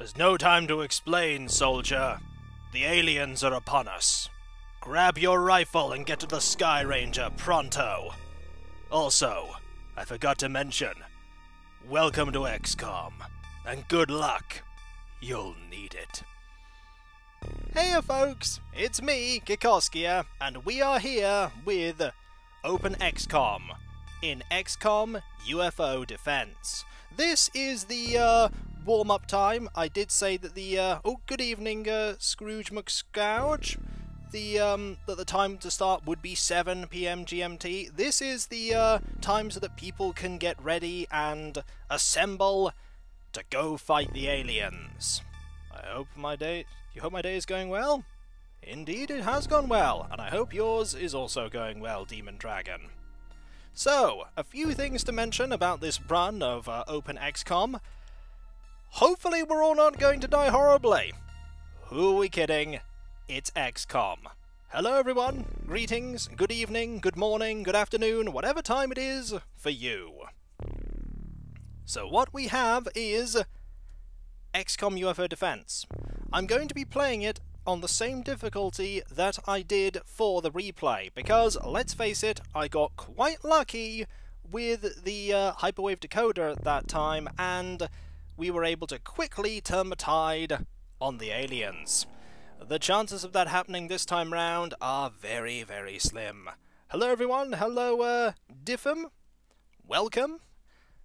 There's no time to explain, soldier. The aliens are upon us. Grab your rifle and get to the Sky Ranger pronto. Also, I forgot to mention, welcome to XCOM, and good luck. You'll need it. Hey folks, it's me, Kikoskia, and we are here with OpenXCOM in XCOM UFO Defense. This is the warm-up time. I did say that the oh, good evening, Scrooge McScouge. The that the time to start would be 7 PM GMT. This is the time so that people can get ready and assemble to go fight the aliens. You hope my day is going well? Indeed, it has gone well, and I hope yours is also going well, Demon Dragon. So, a few things to mention about this run of OpenXCOM. Hopefully we're all not going to die horribly. Who are we kidding? It's XCOM. Hello everyone, greetings, good evening, good morning, good afternoon, whatever time it is for you. So what we have is XCOM UFO Defense. I'm going to be playing it on the same difficulty that I did for the replay, because, let's face it, I got quite lucky with the Hyperwave Decoder at that time, and we were able to quickly turn the tide on the aliens. The chances of that happening this time round are very, very slim. Hello everyone, hello Diffum, welcome.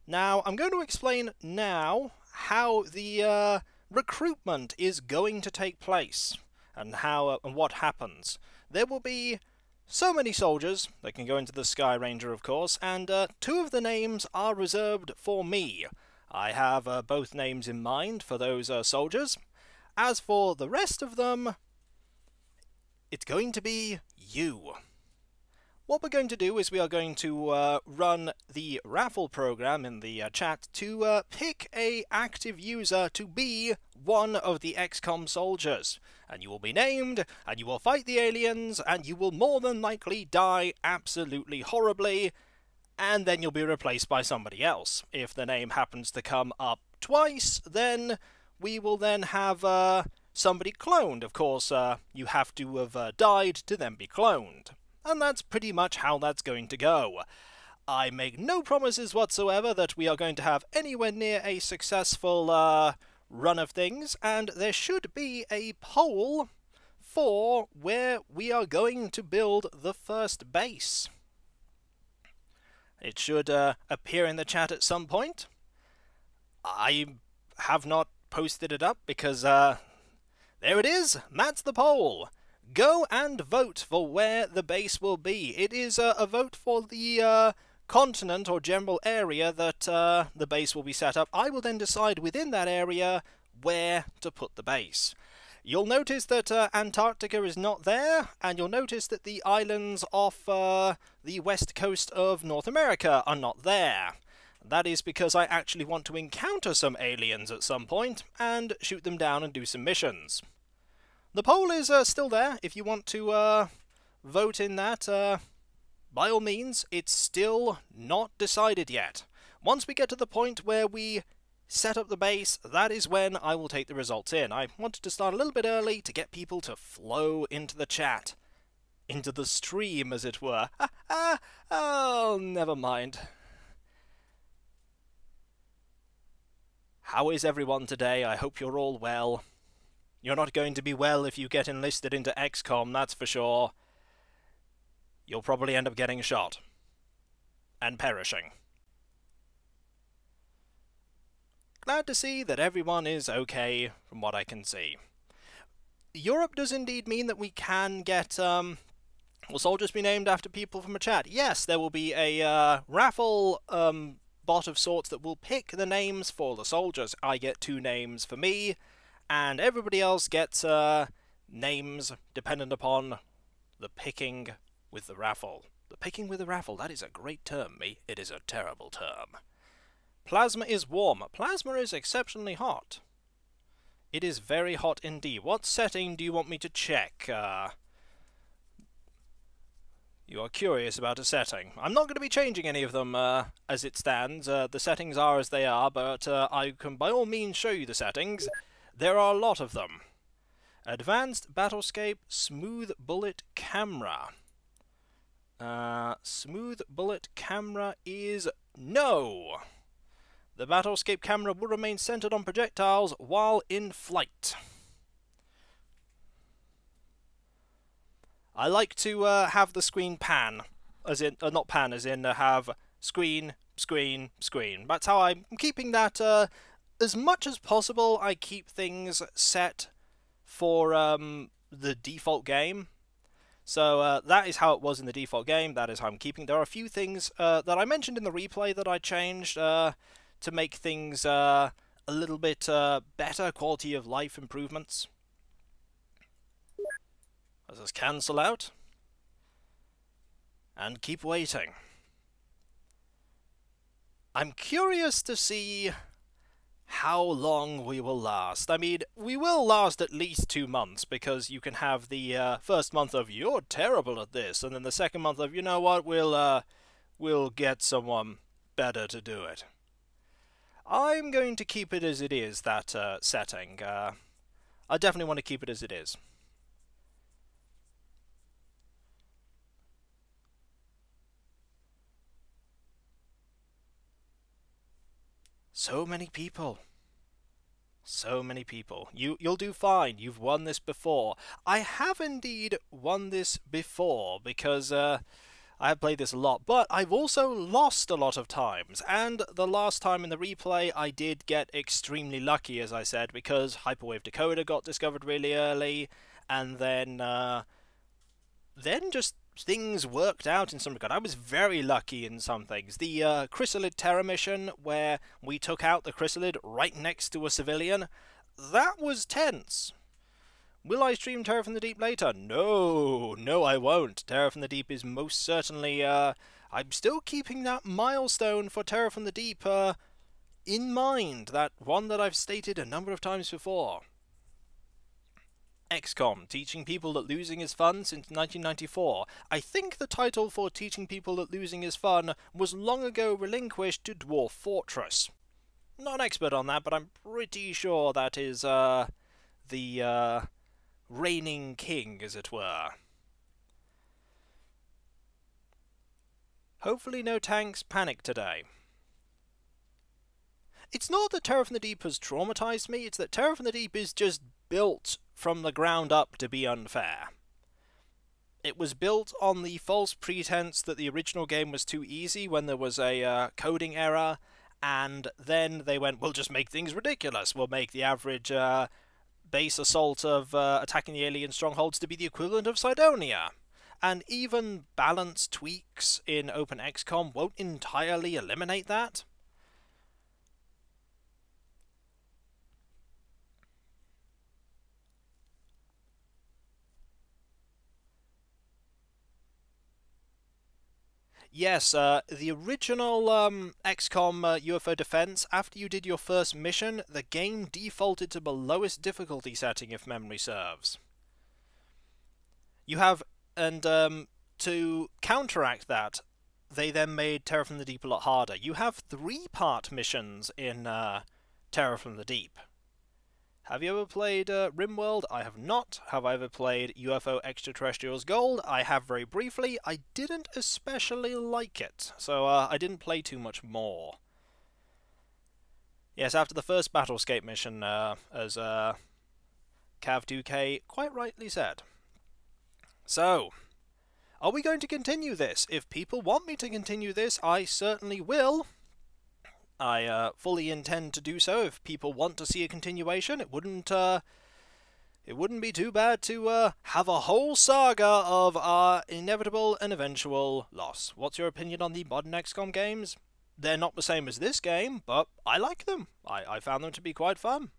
Now, I'm going to explain now how the recruitment is going to take place, and how and what happens. There will be so many soldiers that can go into the Sky Ranger, of course, and two of the names are reserved for me. I have both names in mind for those soldiers. As for the rest of them, it's going to be you. What we're going to do is we are going to run the raffle program in the chat to pick a active user to be one of the XCOM soldiers. And you will be named, and you will fight the aliens, and you will more than likely die absolutely horribly, and then you'll be replaced by somebody else. If the name happens to come up twice, then we will then have somebody cloned. Of course, you have to have died to then be cloned. And that's pretty much how that's going to go. I make no promises whatsoever that we are going to have anywhere near a successful run of things, and there should be a poll for where we are going to build the first base. It should appear in the chat at some point. I have not posted it up because, there it is! That's the poll! Go and vote for where the base will be. It is a vote for the continent or general area that the base will be set up. I will then decide within that area where to put the base. You'll notice that Antarctica is not there, and you'll notice that the islands off the west coast of North America are not there. That is because I actually want to encounter some aliens at some point, and shoot them down and do some missions. The poll is still there. If you want to vote in that, by all means, it's still not decided yet. Once we get to the point where we set up the base, that is when I will take the results in. I wanted to start a little bit early to get people to flow into the chat. Into the stream, as it were. Oh, never mind. How is everyone today? I hope you're all well. You're not going to be well if you get enlisted into XCOM, that's for sure. You'll probably end up getting shot. And perishing. Glad to see that everyone is okay, from what I can see. Europe does indeed mean that we can get, will soldiers be named after people from a chat? Yes, there will be a raffle bot of sorts that will pick the names for the soldiers. I get two names for me, and everybody else gets names dependent upon the picking with the raffle. The picking with the raffle, that is a great term, me. It is a terrible term. Plasma is warm. Plasma is exceptionally hot. It is very hot indeed. What setting do you want me to check? You are curious about a setting. I'm not going to be changing any of them as it stands. The settings are as they are, but I can by all means show you the settings. There are a lot of them. Advanced Battlescape Smooth Bullet Camera. Smooth Bullet Camera is no! The Battlescape camera will remain centered on projectiles while in flight. I like to have the screen pan, as in, not pan, as in have screen, screen, screen. That's how I'm keeping that, as much as possible. I keep things set for the default game. So that is how it was in the default game, that is how I'm keeping. There are a few things that I mentioned in the replay that I changed to make things a little bit better, quality of life improvements. Let's just cancel out and keep waiting. I'm curious to see how long we will last. I mean, we will last at least 2 months, because you can have the first month of, you're terrible at this, and then the second month of, you know what, we'll get someone better to do it. I'm going to keep it as it is, that setting. I definitely want to keep it as it is. So many people. So many people. You'll do fine. You've won this before. I have indeed won this before, because I have played this a lot, but I've also lost a lot of times, and the last time in the replay I did get extremely lucky, as I said, because Hyperwave Decoder got discovered really early, and then just things worked out in some regard. I was very lucky in some things. The Chrysalid Terror mission, where we took out the Chrysalid right next to a civilian, that was tense. Will I stream Terror from the Deep later? No, I won't. Terror from the Deep is most certainly... I'm still keeping that milestone for Terror from the Deep in mind, that one that I've stated a number of times before. XCOM, Teaching People That Losing Is Fun Since 1994. I think the title for Teaching People That Losing Is Fun was long ago relinquished to Dwarf Fortress. Not an expert on that, but I'm pretty sure that is the reigning king, as it were. Hopefully no tanks panic today. It's not that Terror from the Deep has traumatized me, it's that Terror from the Deep is just built from the ground up to be unfair. It was built on the false pretense that the original game was too easy when there was a coding error, and then they went, we'll just make things ridiculous, we'll make the average base assault of attacking the alien strongholds to be the equivalent of Cydonia. And even balance tweaks in OpenXCOM won't entirely eliminate that. Yes, the original XCOM UFO Defense, after you did your first mission, the game defaulted to the lowest difficulty setting, if memory serves. You have, and to counteract that, they then made Terror from the Deep a lot harder. You have three-part missions in Terror from the Deep. Have you ever played RimWorld? I have not. Have I ever played UFO Extraterrestrials Gold? I have very briefly. I didn't especially like it, so I didn't play too much more. Yes, after the first Battlescape mission, as Cav2K quite rightly said. So, are we going to continue this? If people want me to continue this, I certainly will. I fully intend to do so. If people want to see a continuation, it wouldn't be too bad to have a whole saga of our inevitable and eventual loss. What's your opinion on the modern XCOM games? They're not the same as this game, but I like them. I found them to be quite fun.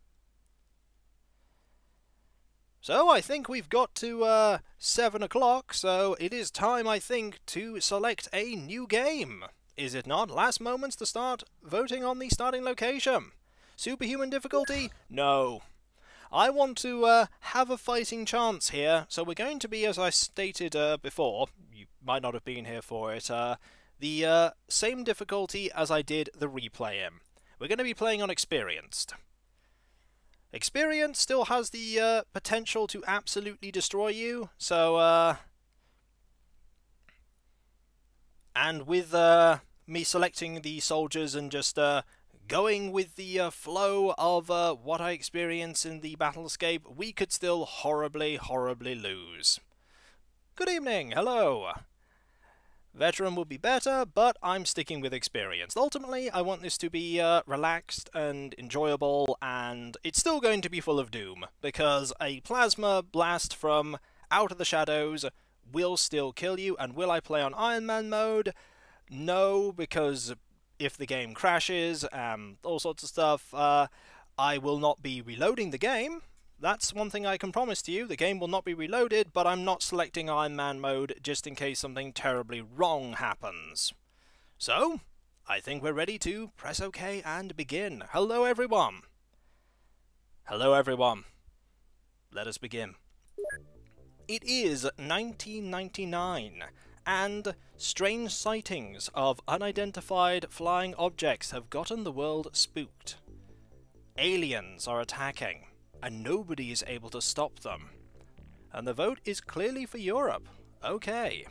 So I think we've got to 7 o'clock, so it is time, I think, to select a new game. Is it not? Last moments to start voting on the starting location. Superhuman difficulty? No. I want to have a fighting chance here, so we're going to be, as I stated before, you might not have been here for it, the same difficulty as I did the replay in. We're going to be playing on Experienced. Experience still has the potential to absolutely destroy you, so... And with me selecting the soldiers and just going with the flow of what I experience in the Battlescape, we could still horribly, horribly lose. Good evening, hello! Veteran would be better, but I'm sticking with experience. Ultimately, I want this to be relaxed and enjoyable, and it's still going to be full of doom, because a plasma blast from out of the shadows will still kill you. And will I play on Iron Man mode? No, because if the game crashes, all sorts of stuff, I will not be reloading the game. That's one thing I can promise to you, the game will not be reloaded, but I'm not selecting Iron Man mode just in case something terribly wrong happens. So, I think we're ready to press OK and begin. Hello everyone! Hello everyone. Let us begin. It is 1999, and strange sightings of unidentified flying objects have gotten the world spooked. Aliens are attacking, and nobody is able to stop them. And the vote is clearly for Europe. Okay.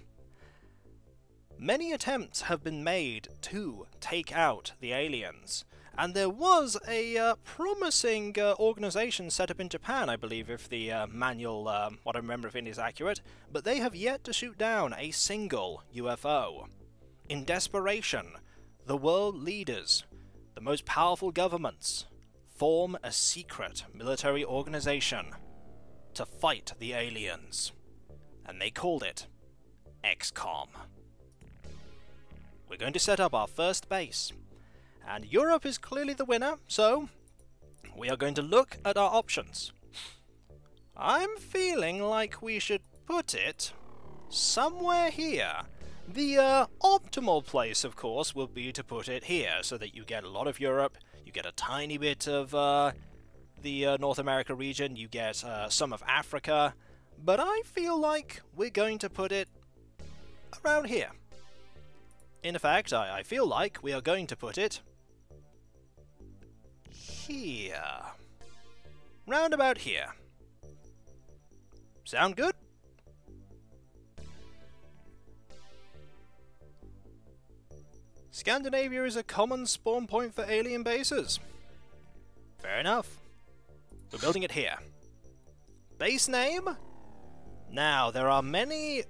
Many attempts have been made to take out the aliens, and there was a promising organisation set up in Japan, I believe, if the manual, what I remember of it is accurate, but they have yet to shoot down a single UFO. In desperation, the world leaders, the most powerful governments, form a secret military organisation to fight the aliens, and they called it XCOM. We're going to set up our first base. And Europe is clearly the winner, so we are going to look at our options. I'm feeling like we should put it somewhere here. The optimal place, of course, would be to put it here, so that you get a lot of Europe, you get a tiny bit of the North America region, you get some of Africa, but I feel like we're going to put it around here. In fact, I feel like we are going to put it here. Round about here. Sound good? Scandinavia is a common spawn point for alien bases. Fair enough. We're building it here. Base name? Now, there are many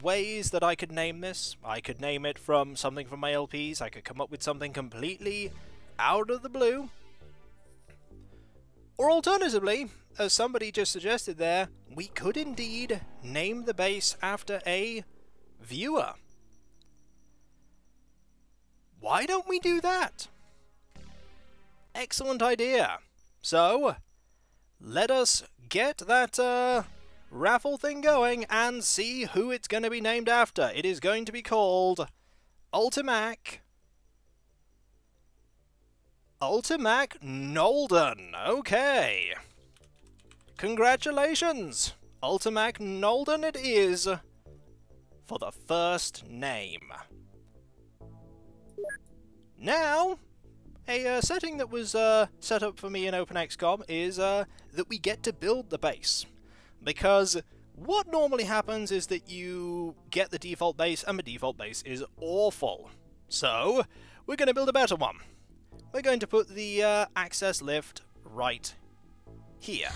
ways that I could name this. I could name it from something from my LPs, I could come up with something completely out of the blue. Or alternatively, as somebody just suggested there, we could indeed name the base after a viewer. Why don't we do that? Excellent idea. So, let us get that, raffle thing going and see who it's going to be named after. It is going to be called Ultimac. Ultimac Nolden. Okay. Congratulations. Ultimac Nolden it is for the first name. Now, a setting that was set up for me in OpenXCOM is that we get to build the base. Because what normally happens is that you get the default base, and the default base is awful. So, we're going to build a better one. We're going to put the access lift right here.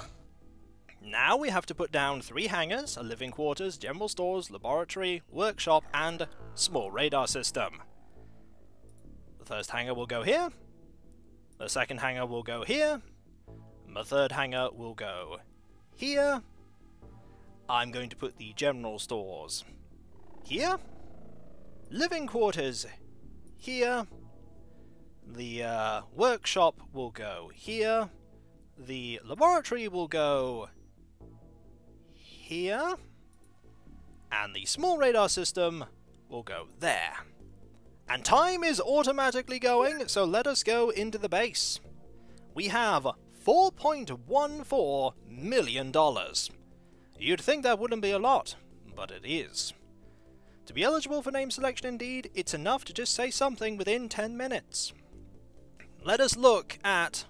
Now we have to put down 3 hangars, a living quarters, general stores, laboratory, workshop, and small radar system. The first hangar will go here. The second hangar will go here. And the third hangar will go here. I'm going to put the general stores here, living quarters here, the workshop will go here, the laboratory will go here, and the small radar system will go there. And time is automatically going, so let us go into the base. We have $4.14 million. You'd think that wouldn't be a lot, but it is. To be eligible for name selection indeed, it's enough to just say something within 10 minutes. Let us look at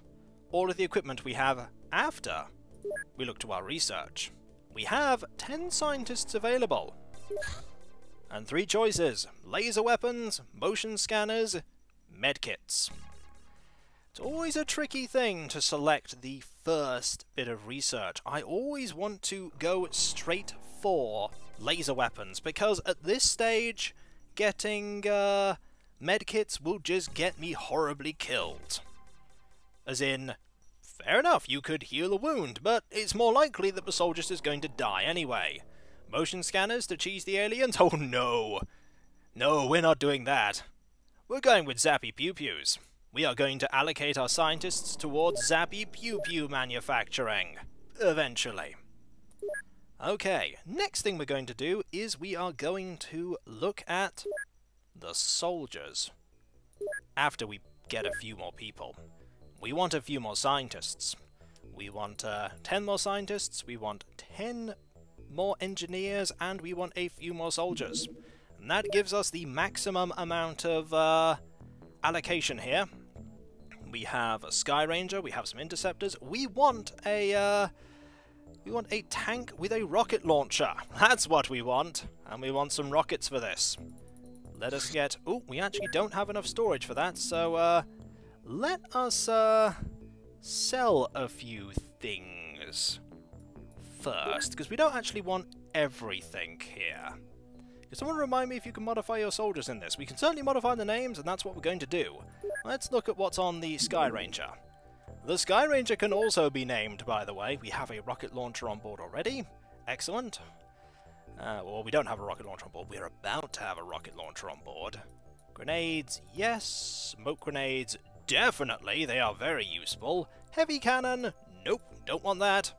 all of the equipment we have after we look to our research. We have 10 scientists available, and 3 choices: laser weapons, motion scanners, medkits. It's always a tricky thing to select the first bit of research. I always want to go straight for laser weapons, because at this stage, getting medkits will just get me horribly killed. As in, fair enough, you could heal a wound, but it's more likely that the soldier is going to die anyway. Motion scanners to cheese the aliens? Oh no! No, we're not doing that. We're going with Zappy Pew Pews. We are going to allocate our scientists towards Zappy Pew Pew manufacturing. Eventually. Okay, next thing we're going to do is we are going to look at the soldiers. After we get a few more people. We want a few more scientists. We want 10 more scientists, we want 10 more engineers, and we want a few more soldiers. And that gives us the maximum amount of allocation here. We have a Sky Ranger, we have some interceptors. We want a tank with a rocket launcher. That's what we want. And we want some rockets for this. Let us get... Ooh, we actually don't have enough storage for that, so let us sell a few things first, because we don't actually want everything here. Can someone remind me if you can modify your soldiers in this? We can certainly modify the names, and that's what we're going to do. Let's look at what's on the Sky Ranger. The Sky Ranger can also be named, by the way. We have a rocket launcher on board already. Excellent. Well, we don't have a rocket launcher on board. We're about to have a rocket launcher on board. Grenades, yes. Smoke grenades, definitely. They are very useful. Heavy cannon, nope, don't want that.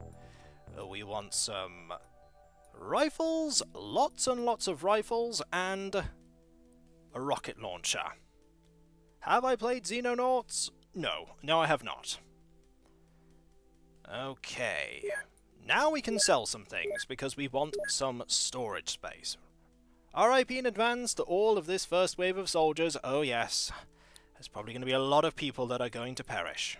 We want some rifles, lots and lots of rifles, and a rocket launcher. Have I played Xenonauts? No, I have not. Okay, now we can sell some things, because we want some storage space. RIP in advance to all of this first wave of soldiers. Oh yes, there's probably going to be a lot of people that are going to perish.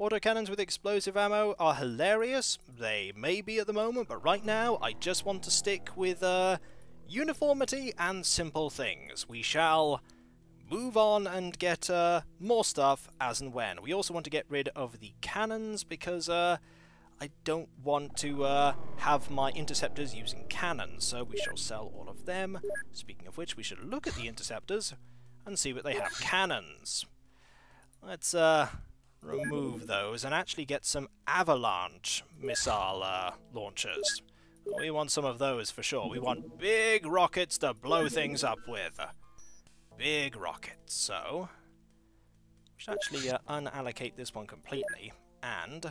Autocannons with explosive ammo are hilarious. They may be at the moment, but right now I just want to stick with uniformity and simple things. We shall move on and get more stuff as and when. We also want to get rid of the cannons, because I don't want to have my interceptors using cannons, so we shall sell all of them. Speaking of which, we should look at the interceptors and see what they have. Cannons. Let's remove those and actually get some Avalanche Missile launchers. We want some of those for sure. We want big rockets to blow things up with. Big rockets, so... We should actually unallocate this one completely, and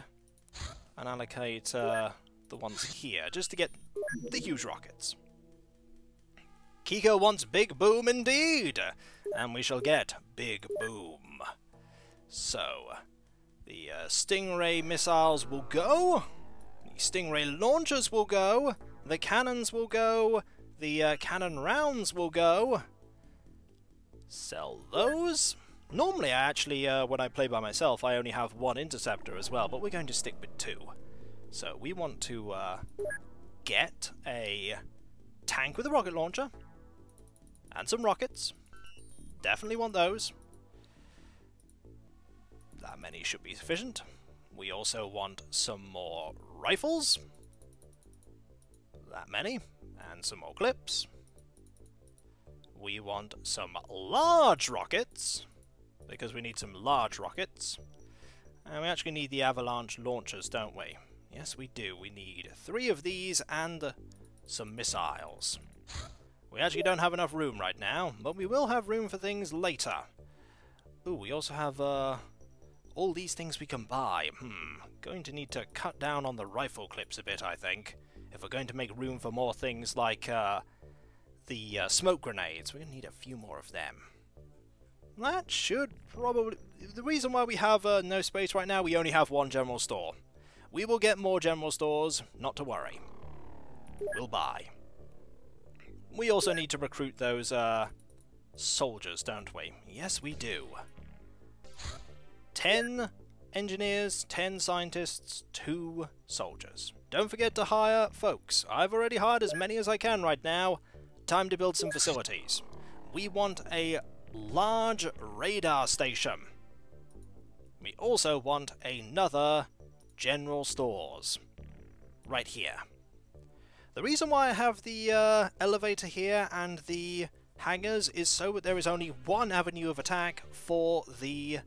unallocate the ones here, just to get the huge rockets. Kiko wants Big Boom indeed! And we shall get Big Boom. So, the Stingray missiles will go, the Stingray launchers will go, the cannons will go, the cannon rounds will go. Sell those. Normally, I actually, when I play by myself, I only have one interceptor as well, but we're going to stick with 2. So, we want to get a tank with a rocket launcher, and some rockets. Definitely want those. That many should be sufficient. We also want some more rifles. That many. And some more clips. We want some large rockets, because we need some large rockets. And we actually need the avalanche launchers, don't we? Yes, we do. We need 3 of these and some missiles. We actually don't have enough room right now, but we will have room for things later. Ooh, we also have... all these things we can buy. Going to need to cut down on the rifle clips a bit, I think. If we're going to make room for more things like the smoke grenades, we're going to need a few more of them. That should probably... The reason why we have no space right now, we only have 1 general store. We will get more general stores, not to worry. We'll buy. We also need to recruit those soldiers, don't we? Yes, we do. 10 engineers, 10 scientists, 2 soldiers. Don't forget to hire folks. I've already hired as many as I can right now. Time to build some facilities. We want a large radar station. We also want another general stores. Right here. The reason why I have the elevator here and the hangars is so that there is only one avenue of attack for the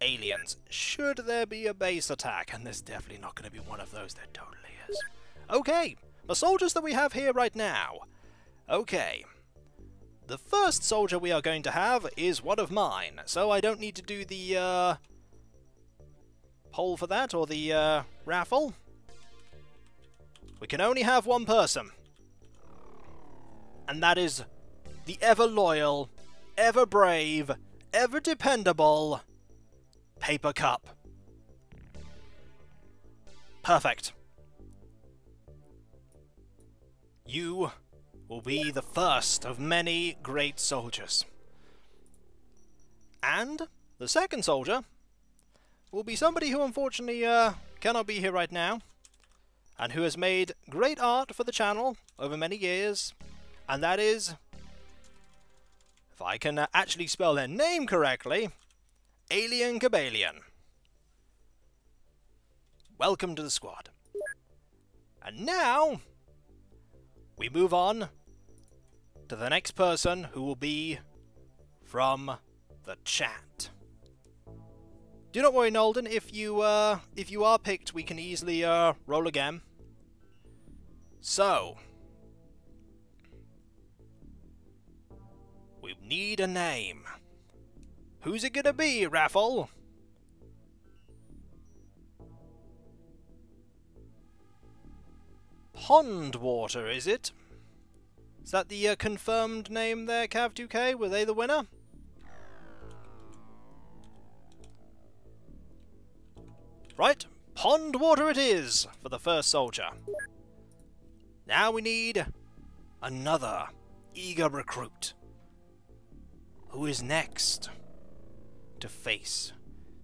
aliens. Should there be a base attack, and there's definitely not going to be one of those, there totally is. Okay, the soldiers that we have here right now. Okay. The first soldier we are going to have is one of mine, so I don't need to do the poll for that, or the raffle. We can only have one person. And that is the ever-loyal, ever-brave, ever-dependable Paper Cup. Perfect. You will be the first of many great soldiers. And the second soldier will be somebody who unfortunately cannot be here right now, and who has made great art for the channel over many years, and that is, if I can actually spell their name correctly, Alien Cabalion. Welcome to the squad. And now, we move on to the next person, who will be from the chat. Do not worry, Nolden, if you are picked, we can easily roll again. So, we need a name. Who's it gonna be, Raffle? Pondwater, is it? Is that the confirmed name there, Cav2K? Were they the winner? Right, Pondwater it is for the first soldier. Now we need another eager recruit. Who is next to face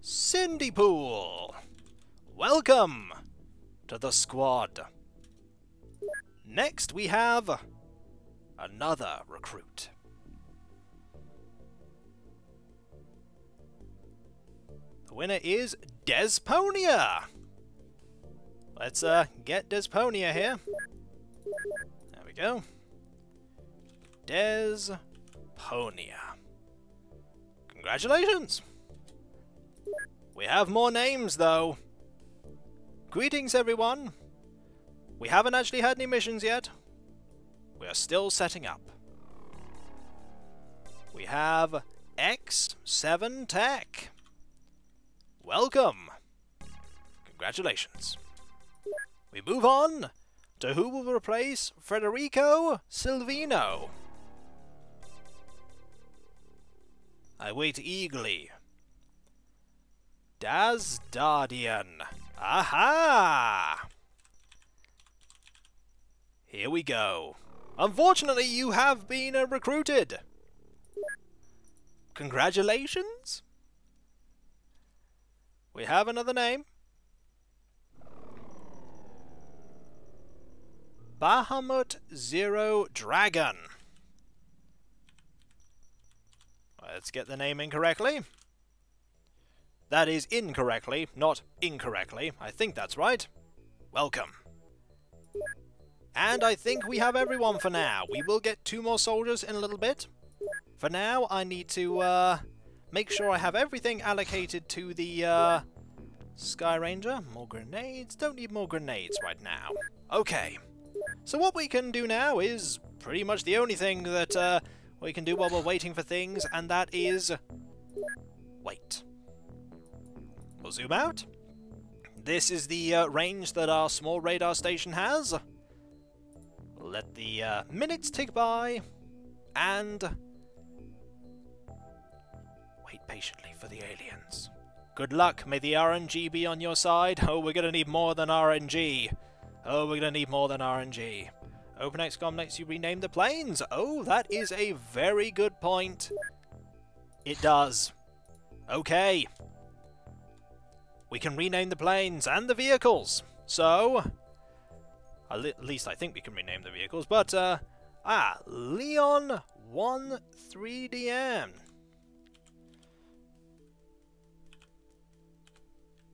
Cindy Pool? Welcome to the squad. Next we have another recruit. The winner is Desponia! Let's get Desponia here. There we go. Desponia. Congratulations! We have more names, though. Greetings, everyone. We haven't actually had any missions yet. We are still setting up. We have X7 Tech. Welcome. Congratulations. We move on to who will replace Federico Silvino. I wait eagerly. Dazdardian. Aha! Here we go. Unfortunately, you have been recruited. Congratulations. We have another name. Bahamut Zero Dragon. Let's get the name incorrectly. That is incorrectly, not incorrectly. I think that's right. Welcome. And I think we have everyone for now. We will get 2 more soldiers in a little bit. For now, I need to make sure I have everything allocated to the Sky Ranger. More grenades. Don't need more grenades right now. Okay. So what we can do now is pretty much the only thing that we can do while we're waiting for things, and that is wait. We'll zoom out. This is the range that our small radar station has. We'll let the minutes tick by, and wait patiently for the aliens. Good luck, may the RNG be on your side. Oh, we're gonna need more than RNG. Oh, we're gonna need more than RNG. OpenXCOM lets you rename the planes! Oh, that is a very good point. It does. Okay. we can rename the planes and the vehicles. So, at least I think we can rename the vehicles, but, Leon13DM.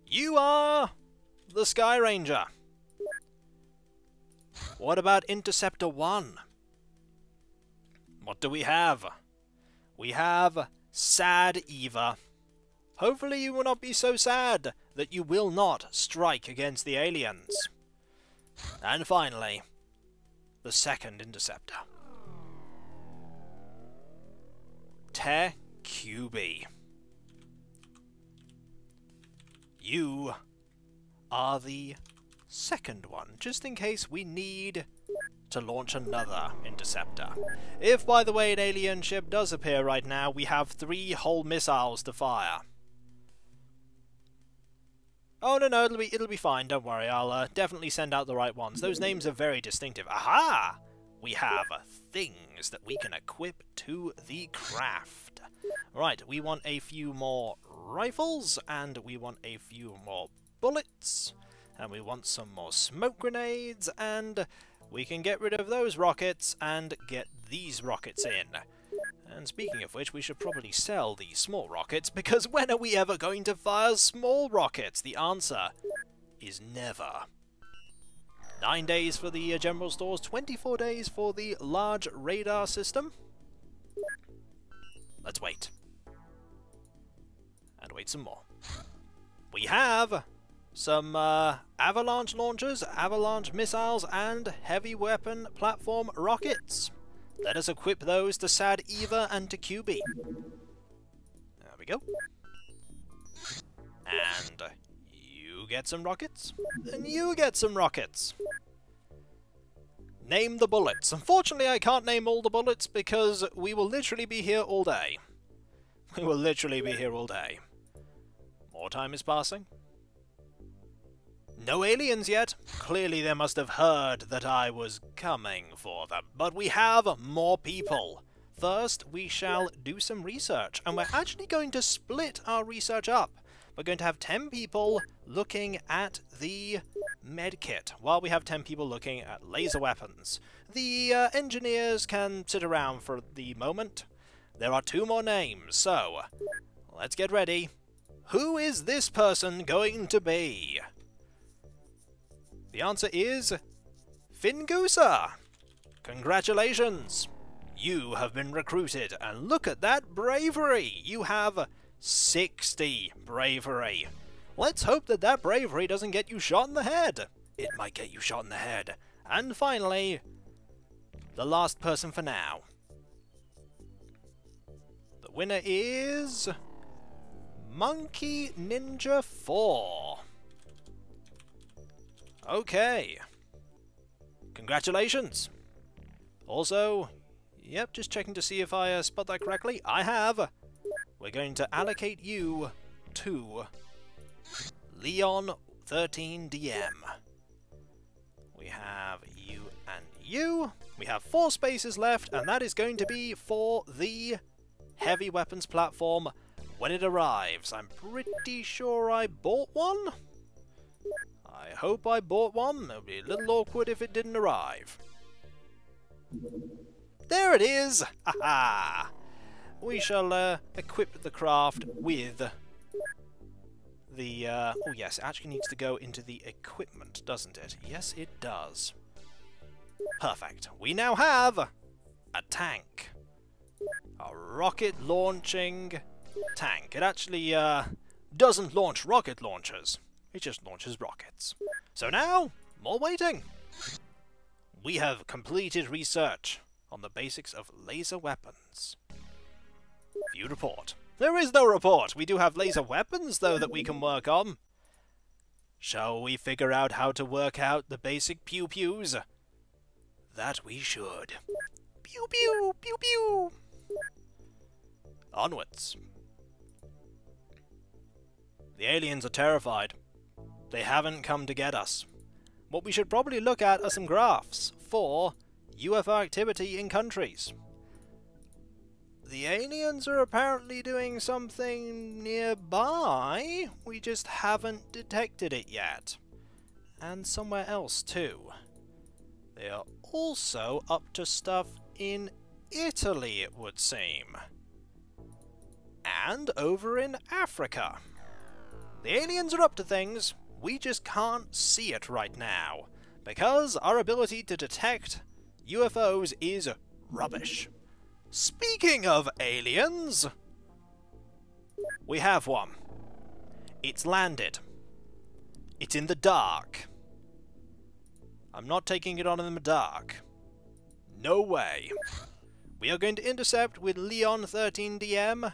You are the Sky Ranger. What about Interceptor 1? What do we have? We have Sad Eva. Hopefully you will not be so sad that you will not strike against the aliens. And finally, the second Interceptor, TeQB. You are the second one, just in case we need to launch another Interceptor. If, by the way, an alien ship does appear right now, we have 3 whole missiles to fire. Oh, no, it'll be fine, don't worry, I'll definitely send out the right ones. Those names are very distinctive. Aha! We have things that we can equip to the craft. Right, we want a few more rifles, and we want a few more bullets, and we want some more smoke grenades, and we can get rid of those rockets and get these rockets in. And speaking of which, we should probably sell these small rockets, because when are we ever going to fire small rockets? The answer is never. 9 days for the general stores, 24 days for the large radar system. Let's wait. And wait some more. We have some avalanche launchers, avalanche missiles, and heavy weapon platform rockets. Let us equip those to Sad Eva and TeQB. There we go. And you get some rockets, and you get some rockets. Name the bullets. Unfortunately, I can't name all the bullets because we will literally be here all day. We will literally be here all day. More time is passing. No aliens yet. Clearly they must have heard that I was coming for them. But we have more people. First, we shall do some research. And we're actually going to split our research up. We're going to have 10 people looking at the medkit, while we have 10 people looking at laser weapons. The engineers can sit around for the moment. There are 2 more names, so let's get ready. Who is this person going to be? The answer is Fingusa! Congratulations! You have been recruited, and look at that bravery! You have 60 bravery. Let's hope that that bravery doesn't get you shot in the head. It might get you shot in the head. And finally, the last person for now. The winner is Monkey Ninja 4. Okay. Congratulations. Also, yep, just checking to see if I spot that correctly. I have. We're going to allocate you to Leon13DM. We have you and you. We have 4 spaces left, and that is going to be for the heavy weapons platform when it arrives. I'm pretty sure I bought one. I hope I bought one. It would be a little awkward if it didn't arrive. There it is! Haha! We shall equip the craft with the... oh yes, it actually needs to go into the equipment, doesn't it? Yes, it does. Perfect. We now have a tank. A rocket-launching tank. It actually doesn't launch rocket launchers. It just launches rockets. So now, more waiting! We have completed research on the basics of laser weapons. View report. There is no report! We do have laser weapons, though, that we can work on. Shall we figure out how to work out the basic pew-pews? That we should. Pew-pew! Pew-pew! Onwards. The aliens are terrified. They haven't come to get us. What we should probably look at are some graphs for UFO activity in countries. The aliens are apparently doing something nearby. We just haven't detected it yet. And somewhere else too. They are also up to stuff in Italy, it would seem. And over in Africa. The aliens are up to things, we just can't see it right now, because our ability to detect UFOs is rubbish. Speaking of aliens, we have one. It's landed. It's in the dark. I'm not taking it on in the dark. No way. We are going to intercept with Leon13DM,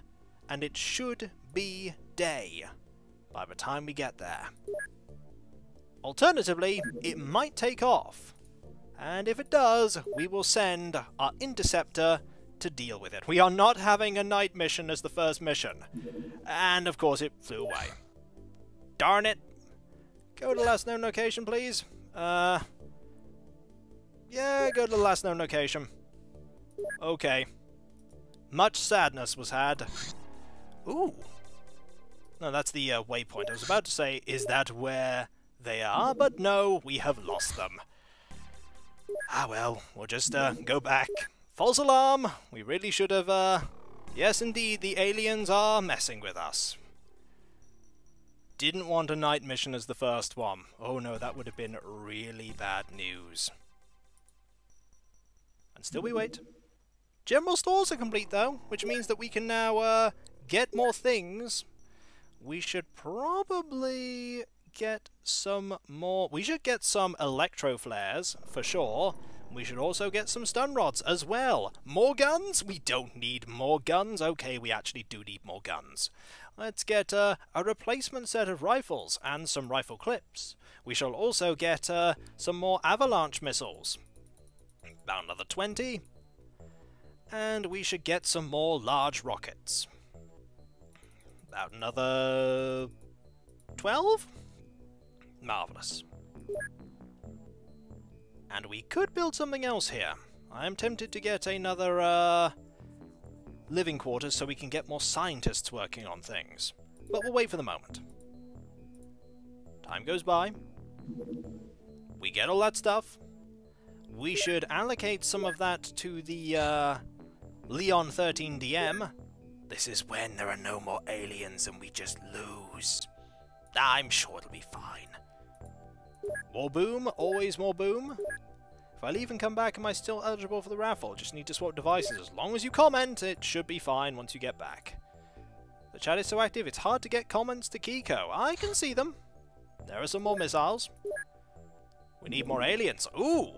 and it should be day by the time we get there. Alternatively, it might take off, and if it does, we will send our interceptor to deal with it. We are not having a night mission as the first mission. And of course it flew away. Darn it! Go to the last known location, please. Yeah, go to the last known location. Okay. Much sadness was had. Ooh! No, that's the waypoint. I was about to say, is that where they are? But no, we have lost them. Ah well, we'll just go back. False alarm! We really should have, Yes indeed, the aliens are messing with us. Didn't want a night mission as the first one. Oh no, that would have been really bad news. And still we wait. General stores are complete though, which means that we can now, get more things. We should probably get some more... We should get some Electro Flares, for sure. We should also get some Stun Rods as well. More guns? We don't need more guns. Okay, we actually do need more guns. Let's get a replacement set of rifles and some rifle clips. We shall also get some more Avalanche Missiles. About another 20. And we should get some more large rockets. About another... 12? Marvellous. And we could build something else here. I'm tempted to get another, living quarters so we can get more scientists working on things. But we'll wait for the moment. Time goes by. We get all that stuff. We should allocate some of that to the, Leon13DM. This is when there are no more aliens and we just lose. I'm sure it'll be fine. More boom, always more boom. If I leave and come back, am I still eligible for the raffle? Just need to swap devices. As long as you comment, it should be fine once you get back. The chat is so active, it's hard to get comments to Kiko. I can see them. There are some more missiles. We need more aliens. Ooh!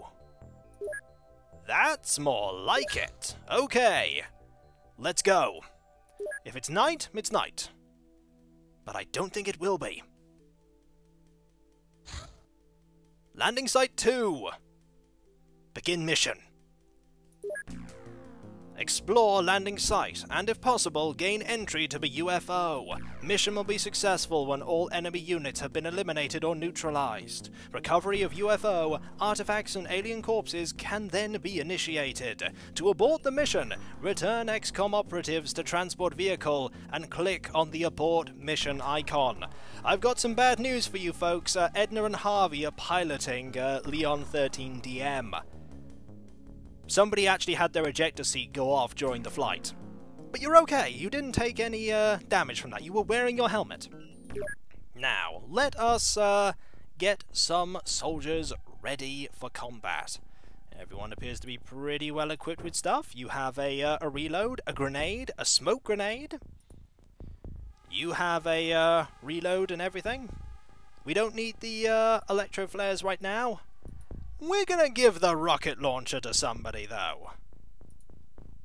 That's more like it. Okay. Let's go. If it's night, it's night. But I don't think it will be. Landing Site 2! Begin mission. Explore landing site, and if possible, gain entry to the UFO. Mission will be successful when all enemy units have been eliminated or neutralized. Recovery of UFO, artifacts and alien corpses can then be initiated. To abort the mission, return XCOM operatives to transport vehicle and click on the abort mission icon. I've got some bad news for you folks. Edna and Harvey are piloting Leon13DM. Somebody actually had their ejector seat go off during the flight. But you're okay, you didn't take any damage from that, you were wearing your helmet. Now, let us get some soldiers ready for combat. Everyone appears to be pretty well equipped with stuff. You have a reload, a grenade, a smoke grenade. You have a reload and everything. We don't need the electro flares right now. We're gonna give the rocket launcher to somebody, though.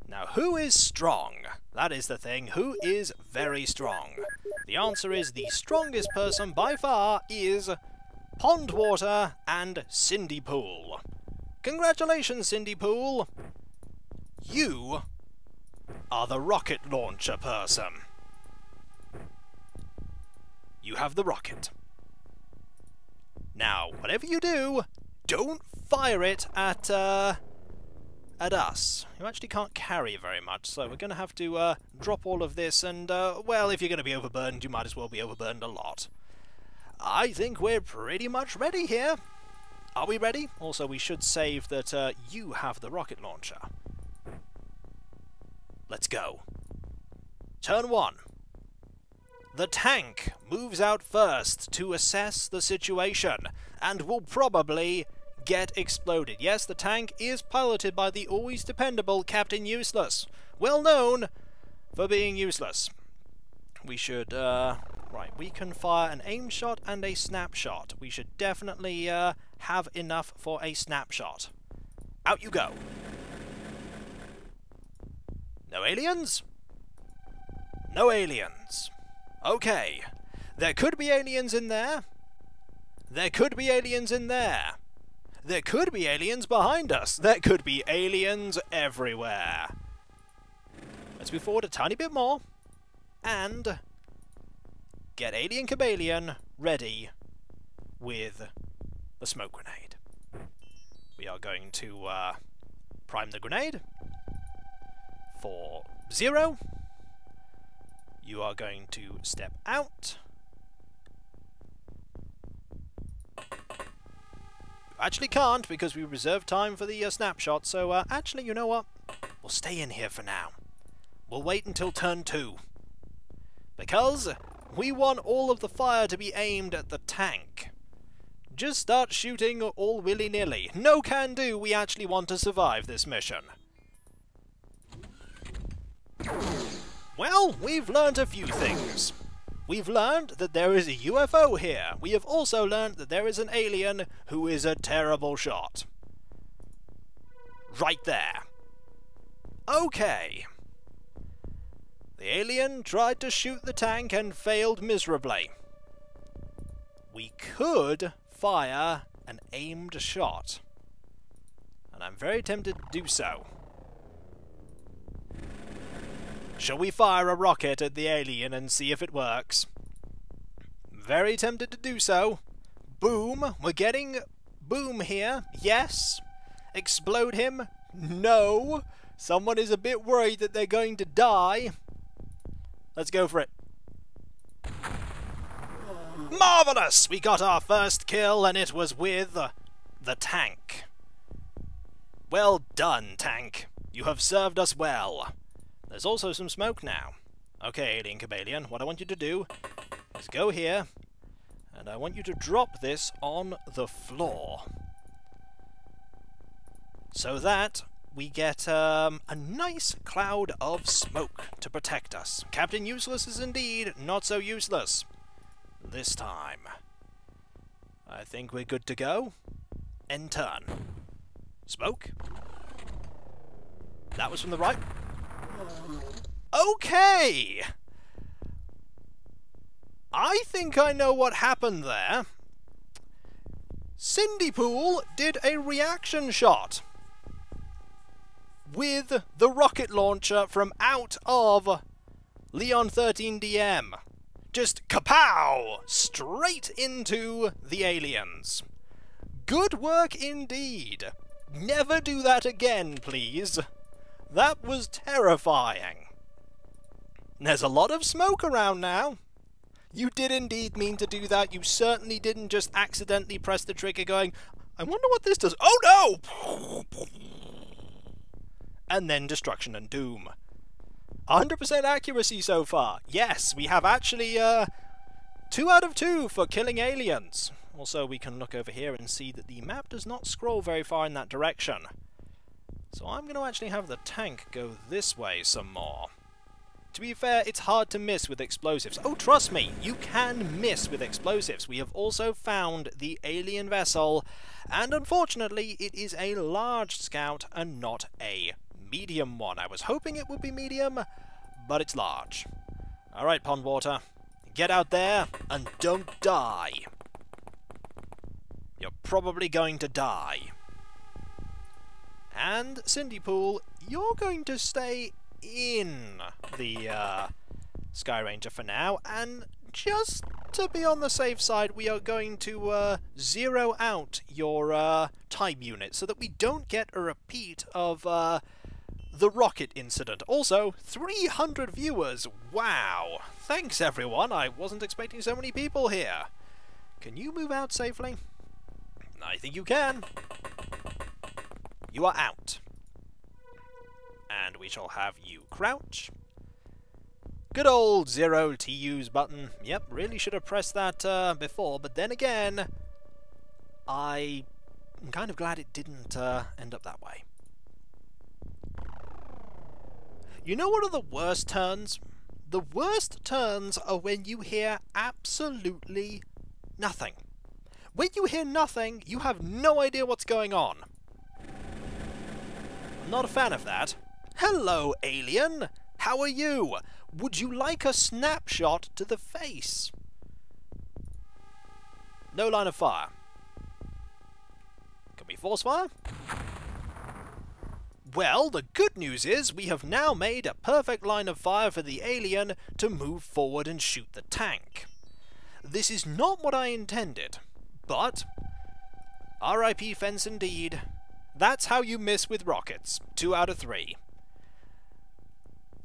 Now, who is strong? That is the thing. Who is very strong? The answer is the strongest person by far is Pondwater and Cindy Pool. Congratulations, Cindy Pool! You are the rocket launcher person. You have the rocket. Now, whatever you do, don't fire it at at us, who actually can't carry very much, so we're going to have to drop all of this and, well, if you're going to be overburdened, you might as well be overburdened a lot. I think we're pretty much ready here. Are we ready? Also, we should save that you have the rocket launcher. Let's go. Turn 1. The tank moves out first to assess the situation, and will probably get exploded. Yes, the tank is piloted by the always dependable Captain Useless. Well known for being useless. We should, right, we can fire an aim shot and a snapshot. We should definitely have enough for a snapshot. Out you go. No aliens? No aliens. Okay. There could be aliens in there. There could be aliens in there. There could be aliens behind us. There could be aliens everywhere. Let's move forward a tiny bit more. And get Alien Cabalion ready with the smoke grenade. We are going to prime the grenade for 0. You are going to step out. You actually can't, because we reserved time for the snapshot, so actually, you know what? We'll stay in here for now. We'll wait until turn 2. Because we want all of the fire to be aimed at the tank. Just start shooting all willy-nilly. No can do, we actually want to survive this mission. Well, we've learned a few things. We've learned that there is a UFO here. We have also learned that there is an alien who is a terrible shot. Right there. Okay. The alien tried to shoot the tank and failed miserably. We could fire an aimed shot. And I'm very tempted to do so. Shall we fire a rocket at the alien and see if it works? Very tempted to do so. Boom! We're getting boom here. Yes. Explode him. No. Someone is a bit worried that they're going to die. Let's go for it. Marvelous! We got our first kill, and it was with the tank. Well done, tank. You have served us well. There's also some smoke now. Okay, Alien Cabalion, what I want you to do is go here, and I want you to drop this on the floor. So that we get a nice cloud of smoke to protect us. Captain Useless is indeed not so useless this time. I think we're good to go. End turn. Smoke. That was from the right. Okay! I think I know what happened there. Cindy Pool did a reaction shot with the rocket launcher from out of Leon13DM. Just kapow! Straight into the aliens. Good work indeed. Never do that again, please. That was terrifying. There's a lot of smoke around now. You did indeed mean to do that. You certainly didn't just accidentally press the trigger going, I wonder what this does. Oh no! And then destruction and doom. 100% accuracy so far. Yes, we have actually 2 out of 2 for killing aliens. Also, we can look over here and see that the map does not scroll very far in that direction. So I'm going to actually have the tank go this way some more. To be fair, it's hard to miss with explosives. Oh, trust me, you can miss with explosives. We have also found the alien vessel, and unfortunately it is a large scout and not a medium one. I was hoping it would be medium, but it's large. Alright, Pondwater, get out there and don't die. You're probably going to die. And, Cindy Pool, you're going to stay in the Sky Ranger for now, and just to be on the safe side, we are going to zero out your time unit so that we don't get a repeat of the rocket incident. Also, 300 viewers! Wow! Thanks, everyone! I wasn't expecting so many people here. Can you move out safely? I think you can. You are out. And we shall have you crouch. Good old zero to use button. Yep, really should have pressed that before, but then again, I'm kind of glad it didn't end up that way. You know what are the worst turns? The worst turns are when you hear absolutely nothing. When you hear nothing, you have no idea what's going on. I'm not a fan of that. Hello, alien! How are you? Would you like a snapshot to the face? No line of fire. Can we force fire? Well, the good news is we have now made a perfect line of fire for the alien to move forward and shoot the tank. This is not what I intended, but... RIP fence indeed. That's how you miss with rockets. 2 out of 3.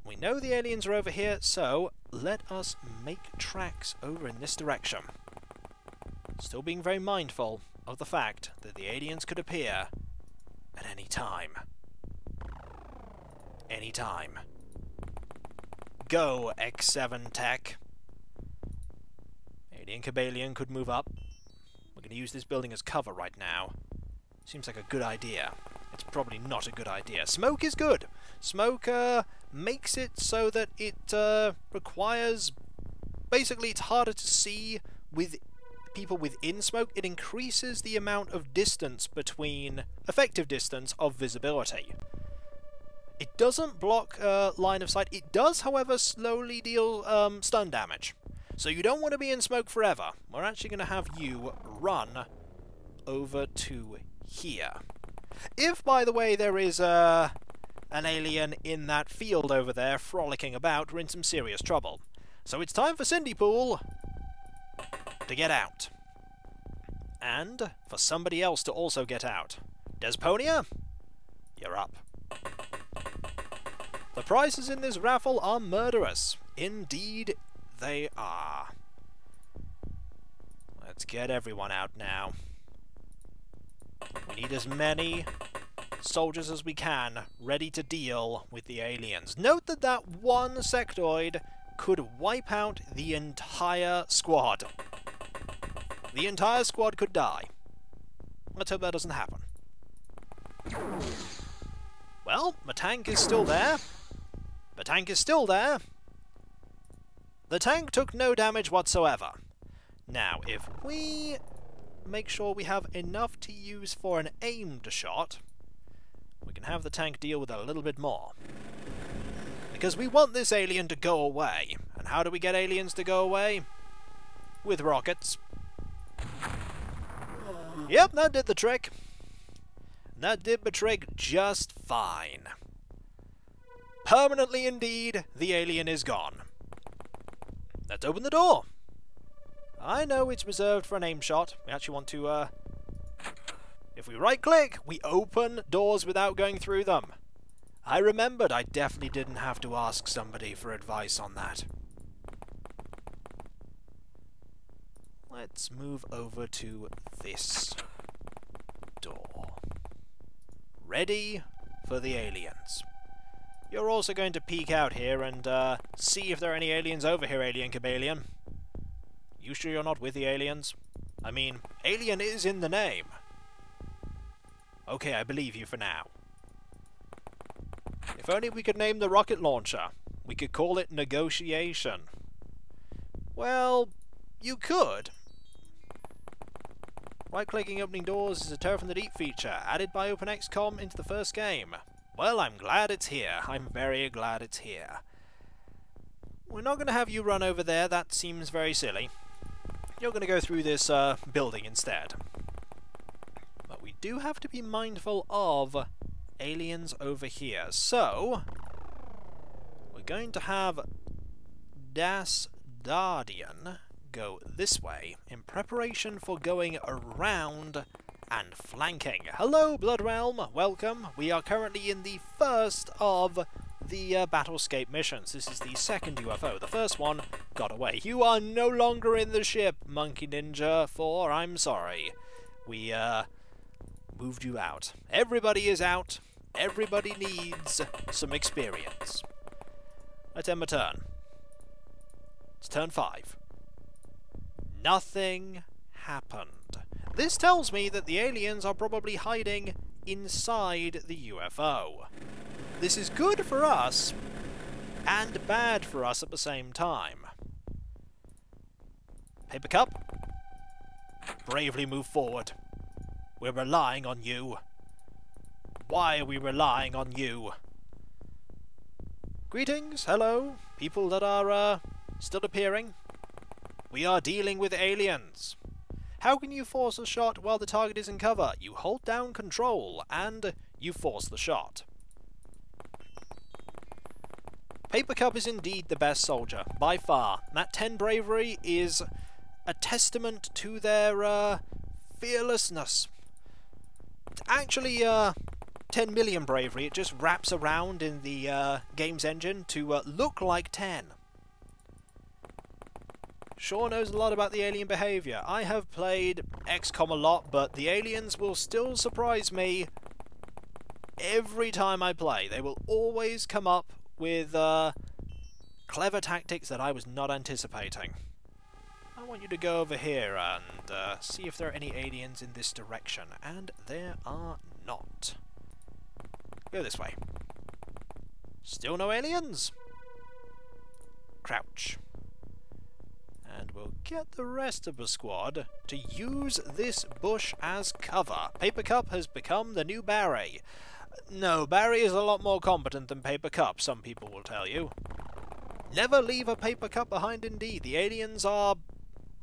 We know the aliens are over here, so let us make tracks over in this direction. Still being very mindful of the fact that the aliens could appear at any time. Any time. Go, X7 Tech! Alien Cabalion could move up. We're going to use this building as cover right now. Seems like a good idea. It's probably not a good idea. Smoke is good! Smoke makes it so that it requires... Basically, it's harder to see with people within smoke. It increases the amount of distance between... effective distance of visibility. It doesn't block line of sight. It does, however, slowly deal stun damage. So you don't want to be in smoke forever. We're actually going to have you run over to here. If, by the way, there is an alien in that field over there frolicking about, we're in some serious trouble. So it's time for Cindy Pool to get out. And for somebody else to also get out. Desponia, you're up. The prizes in this raffle are murderous. Indeed, they are. Let's get everyone out now. We need as many soldiers as we can, ready to deal with the aliens. Note that that one sectoid could wipe out the entire squad. The entire squad could die. Let's hope that doesn't happen. Well, my tank is still there. The tank is still there! The tank took no damage whatsoever. Now, if we make sure we have enough to use for an aimed shot, we can have the tank deal with it a little bit more. Because we want this alien to go away. And how do we get aliens to go away? With rockets. Yep, that did the trick. That did the trick just fine. Permanently, indeed, the alien is gone. Let's open the door! I know it's reserved for an aim shot. We actually want to, if we right-click, we open doors without going through them. I remembered I definitely didn't have to ask somebody for advice on that. Let's move over to this door. Ready for the aliens. You're also going to peek out here and see if there are any aliens over here, Alien Cabalion. You sure you're not with the aliens? I mean, alien is in the name. Okay, I believe you for now. If only we could name the rocket launcher. We could call it Negotiation. Well, you could. Right-clicking opening doors is a Terror from the Deep feature, added by OpenXCOM into the first game. Well, I'm glad it's here. I'm very glad it's here. We're not going to have you run over there. That seems very silly. You're going to go through this building instead. But we do have to be mindful of aliens over here. So, we're going to have Dazdardian go this way, in preparation for going around and flanking. Hello, Blood Realm! Welcome! We are currently in the first of the Battlescape missions. This is the second UFO. The first one got away. You are no longer in the ship, Monkey Ninja 4. I'm sorry. We, moved you out. Everybody is out. Everybody needs some experience. Let's end my turn. It's turn 5. Nothing happened. This tells me that the aliens are probably hiding inside the UFO. This is good for us, and bad for us at the same time. Paper Cup, bravely move forward. We're relying on you. Why are we relying on you? Greetings, hello, people that are, still appearing. We are dealing with aliens. How can you force a shot while the target is in cover? You hold down control, and you force the shot. Paper Cup is indeed the best soldier, by far. That 10 bravery is a testament to their, fearlessness. It's actually, 10 million bravery. It just wraps around in the, game's engine to, look like 10. Sure knows a lot about the alien behaviour. I have played XCOM a lot, but the aliens will still surprise me every time I play. They will always come up with clever tactics that I was not anticipating. I want you to go over here and see if there are any aliens in this direction, and there are not. Go this way. Still no aliens? Crouch. And we'll get the rest of the squad to use this bush as cover. Paper Cup has become the new Barry. No, Barry is a lot more competent than Paper Cup, some people will tell you. Never leave a Paper Cup behind indeed. The aliens are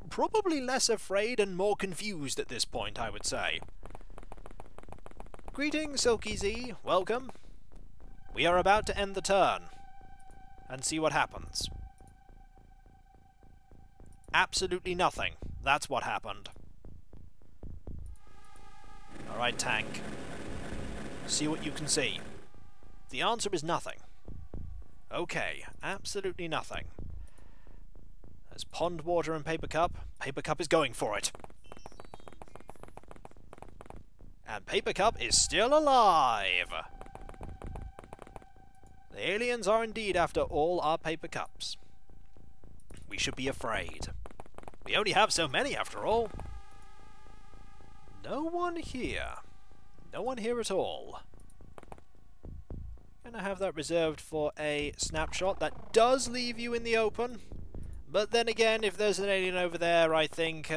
probably less afraid and more confused at this point, I would say. Greetings, Silky Z. Welcome. We are about to end the turn and see what happens. Absolutely nothing. That's what happened. Alright, tank. See what you can see. The answer is nothing. Okay, absolutely nothing. There's Pondwater and Paper Cup. Paper Cup is going for it. And Paper Cup is still alive! The aliens are indeed after all our Paper Cups. We should be afraid. We only have so many, after all. No one here. No one here at all. Gonna have that reserved for a snapshot. That does leave you in the open. But then again, if there's an alien over there, I think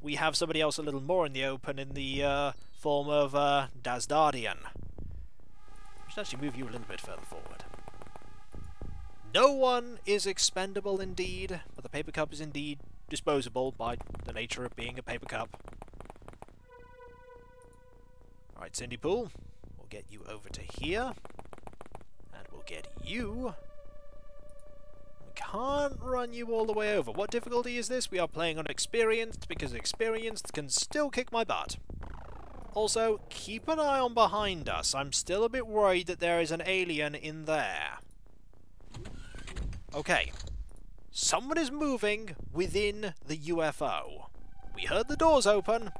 we have somebody else a little more in the open in the form of Dazdardian. We should actually move you a little bit further forward. No one is expendable indeed, but the Paper Cup is indeed disposable by the nature of being a Paper Cup. Alright, Cindy Pool, we'll get you over to here, and we'll get you. We can't run you all the way over. What difficulty is this? We are playing on Experienced, because Experienced can still kick my butt. Also, keep an eye on behind us. I'm still a bit worried that there is an alien in there. Okay, someone is moving within the UFO. We heard the doors open.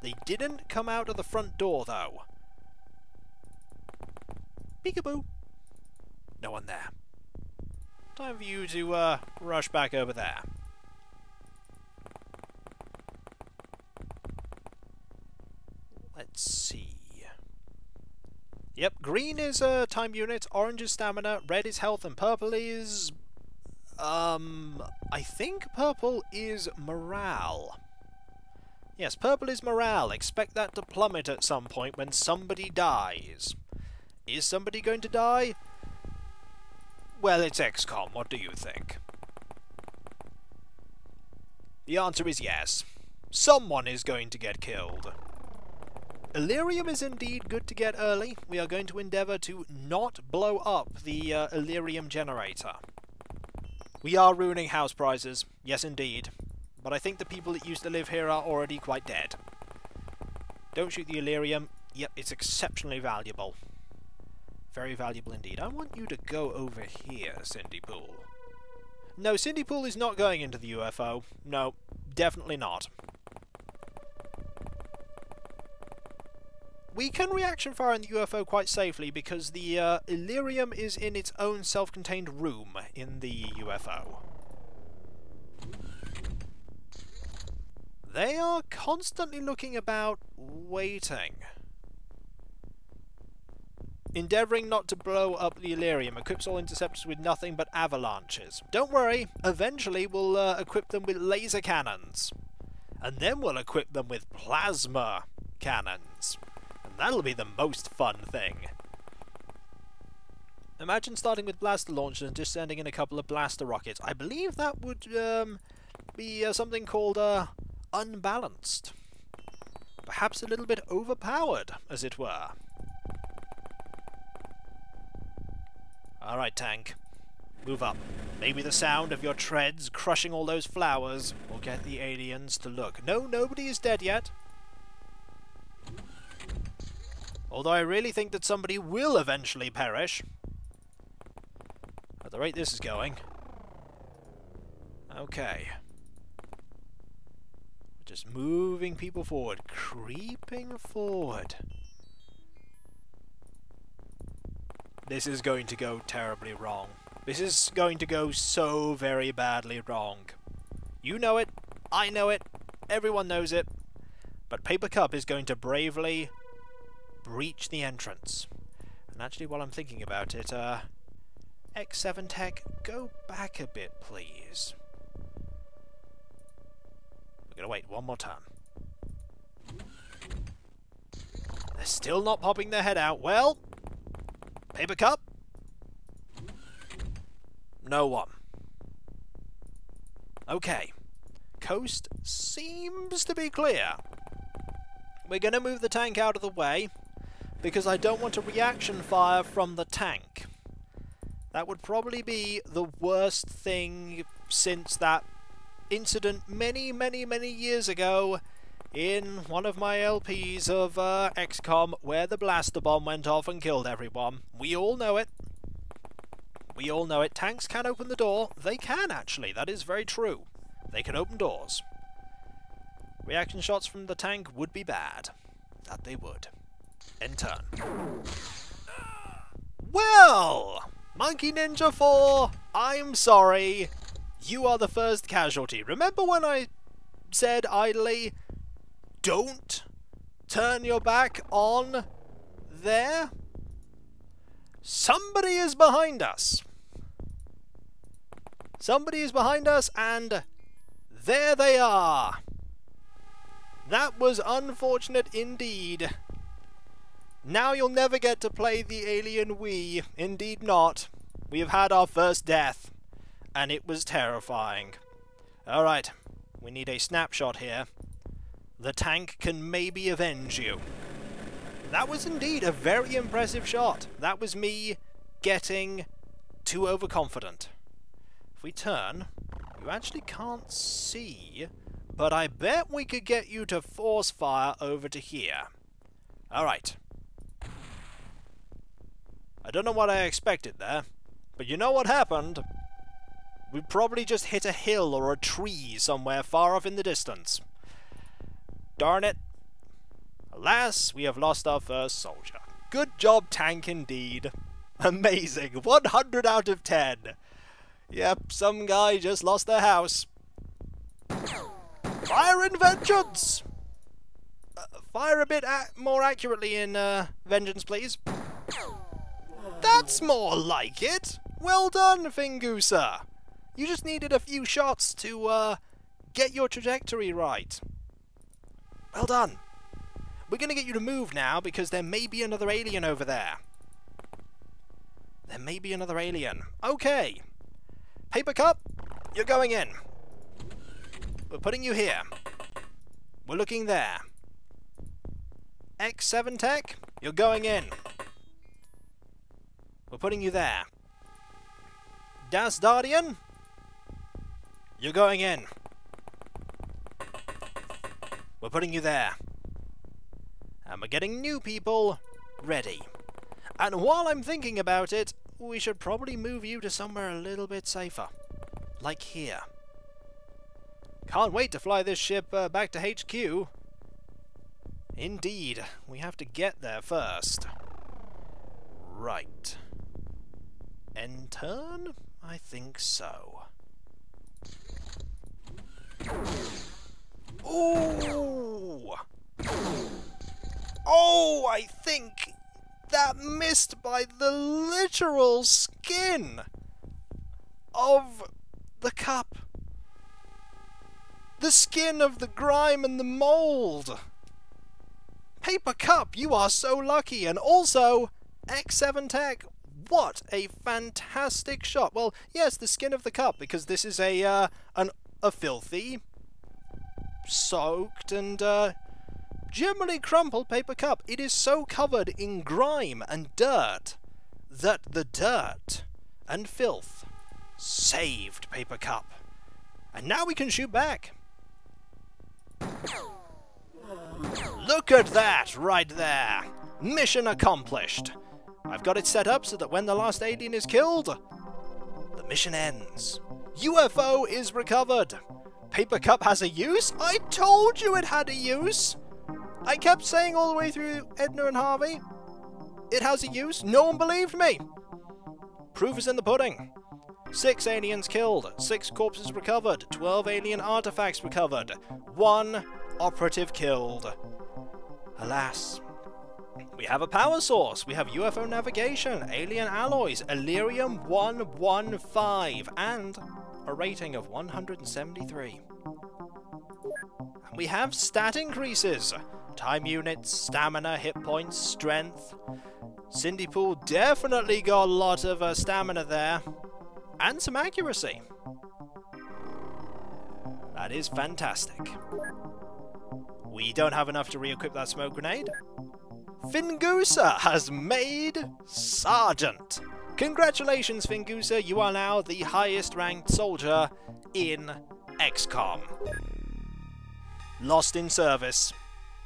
They didn't come out of the front door, though. Peekaboo! No one there. Time for you to rush back over there. Let's see. Yep, green is a time unit, orange is stamina, red is health, and purple is... I think purple is morale. Yes, purple is morale. Expect that to plummet at some point when somebody dies. Is somebody going to die? Well, it's XCOM, what do you think? The answer is yes. Someone is going to get killed. Illyrium is indeed good to get early. We are going to endeavour to not blow up the Illyrium generator. We are ruining house prizes, yes indeed. But I think the people that used to live here are already quite dead. Don't shoot the Illyrium. Yep, it's exceptionally valuable. Very valuable indeed. I want you to go over here, Cindy Pool. No, Cindy Pool is not going into the UFO. No, definitely not. We can reaction fire in the UFO quite safely because the Illyrium is in its own self-contained room in the UFO. They are constantly looking about, waiting. Endeavouring not to blow up the Illyrium, equips all interceptors with nothing but avalanches. Don't worry, eventually we'll equip them with laser cannons. And then we'll equip them with plasma cannons. That'll be the most fun thing. Imagine starting with blaster launchers and just sending in a couple of blaster rockets. I believe that would be something called unbalanced. Perhaps a little bit overpowered, as it were. Alright, tank. Move up. Maybe the sound of your treads crushing all those flowers will get the aliens to look. No, nobody is dead yet. Although I really think that somebody will eventually perish. At the rate this is going. Okay. Just moving people forward. Creeping forward. This is going to go terribly wrong. This is going to go so very badly wrong. You know it. I know it. Everyone knows it. But Paper Cup is going to bravely breach the entrance. And actually, while I'm thinking about it, X7 Tech, go back a bit, please. We're gonna wait one more time. They're still not popping their head out. Well, Paper Cup? No one. Okay. Coast seems to be clear. We're gonna move the tank out of the way, because I don't want to reaction fire from the tank. That would probably be the worst thing since that incident many, many, many years ago in one of my LPs of XCOM where the blaster bomb went off and killed everyone. We all know it. We all know it. Tanks can open the door. They can, actually. That is very true. They can open doors. Reaction shots from the tank would be bad. That they would. End turn. Well! Monkey Ninja 4, I'm sorry. You are the first casualty. Remember when I said idly, don't turn your back on there? Somebody is behind us. Somebody is behind us, and there they are. That was unfortunate indeed. Now you'll never get to play the Alien Wii. Indeed not. We have had our first death. And it was terrifying. Alright. We need a snapshot here. The tank can maybe avenge you. That was indeed a very impressive shot. That was me getting too overconfident. If we turn, you actually can't see, but I bet we could get you to force fire over to here. Alright. I don't know what I expected there, but you know what happened? We probably just hit a hill or a tree somewhere far off in the distance. Darn it. Alas, we have lost our first soldier. Good job, tank, indeed. Amazing. 100 out of 10. Yep, some guy just lost their house. Fire in vengeance! Fire a bit more accurately in vengeance, please. That's more like it! Well done, Fingusa! You just needed a few shots to get your trajectory right. Well done. We're gonna get you to move now, because there may be another alien over there. There may be another alien. Okay. Paper Cup, you're going in. We're putting you here. We're looking there. X7 Tech, you're going in. We're putting you there. Dazdardian, You're going in. We're putting you there. And we're getting new people ready. And while I'm thinking about it, we should probably move you to somewhere a little bit safer. Like here. Can't wait to fly this ship back to HQ. Indeed, we have to get there first. Right. End turn? I think so. Ooh! Oh, I think that missed by the literal skin of the cup. The skin of the grime and the mold. Paper Cup, you are so lucky. And also, X7 Tech, what a fantastic shot. Well, yes, the skin of the cup, because this is a filthy, soaked, and generally crumpled paper cup. It is so covered in grime and dirt that the dirt and filth saved Paper Cup. And now we can shoot back. Look at that right there! Mission accomplished! I've got it set up so that when the last alien is killed, the mission ends. UFO is recovered! Paper Cup has a use? I told you it had a use! I kept saying all the way through Edna and Harvey, it has a use. No one believed me! Proof is in the pudding. 6 aliens killed, 6 corpses recovered, 12 alien artifacts recovered, 1 operative killed. Alas. We have a power source, we have UFO navigation, alien alloys, Illyrium 115, and a rating of 173. And we have stat increases. Time units, stamina, hit points, strength. Cindy Pool definitely got a lot of stamina there. And some accuracy. That is fantastic. We don't have enough to re-equip that smoke grenade. Fingusa has made Sergeant! Congratulations, Fingusa, you are now the highest ranked soldier in XCOM. Lost in service.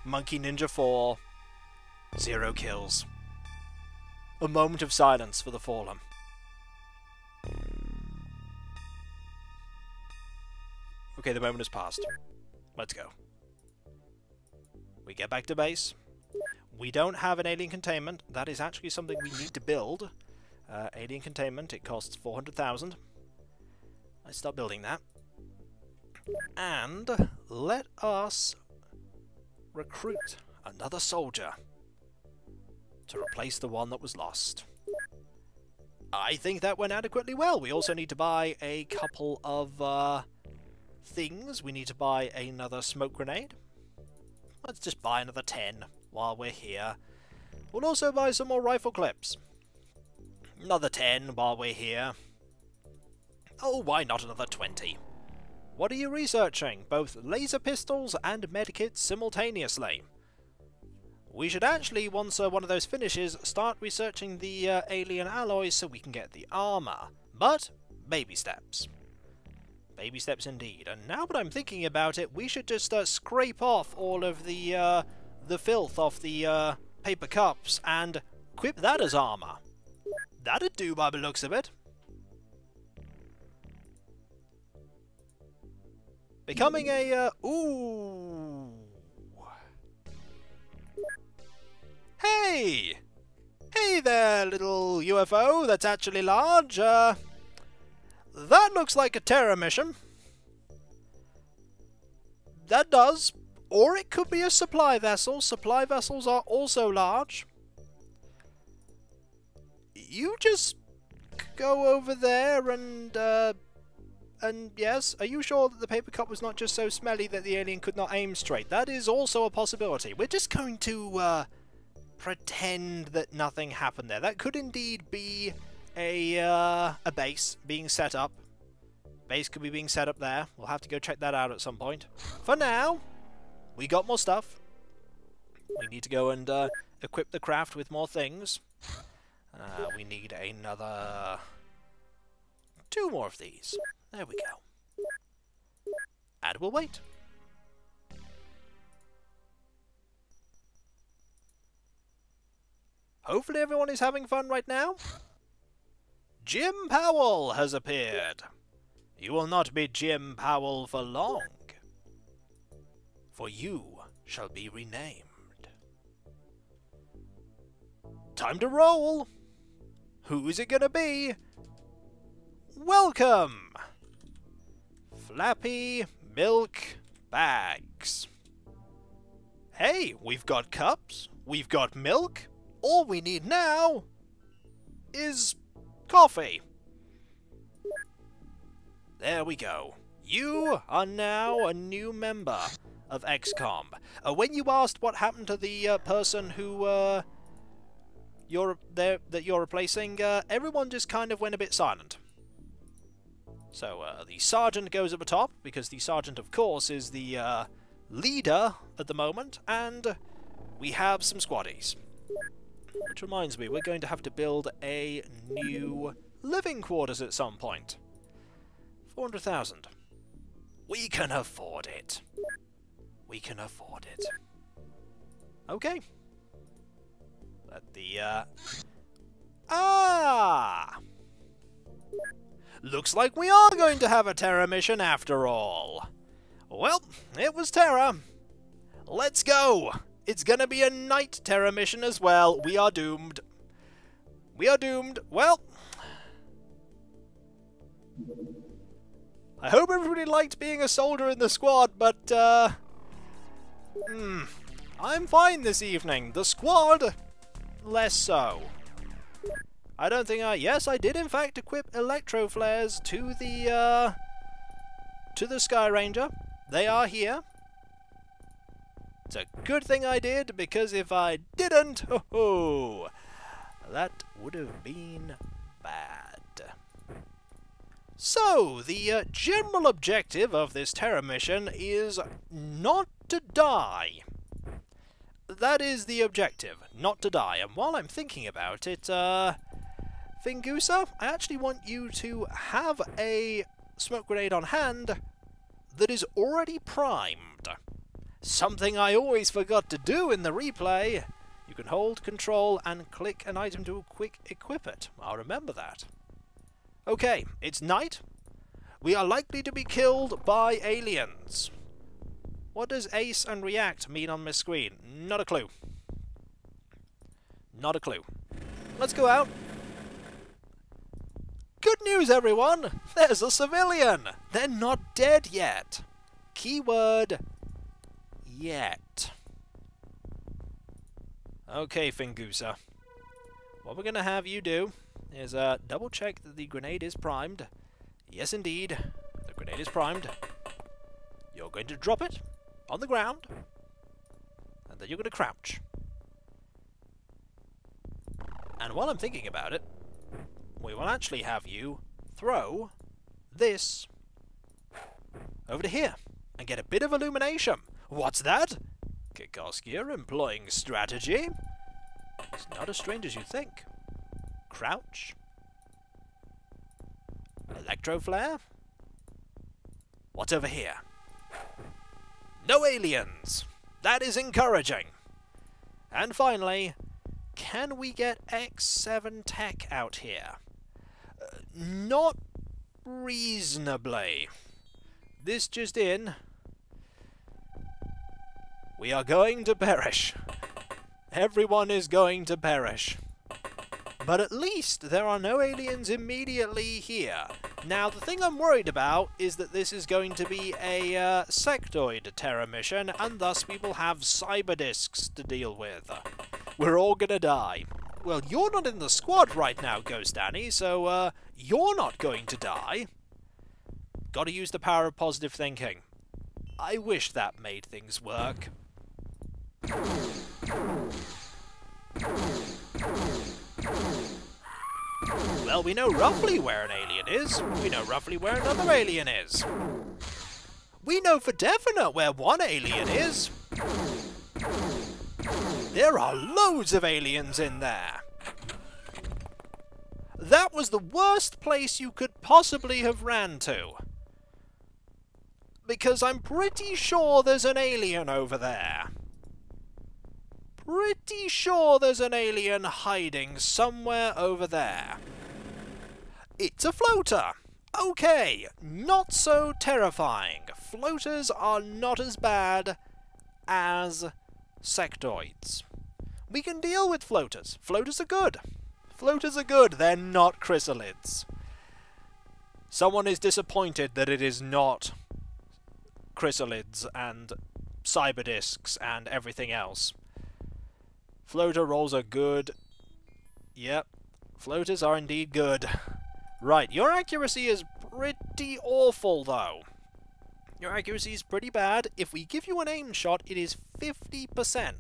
Monkey Ninja 4. 0 kills. A moment of silence for the fallen. Okay, the moment has passed. Let's go. We get back to base. We don't have an alien containment. That is actually something we need to build. Alien containment, it costs 400,000. Let's start building that. And let us recruit another soldier to replace the one that was lost. I think that went adequately well. We also need to buy a couple of things. We need to buy another smoke grenade. Let's just buy another 10. While we're here. We'll also buy some more rifle clips. Another 10 while we're here. Oh, why not another 20? What are you researching? Both laser pistols and medkits simultaneously. We should actually, once one of those finishes, start researching the alien alloys so we can get the armor. But, baby steps. Baby steps indeed. And now that I'm thinking about it, we should just scrape off all of the filth off the paper cups and equip that as armor. That'd do by the looks of it. Becoming a ooh. Hey! Hey there, little UFO that's actually large. That looks like a Terror mission. That does. Or it could be a supply vessel. Supply vessels are also large. You just go over there and yes, are you sure that the paper cup was not just so smelly that the alien could not aim straight? That is also a possibility. We're just going to pretend that nothing happened there. That could indeed be a base being set up. Base could be being set up there. We'll have to go check that out at some point. For now, we got more stuff. We need to go and equip the craft with more things. We need another 2 more of these. There we go. and we'll wait. Hopefully everyone is having fun right now. Jim Powell has appeared. You will not be Jim Powell for long, for you shall be renamed. Time to roll! Who's it gonna be? Welcome! Flappy Milk Bags. Hey, we've got cups, we've got milk, all we need now is coffee. There we go. You are now a new member of XCOM. When you asked what happened to the person who you're there that you're replacing, everyone just kind of went a bit silent. So the sergeant goes at the top, because the sergeant, of course, is the leader at the moment, and we have some squaddies. Which reminds me, we're going to have to build a new living quarters at some point. 400,000. We can afford it. We can afford it. Okay. Let the, Ah! Looks like we are going to have a Terra mission after all. Well, it was Terra. Let's go! It's gonna be a night Terra mission as well. We are doomed. We are doomed. Well... I hope everybody liked being a soldier in the squad, but, I'm fine this evening. The squad, less so. I don't think I... Yes, I did in fact equip Electro Flares to the Sky Ranger. They are here. It's a good thing I did, because if I didn't, ho-ho, that would have been bad. So, the general objective of this Terra mission is not to die. That is the objective, not to die. And while I'm thinking about it, Fingusa, I actually want you to have a smoke grenade on hand that is already primed. Something I always forgot to do in the replay. You can hold Control and click an item to quick equip it. I'll remember that. Okay, it's night. We are likely to be killed by aliens. What does ace and react mean on my screen? Not a clue. Not a clue. Let's go out. Good news, everyone! There's a civilian! They're not dead yet. Keyword... yet. Okay, Fingusa. What we're gonna have you do... is double check that the grenade is primed. Yes, indeed. The grenade is primed. You're going to drop it on the ground, and then you're going to crouch. And while I'm thinking about it, we will actually have you throw this over to here and get a bit of illumination. What's that? Kikoskia employing strategy. It's not as strange as you think. Crouch. Electro Flare. What's over here? No aliens! That is encouraging! And finally, can we get X7 Tech out here? Not reasonably. This just in. We are going to perish. Everyone is going to perish. But at least there are no aliens immediately here. Now, the thing I'm worried about is that this is going to be a Sectoid Terra mission, and thus we will have cyberdiscs to deal with. We're all gonna die. Well, you're not in the squad right now, Ghost Danny, so you're not going to die. Gotta use the power of positive thinking. I wish that made things work. Well, we know roughly where an alien is. We know roughly where another alien is. We know for definite where one alien is. There are loads of aliens in there. That was the worst place you could possibly have ran to. because I'm pretty sure there's an alien over there. Pretty sure there's an alien hiding somewhere over there. It's a floater! Okay, not so terrifying. Floaters are not as bad as sectoids. We can deal with floaters. Floaters are good. Floaters are good, they're not chrysalids. Someone is disappointed that it is not chrysalids and cyberdiscs and everything else. Floater rolls are good. Yep, floaters are indeed good. Right, your accuracy is pretty awful though. Your accuracy is pretty bad. If we give you an aim shot, it is 50%.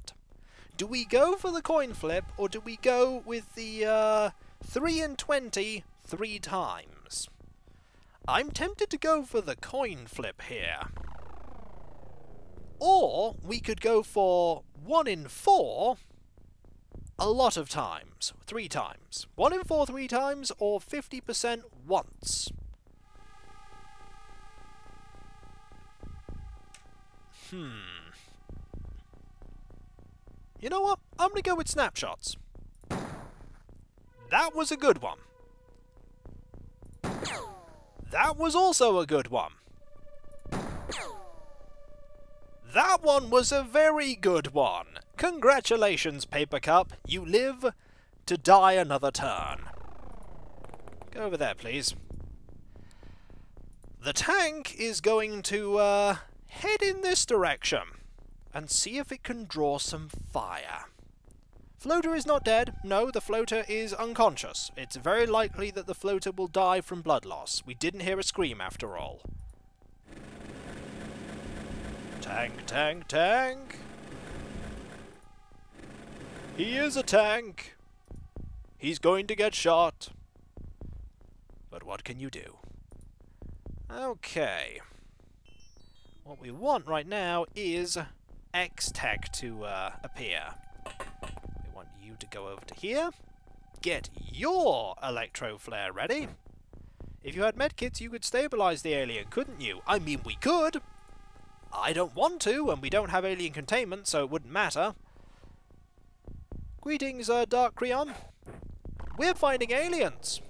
Do we go for the coin flip, or do we go with the 3 and 20 three times? I'm tempted to go for the coin flip here. Or we could go for 1 in 4 a lot of times, 3 times. 1 in 4 3 times, or 50% once. You know what? I'm gonna go with snapshots. That was a good one. That was also a good one. That one was a very good one. Congratulations, Paper Cup. You live to die another turn. Go over there, please. The tank is going to head in this direction and see if it can draw some fire. Floater is not dead. No, the floater is unconscious. It's very likely that the floater will die from blood loss. We didn't hear a scream after all. Tank, tank, tank! He is a tank! He's going to get shot! But what can you do? Okay. What we want right now is X-Tech to appear. We want you to go over to here, get your Electro Flare ready. If you had medkits, you could stabilise the alien, couldn't you? I mean, we could! I don't want to, and we don't have alien containment, so it wouldn't matter. Greetings, Dark Creon. We're finding aliens!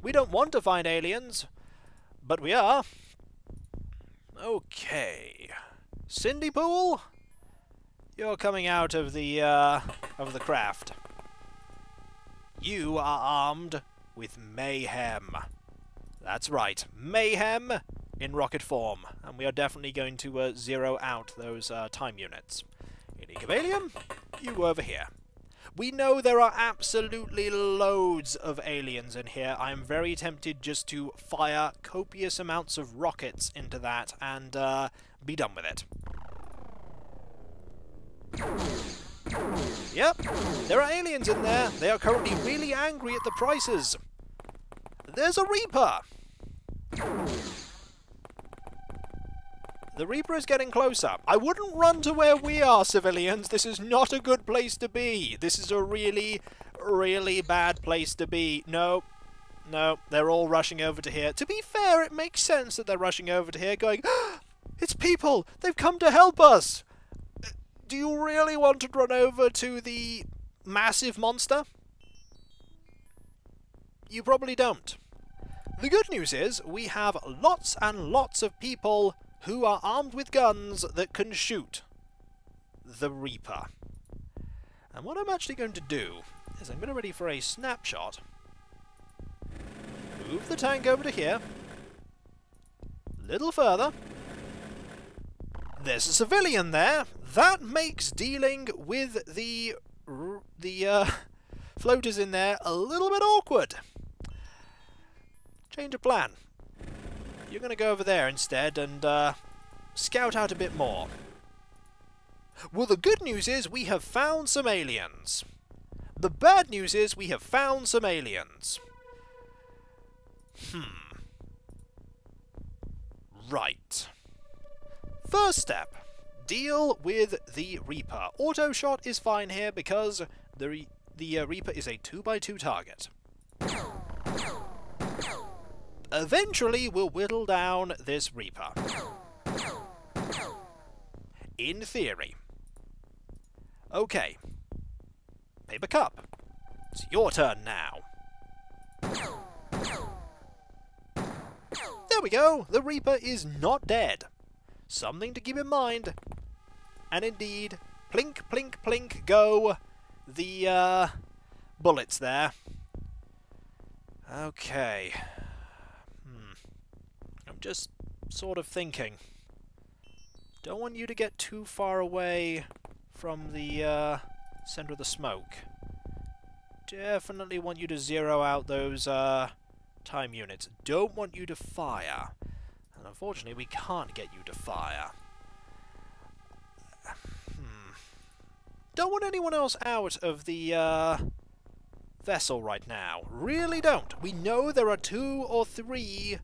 We don't want to find aliens, but we are. Okay, Cindy Pool, you're coming out of the craft. You are armed with mayhem. That's right, mayhem in rocket form, and we are definitely going to zero out those time units. Alien Cabalion, you over here. We know there are absolutely loads of aliens in here. I'm very tempted just to fire copious amounts of rockets into that and be done with it. Yep, there are aliens in there. They are currently really angry at the prices. There's a Reaper! The Reaper is getting closer. I wouldn't run to where we are, civilians! This is not a good place to be! This is a really, really bad place to be. No. No, they're all rushing over to here. To be fair, it makes sense that they're rushing over to here, going, "Ah, it's people! They've come to help us!" Do you really want to run over to the massive monster? You probably don't. The good news is, we have lots and lots of people who are armed with guns that can shoot the Reaper. And what I'm actually going to do is I'm going to ready for a snapshot. Move the tank over to here. A little further. There's a civilian there! That makes dealing with the floaters in there a little bit awkward. Change of plan. You're going to go over there instead and scout out a bit more. Well, the good news is we have found some aliens. The bad news is we have found some aliens. Right. First step. Deal with the Reaper. Auto shot is fine here because the Reaper is a 2x2 target. Eventually, we'll whittle down this Reaper. in theory. Okay. Paper Cup, it's your turn now. There we go! The Reaper is not dead. Something to keep in mind. And indeed, plink, plink, plink, go the bullets there. Okay. I'm just sort of thinking. Don't want you to get too far away from the center of the smoke. Definitely want you to zero out those time units. Don't want you to fire. And unfortunately, we can't get you to fire. Don't want anyone else out of the vessel right now. Really don't. We know there are 2 or 3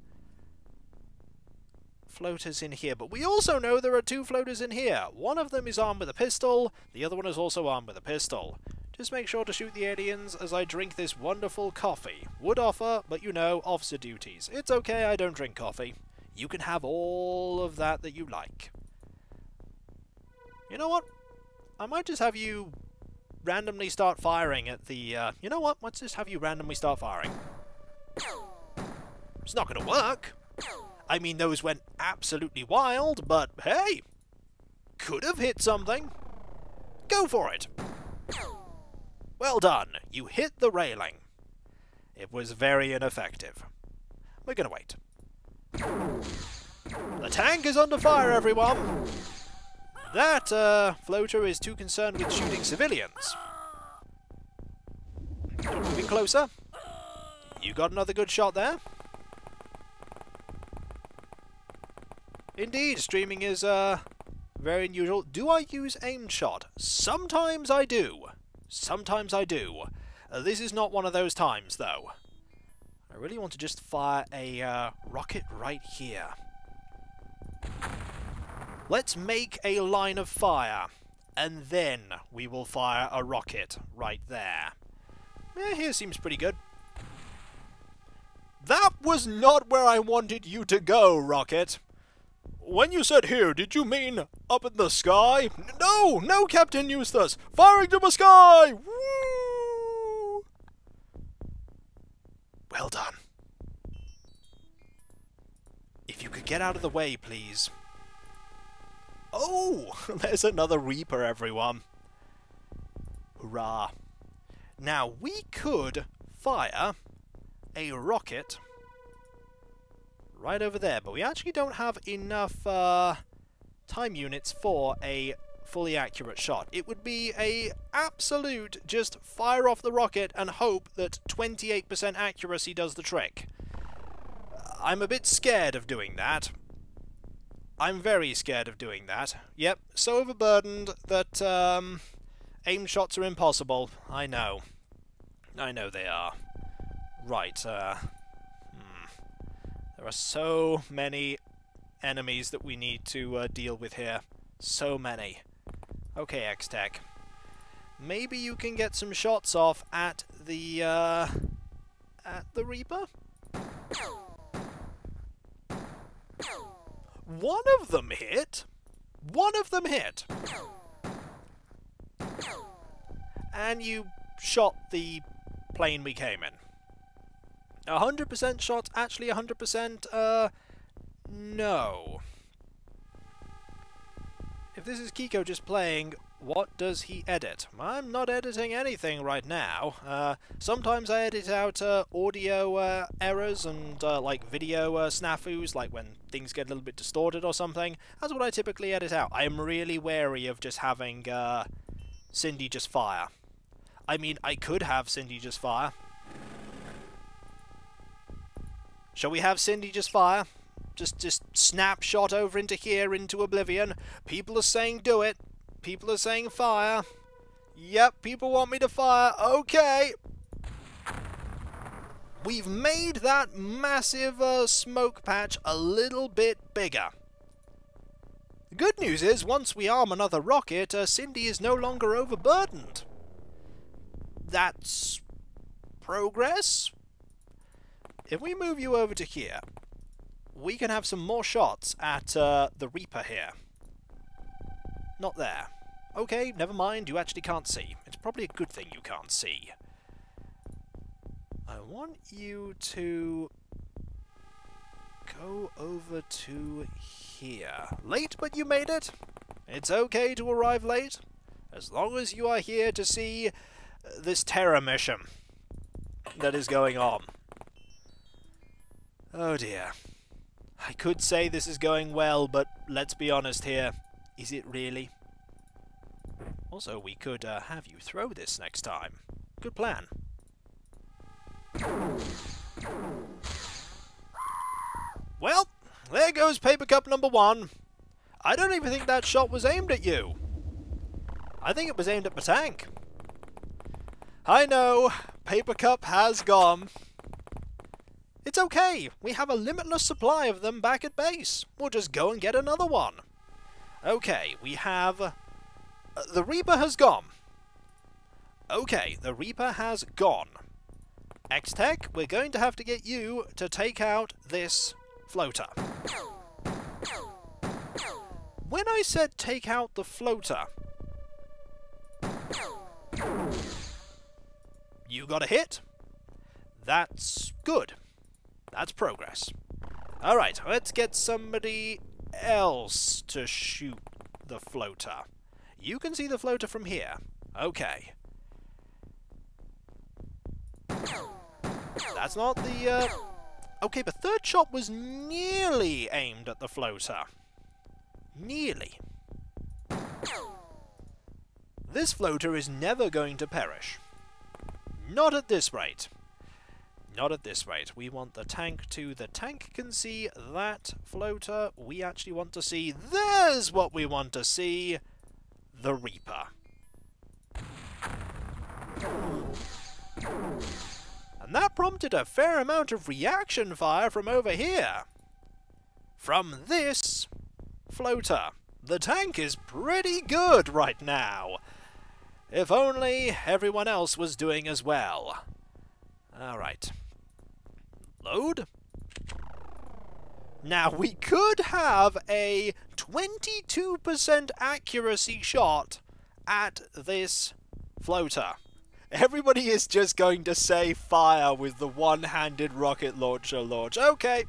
floaters in here, but we also know there are 2 floaters in here. One of them is armed with a pistol, the other one is also armed with a pistol. Just make sure to shoot the aliens as I drink this wonderful coffee. Would offer, but you know, officer duties. It's okay, I don't drink coffee. You can have all of that that you like. You know what? I might just have you randomly start firing at the, You know what? Let's just have you randomly start firing. It's not gonna work! I mean, those went absolutely wild, but hey! Could have hit something! Go for it! Well done! You hit the railing. It was very ineffective. We're gonna wait. The tank is under fire, everyone! That, floater is too concerned with shooting civilians. Moving closer. You got another good shot there. Indeed, streaming is, very unusual. Do I use aimed shot? Sometimes I do. Sometimes I do. This is not one of those times, though. I really want to just fire a, rocket right here. Let's make a line of fire, and then we will fire a rocket right there. Eh, here seems pretty good. That was not where I wanted you to go, rocket! When you said here, did you mean up in the sky? No! No, Captain Eustace! Firing to the sky! Woo! Well done. If you could get out of the way, please. Oh! There's another Reaper, everyone. Hurrah. Now, we could fire a rocket right over there, but we actually don't have enough time units for a fully accurate shot. It would be a absolute just fire off the rocket and hope that 28% accuracy does the trick. I'm a bit scared of doing that. I'm very scared of doing that. Yep, so overburdened that aim shots are impossible. I know. I know they are. Right, there are so many enemies that we need to deal with here. So many. Okay, X-Tech. Maybe you can get some shots off at the Reaper? One of them hit! One of them hit! And you shot the plane we came in. 100% shot, actually 100%, no. If this is Kiko just playing, what does he edit? I'm not editing anything right now. Sometimes I edit out audio errors and like video snafus, like when things get a little bit distorted or something. That's what I typically edit out. I'm really wary of just having Cindy just fire. I mean, I could have Cindy just fire. Shall we have Cindy just fire? Just snapshot over into here, into oblivion. People are saying do it. People are saying fire. Yep, people want me to fire. Okay! We've made that massive smoke patch a little bit bigger. The good news is, once we arm another rocket, Cindy is no longer overburdened. That's progress. If we move you over to here, we can have some more shots at the Reaper here. Not there. Okay, never mind, you actually can't see. It's probably a good thing you can't see. I want you to go over to here. Late, but you made it! It's okay to arrive late, as long as you are here to see this terror mission that is going on. Oh dear. I could say this is going well, but let's be honest here. Is it really? Also, we could have you throw this next time. Good plan. Well, there goes Paper Cup number 1. I don't even think that shot was aimed at you. I think it was aimed at my tank. I know, Paper Cup has gone. It's okay, we have a limitless supply of them back at base. We'll just go and get another one. Okay, we have... the Reaper has gone. Okay, the Reaper has gone. X-Tech, we're going to have to get you to take out this floater. When I said take out the floater, you got a hit. That's good. That's progress. Alright, let's get somebody else to shoot the floater. You can see the floater from here. Okay. That's not the... Okay, the third shot was nearly aimed at the floater. Nearly. This floater is never going to perish. Not at this rate. Not at this rate. We want the tank to... The tank can see that floater. We actually want to see... There's what we want to see! The Reaper. And that prompted a fair amount of reaction fire from over here. From this... floater. The tank is pretty good right now. If only everyone else was doing as well. Alright. Load. Now we could have a 22% accuracy shot at this floater. Everybody is just going to say fire with the one-handed rocket launcher launch. Okay.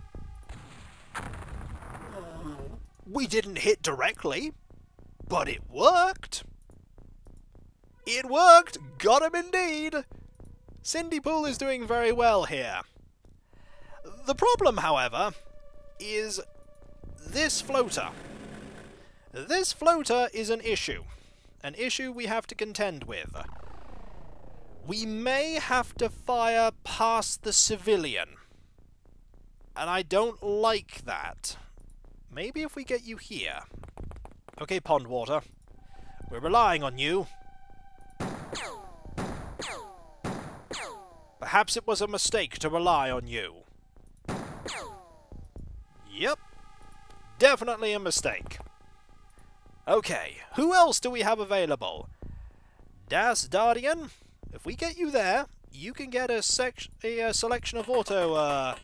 We didn't hit directly, but it worked. It worked! Got him indeed! Cindy Pool is doing very well here. The problem, however, is this floater. This floater is an issue. An issue we have to contend with. We may have to fire past the civilian. And I don't like that. Maybe if we get you here. Okay, Pondwater. We're relying on you. Perhaps it was a mistake to rely on you. Yep. Definitely a mistake. Okay, who else do we have available? Dazdardian. If we get you there, you can get a selection of auto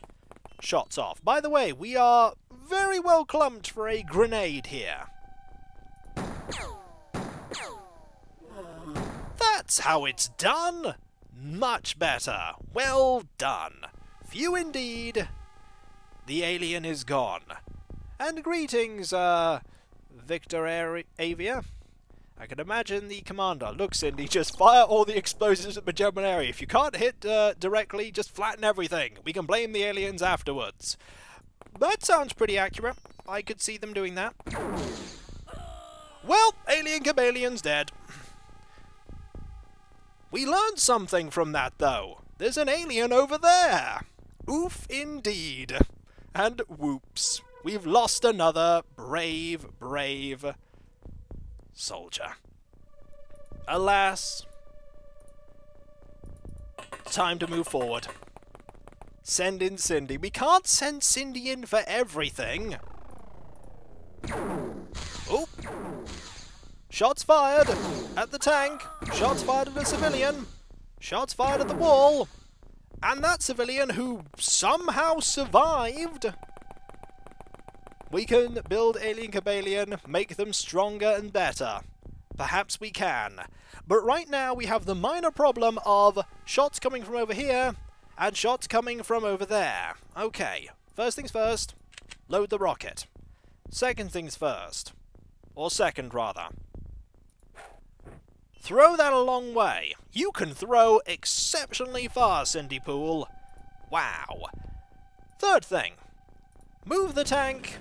shots off. By the way, we are very well clumped for a grenade here. That's how it's done! Much better. Well done. Few indeed. The alien is gone. And greetings, Victor Avia. I can imagine the commander. Look, Cindy, just fire all the explosives at the German area. If you can't hit directly, just flatten everything. We can blame the aliens afterwards. That sounds pretty accurate. I could see them doing that. Well, Alien Cabalion's dead. We learned something from that, though. There's an alien over there! Oof, indeed. And whoops. We've lost another brave, brave soldier. Alas. Time to move forward. Send in Cindy. We can't send Cindy in for everything. Oh! Shots fired at the tank. Shots fired at a civilian. Shots fired at the wall. And that civilian who somehow survived We can build Alien Cabalion, make them stronger and better. Perhaps we can. But right now we have the minor problem of shots coming from over here, and shots coming from over there. Okay, first things first, load the rocket. Second things first. Or second, rather. Throw that a long way. You can throw exceptionally far, Cindy Pool. Wow. Third thing. Move the tank.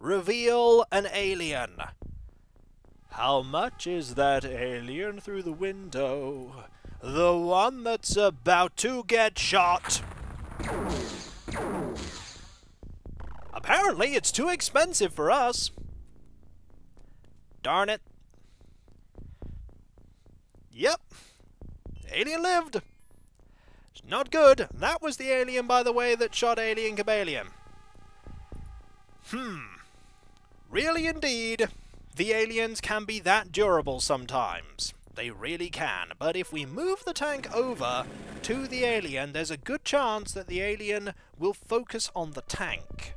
Reveal an alien. How much is that alien through the window? The one that's about to get shot. Apparently it's too expensive for us. Darn it. Yep. Alien lived. It's not good. That was the alien, by the way, that shot Alien Cabalion. Really indeed, the aliens can be that durable sometimes. They really can. But if we move the tank over to the alien, there's a good chance that the alien will focus on the tank.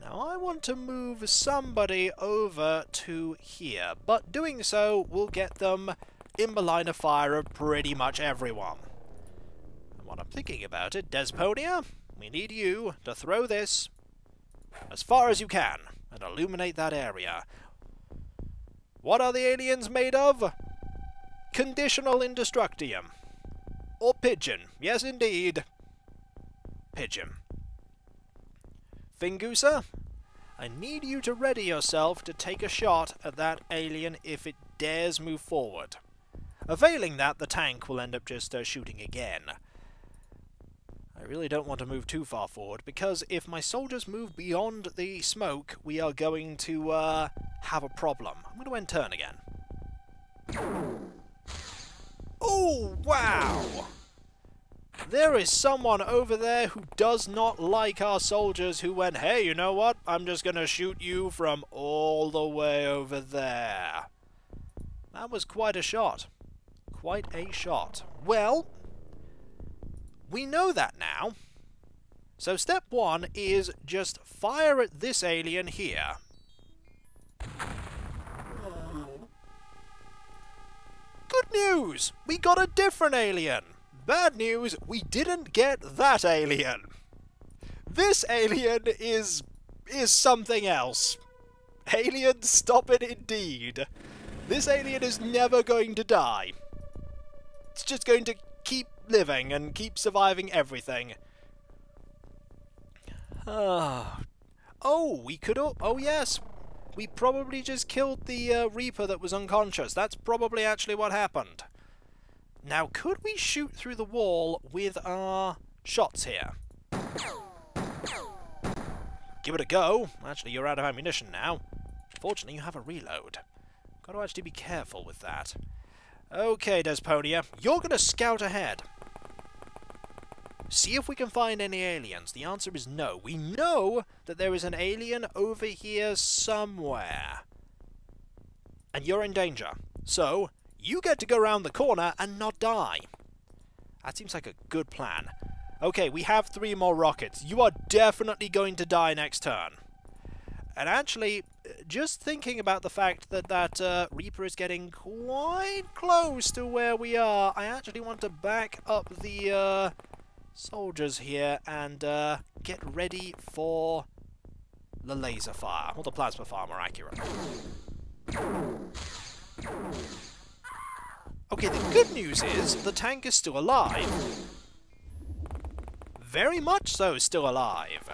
Now I want to move somebody over to here, but doing so will get them in the line of fire of pretty much everyone. And what I'm thinking about it, Desponia, we need you to throw this as far as you can and illuminate that area. What are the aliens made of? Conditional Indestructium. Or Pigeon. Yes, indeed. Pigeon. Fingusa, I need you to ready yourself to take a shot at that alien if it dares move forward. Availing that, the tank will end up just shooting again. I really don't want to move too far forward, because if my soldiers move beyond the smoke, we are going to have a problem. I'm going to end turn again. Oh, wow! There is someone over there who does not like our soldiers who went, hey, you know what? I'm just going to shoot you from all the way over there. That was quite a shot. Quite a shot. Well, we know that now. So step one is just fire at this alien here. Good news! We got a different alien! Bad news, we didn't get that alien. This alien is something else. Alien, stop it indeed. This alien is never going to die. It's just going to keep living and keep surviving everything. Oh, we could... Oh yes, we probably just killed the Reaper that was unconscious. That's probably actually what happened. Now, could we shoot through the wall with our shots here? Give it a go. Actually, you're out of ammunition now. Fortunately, you have a reload. Got to actually be careful with that. Okay, Desponia, you're going to scout ahead. See if we can find any aliens. The answer is no. We know that there is an alien over here somewhere. And you're in danger. So... you get to go around the corner and not die. That seems like a good plan. Okay, we have 3 more rockets. You are definitely going to die next turn. And actually, just thinking about the fact that Reaper is getting quite close to where we are, I actually want to back up the soldiers here and get ready for the laser fire. Or the plasma fire, more accurately. Okay, the good news is, the tank is still alive. Very much so still alive.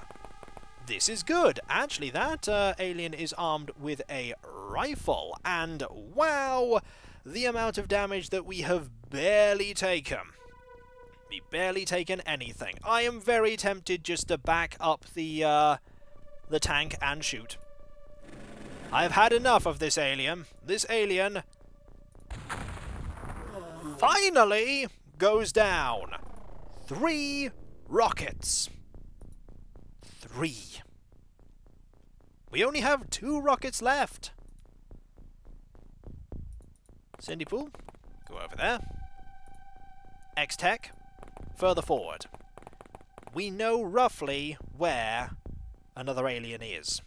This is good. Actually, that alien is armed with a rifle, and wow, the amount of damage that we have barely taken. We've barely taken anything. I am very tempted just to back up the tank and shoot. I've had enough of this alien. This alien... finally goes down. 3 rockets. 3. We only have 2 rockets left. Cindy Pool, go over there. X-Tech, further forward. We know roughly where another alien is.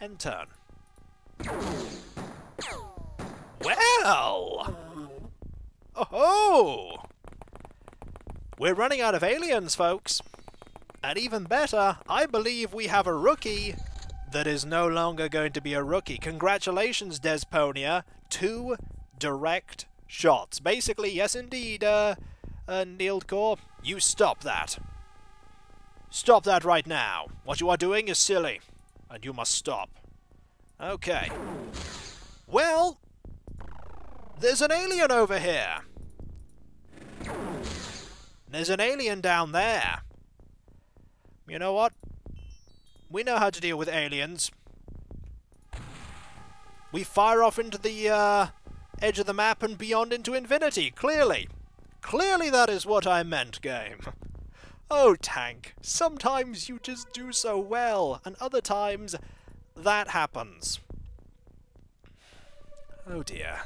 End turn. Well! Oh-ho! We're running out of aliens, folks! And even better, I believe we have a rookie that is no longer going to be a rookie. Congratulations, Desponia! 2 direct shots. Basically, yes indeed, Neiled Core, you stop that. Stop that right now. What you are doing is silly, and you must stop. Okay. Well, there's an alien over here. There's an alien down there. You know what? We know how to deal with aliens. We fire off into the edge of the map and beyond into infinity, clearly. Clearly that is what I meant, game. Oh, Tank, sometimes you just do so well, and other times that happens. Oh dear.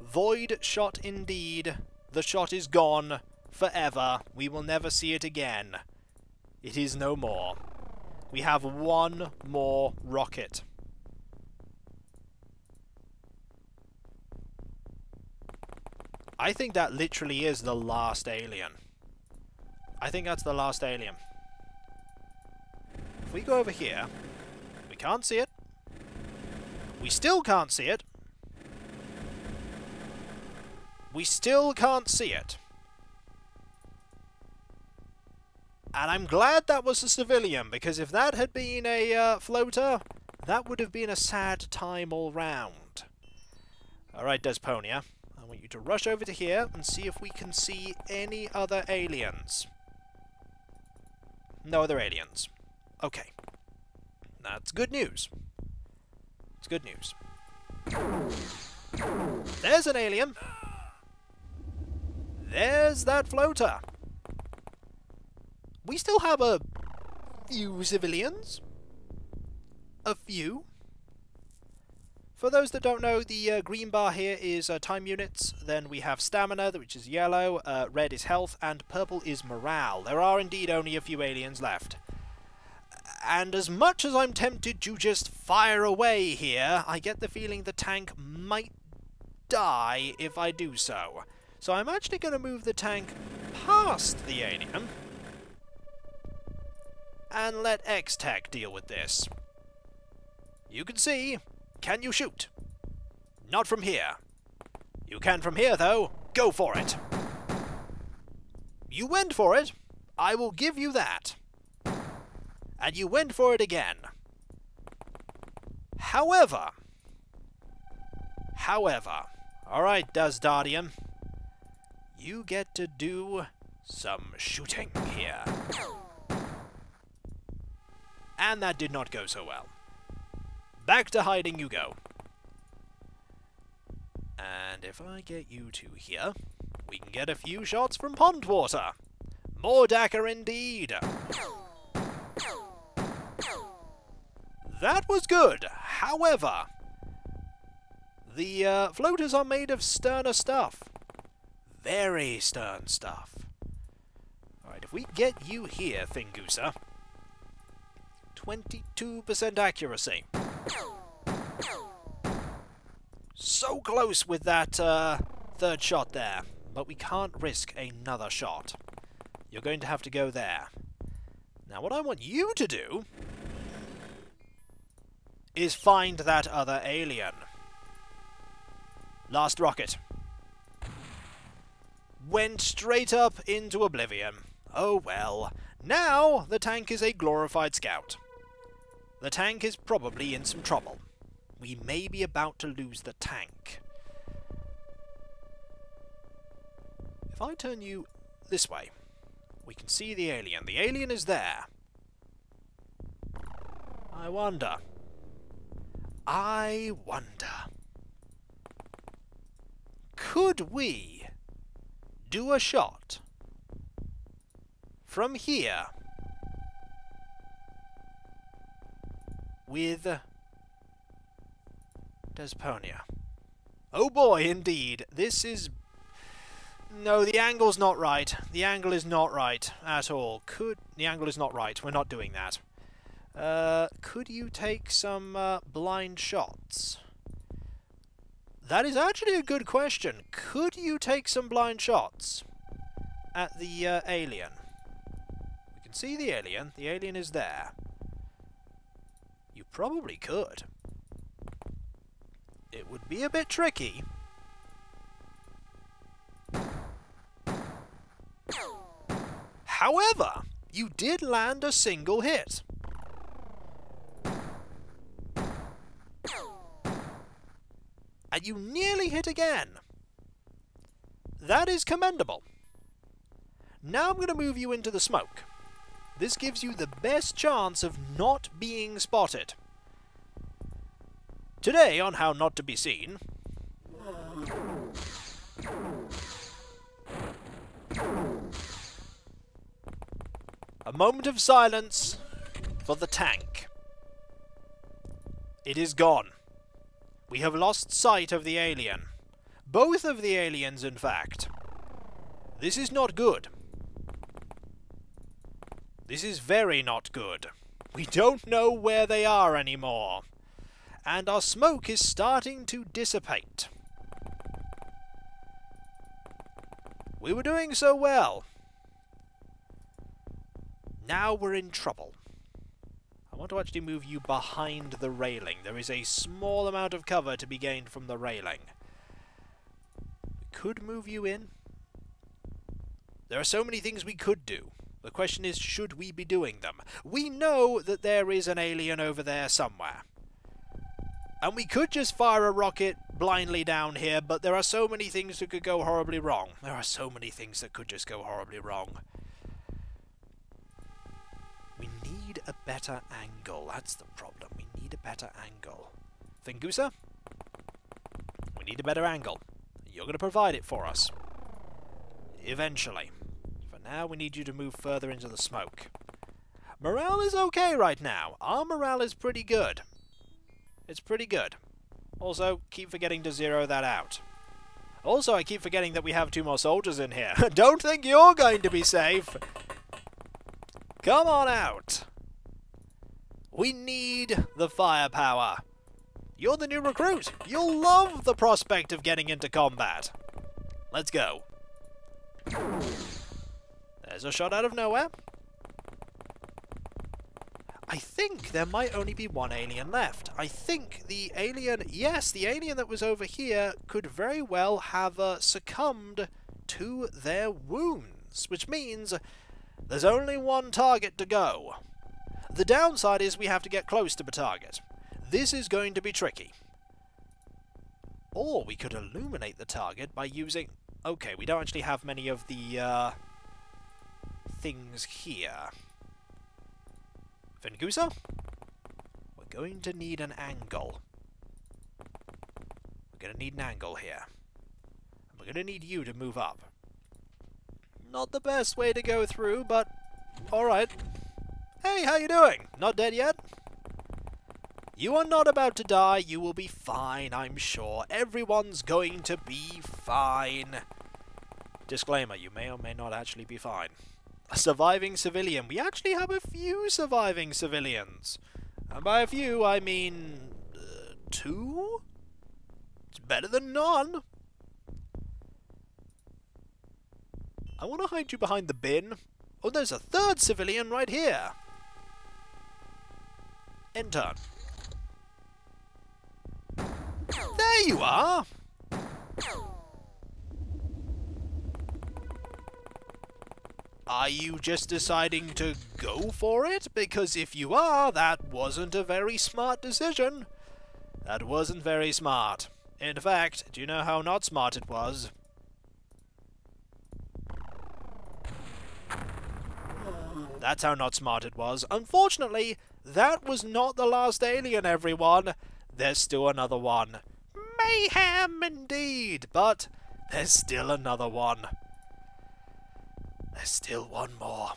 Void shot indeed. The shot is gone. Forever. We will never see it again. It is no more. We have one more rocket. I think that literally is the last alien. I think that's the last alien. If we go over here, we can't see it. We still can't see it. We still can't see it. And I'm glad that was a civilian, because if that had been a floater, that would have been a sad time all round. Alright, Desponia. I want you to rush over to here and see if we can see any other aliens. No other aliens. Okay. That's good news. It's good news. There's an alien! There's that floater! We still have a few civilians. A few. For those that don't know, the green bar here is time units, then we have stamina, which is yellow, red is health, and purple is morale. There are indeed only a few aliens left. And as much as I'm tempted to just fire away here, I get the feeling the tank might die if I do so. So I'm actually going to move the tank past the alien, and let X-Tech deal with this. You can see. Can you shoot? Not from here. You can from here, though. Go for it. You went for it. I will give you that. And you went for it again. However... however... alright, Dazdardian. You get to do some shooting here. And that did not go so well. Back to hiding you go. And if I get you two here, we can get a few shots from Pondwater. More Dacker indeed! That was good! However, the floaters are made of sterner stuff. Very stern stuff. Alright, if we get you here, Fingusa... 22% accuracy. So close with that third shot there, but we can't risk another shot. You're going to have to go there. Now what I want you to do is find that other alien. Last rocket. Went straight up into oblivion. Oh well. Now the tank is a glorified scout. The tank is probably in some trouble. We may be about to lose the tank. If I turn you this way, we can see the alien. The alien is there. I wonder. I wonder. Could we do a shot from here with Desponia? Oh boy, indeed. This is... No, the angle's not right. The angle is not right at all. The angle is not right. We're not doing that. Could you take some blind shots? That is actually a good question. Could you take some blind shots at the alien? We can see the alien. The alien is there. You probably could. It would be a bit tricky. However, you did land a single hit. And you nearly hit again. That is commendable. Now I'm going to move you into the smoke. This gives you the best chance of not being spotted. Today on How Not to Be Seen... A moment of silence for the tank. It is gone. We have lost sight of the alien. Both of the aliens, in fact. This is not good. This is very not good. We don't know where they are anymore. And our smoke is starting to dissipate. We were doing so well. Now we're in trouble. I want to actually move you behind the railing. There is a small amount of cover to be gained from the railing. We could move you in. There are so many things we could do. The question is, should we be doing them? We know that there is an alien over there somewhere. And we could just fire a rocket blindly down here, but there are so many things that could go horribly wrong. There are so many things that could just go horribly wrong. We need a better angle. That's the problem. We need a better angle. Fingusa? We need a better angle. You're going to provide it for us. Eventually. For now, we need you to move further into the smoke. Morale is okay right now. Our morale is pretty good. It's pretty good. Also, keep forgetting to zero that out. Also, I keep forgetting that we have two more soldiers in here. Don't think you're going to be safe! Come on out! We need the firepower. You're the new recruit. You'll love the prospect of getting into combat. Let's go. There's a shot out of nowhere. I think there might only be one alien left. I think the alien... Yes, the alien that was over here could very well have succumbed to their wounds, which means... There's only one target to go. The downside is we have to get close to the target. This is going to be tricky. Or we could illuminate the target by using... Okay, we don't actually have many of the, things here. Fingusa? We're going to need an angle. We're going to need an angle here. And we're going to need you to move up. Not the best way to go through, but alright. Hey, how you doing? Not dead yet? You are not about to die. You will be fine, I'm sure. Everyone's going to be fine. Disclaimer, you may or may not actually be fine. A surviving civilian. We actually have a few surviving civilians. And by a few, I mean... two? It's better than none. I want to hide you behind the bin. Oh, there's a third civilian right here! Intern. There you are! Are you just deciding to go for it? Because if you are, that wasn't a very smart decision. That wasn't very smart. In fact, do you know how not smart it was? That's how not smart it was. Unfortunately, that was not the last alien, everyone. There's still another one. Mayhem, indeed! But there's still another one. There's still one more.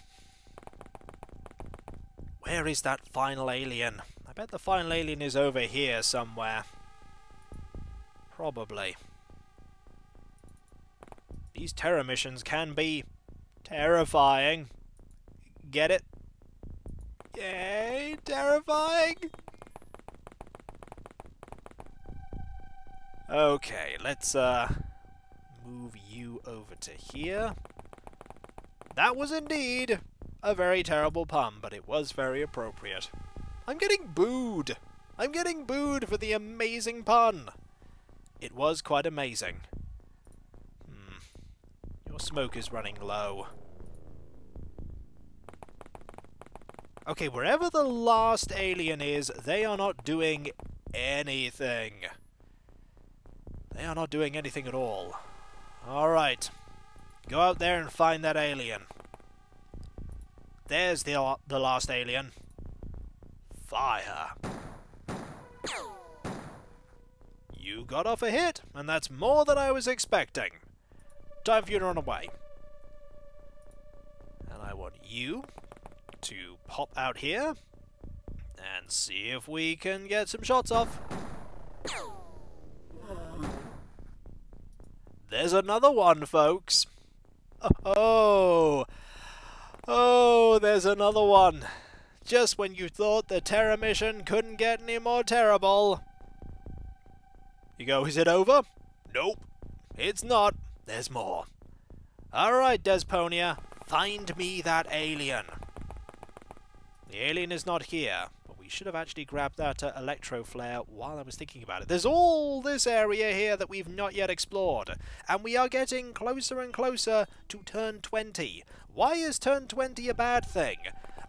Where is that final alien? I bet the final alien is over here somewhere. Probably. These terror missions can be terrifying. Get it? Yay, terrifying! Okay, let's move you over to here. That was indeed a very terrible pun, but it was very appropriate. I'm getting booed! I'm getting booed for the amazing pun! It was quite amazing. Your smoke is running low. Okay, wherever the last alien is, they are not doing anything. They are not doing anything at all. Alright. Go out there and find that alien. There's the last alien. Fire. You got off a hit, and that's more than I was expecting. Time for you to run away. And I want you to pop out here and see if we can get some shots off. There's another one, folks. Oh! Oh, there's another one. Just when you thought the terror mission couldn't get any more terrible. You go, is it over? Nope. It's not. There's more. Alright, Desponia. Find me that alien. The alien is not here, but we should have actually grabbed that Electro Flare while I was thinking about it. There's all this area here that we've not yet explored, and we are getting closer and closer to turn 20. Why is turn 20 a bad thing?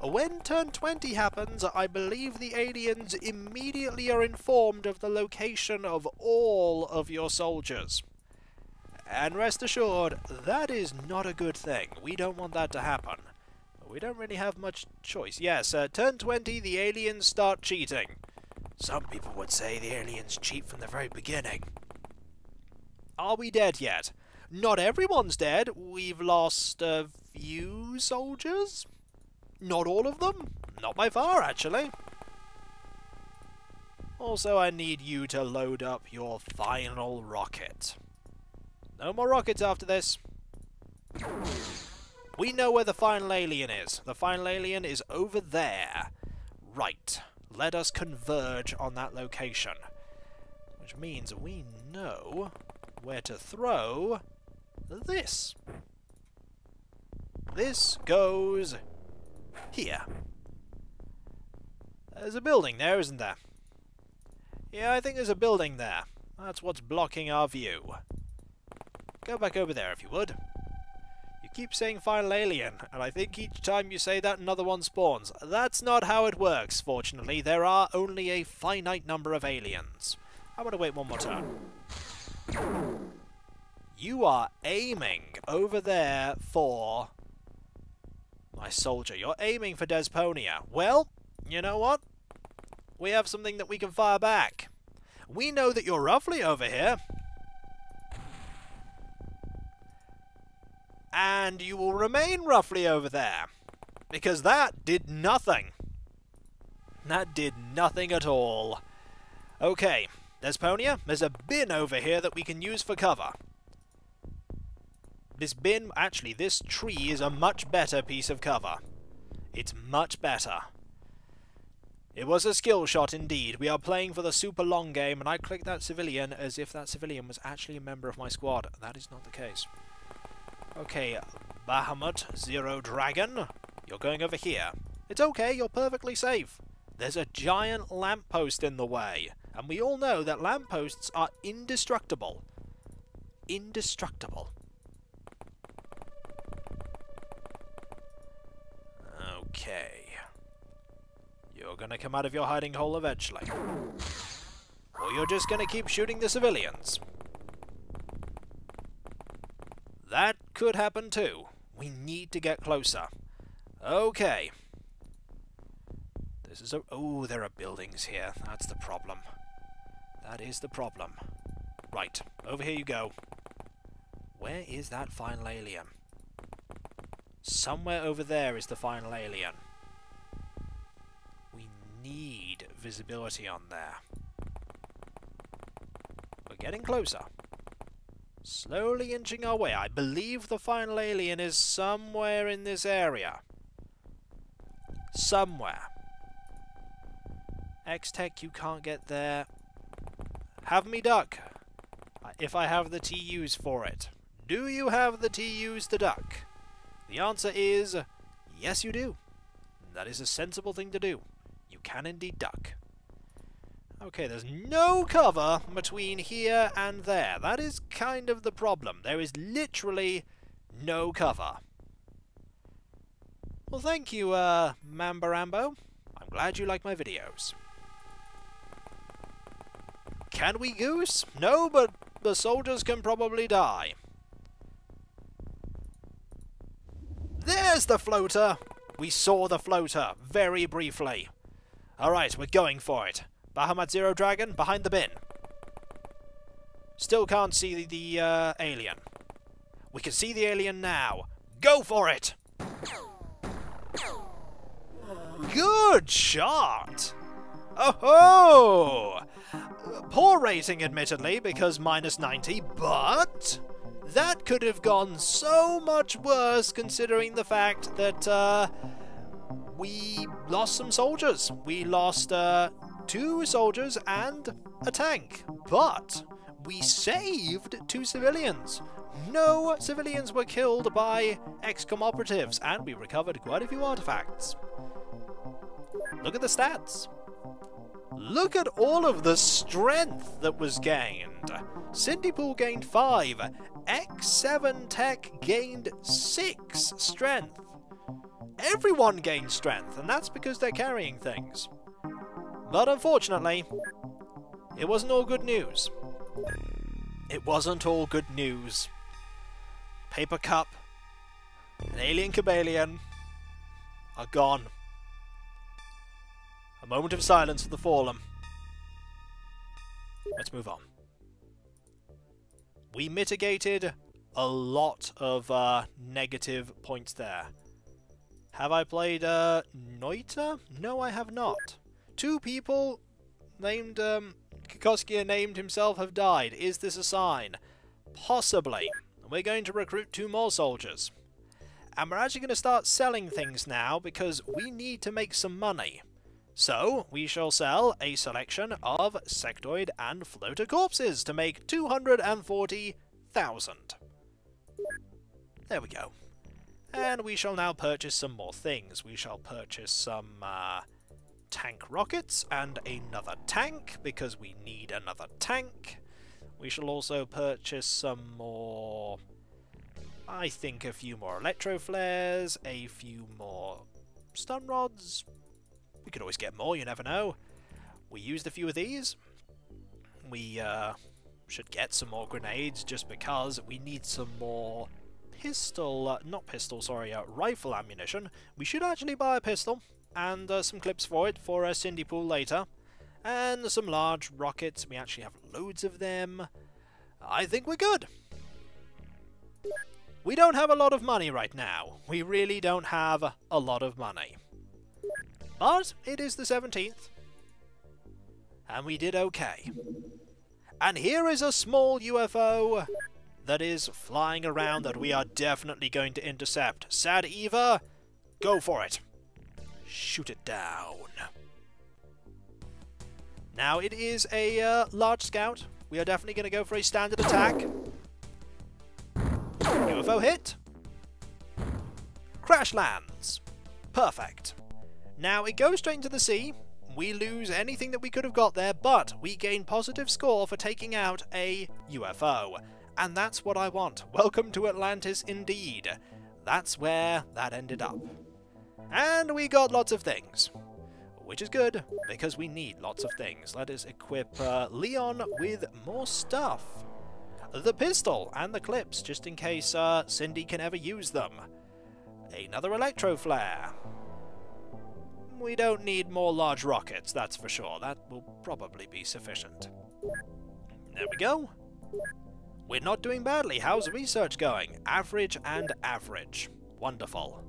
When turn 20 happens, I believe the aliens immediately are informed of the location of all of your soldiers. And rest assured, that is not a good thing. We don't want that to happen. We don't really have much choice. Yes, turn 20, the aliens start cheating. Some people would say the aliens cheat from the very beginning. Are we dead yet? Not everyone's dead. We've lost a few soldiers. Not all of them. Not by far, actually. Also, I need you to load up your final rocket. No more rockets after this. We know where the final alien is. The final alien is over there. Right. Let us converge on that location. Which means we know where to throw this. This goes here. There's a building there, isn't there? Yeah, I think there's a building there. That's what's blocking our view. Go back over there if you would. Keep saying final alien, and I think each time you say that another one spawns. That's not how it works, fortunately. There are only a finite number of aliens. I'm gonna wait one more turn. You are aiming over there for my soldier. You're aiming for Desponia. Well, you know what? We have something that we can fire back. We know that you're roughly over here. And you will remain roughly over there. Because that did nothing. That did nothing at all. Okay, Desponia, there's a bin over here that we can use for cover. This bin, actually, this tree is a much better piece of cover. It's much better. It was a skill shot indeed. We are playing for the super long game, and I clicked that civilian as if that civilian was actually a member of my squad. That is not the case. Okay, Bahamut Zero Dragon, you're going over here. It's okay, you're perfectly safe. There's a giant lamppost in the way, and we all know that lampposts are indestructible. Indestructible. Okay. You're gonna come out of your hiding hole eventually. Or you're just gonna keep shooting the civilians. That could happen too. We need to get closer. Okay. This is a... Oh, there are buildings here. That's the problem. That is the problem. Right. Over here you go. Where is that final alien? Somewhere over there is the final alien. We need visibility on there. We're getting closer. Slowly inching our way. I believe the final alien is somewhere in this area. Somewhere. X-Tech, you can't get there. Have me duck. If I have the TUs for it. Do you have the TUs to duck? The answer is, yes you do. That is a sensible thing to do. You can indeed duck. Okay, there's no cover between here and there. That is kind of the problem. There is literally no cover. Well, thank you, Mambarambo. I'm glad you like my videos. Can we goose? No, but the soldiers can probably die. There's the floater! We saw the floater, very briefly. Alright, we're going for it. Bahamut Zero Dragon, behind the bin. Still can't see the alien. We can see the alien now. Go for it! Good shot! Oh-ho! Poor rating, admittedly, because -90, but... that could have gone so much worse, considering the fact that, we lost some soldiers. We lost, 2 soldiers and a tank. But we saved 2 civilians. No civilians were killed by XCOM operatives, and we recovered quite a few artifacts. Look at the stats. Look at all of the strength that was gained. Cindy Pool gained 5. X7 Tech gained 6 strength. Everyone gained strength, and that's because they're carrying things. But unfortunately, it wasn't all good news. It wasn't all good news. Paper Cup, an Alien Cabalion are gone. A moment of silence for the fallen. Let's move on. We mitigated a lot of negative points there. Have I played Noita? No, I have not. 2 people named Kikoskia named himself have died. Is this a sign? Possibly. We're going to recruit 2 more soldiers. And we're actually going to start selling things now because we need to make some money. So, we shall sell a selection of Sectoid and Floater corpses to make 240,000. There we go. And we shall now purchase some more things. We shall purchase some tank rockets and another tank, because we need another tank. We shall also purchase some more... I think a few more Electro Flares, a few more Stun Rods... We could always get more, you never know. We used a few of these. We should get some more grenades just because we need some more pistol... not pistol, sorry, rifle ammunition. We should actually buy a pistol and some clips for it for Cindy Pool later. And some large rockets. We actually have loads of them. I think we're good. We don't have a lot of money right now. We really don't have a lot of money. But it is the 17th, and we did okay. And here is a small UFO that is flying around that we are definitely going to intercept. Sad Eva, go for it. Shoot it down. Now it is a large scout. We are definitely going to go for a standard attack. UFO hit. Crash lands. Perfect. Now, it goes straight into the sea. We lose anything that we could have got there, but we gain positive score for taking out a UFO. And that's what I want. Welcome to Atlantis, indeed. That's where that ended up. And we got lots of things. Which is good, because we need lots of things. Let us equip Leon with more stuff. The pistol and the clips, just in case Cindy can ever use them. Another Electro Flare. We don't need more large rockets, that's for sure. That will probably be sufficient. There we go. We're not doing badly. How's research going? Average and average. Wonderful.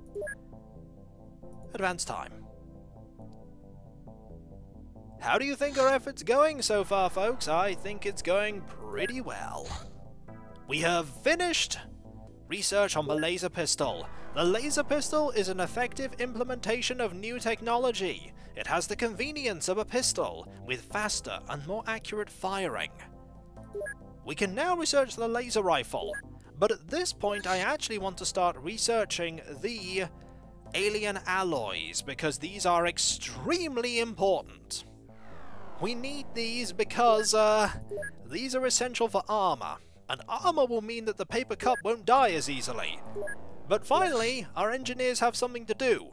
Advanced time. How do you think our effort's going so far, folks? I think it's going pretty well. We have finished research on the Laser Pistol. The Laser Pistol is an effective implementation of new technology. It has the convenience of a pistol, with faster and more accurate firing. We can now research the Laser Rifle, but at this point I actually want to start researching the Alien Alloys, because these are extremely important. We need these because these are essential for armor, and armor will mean that the paper cup won't die as easily. But finally, our engineers have something to do.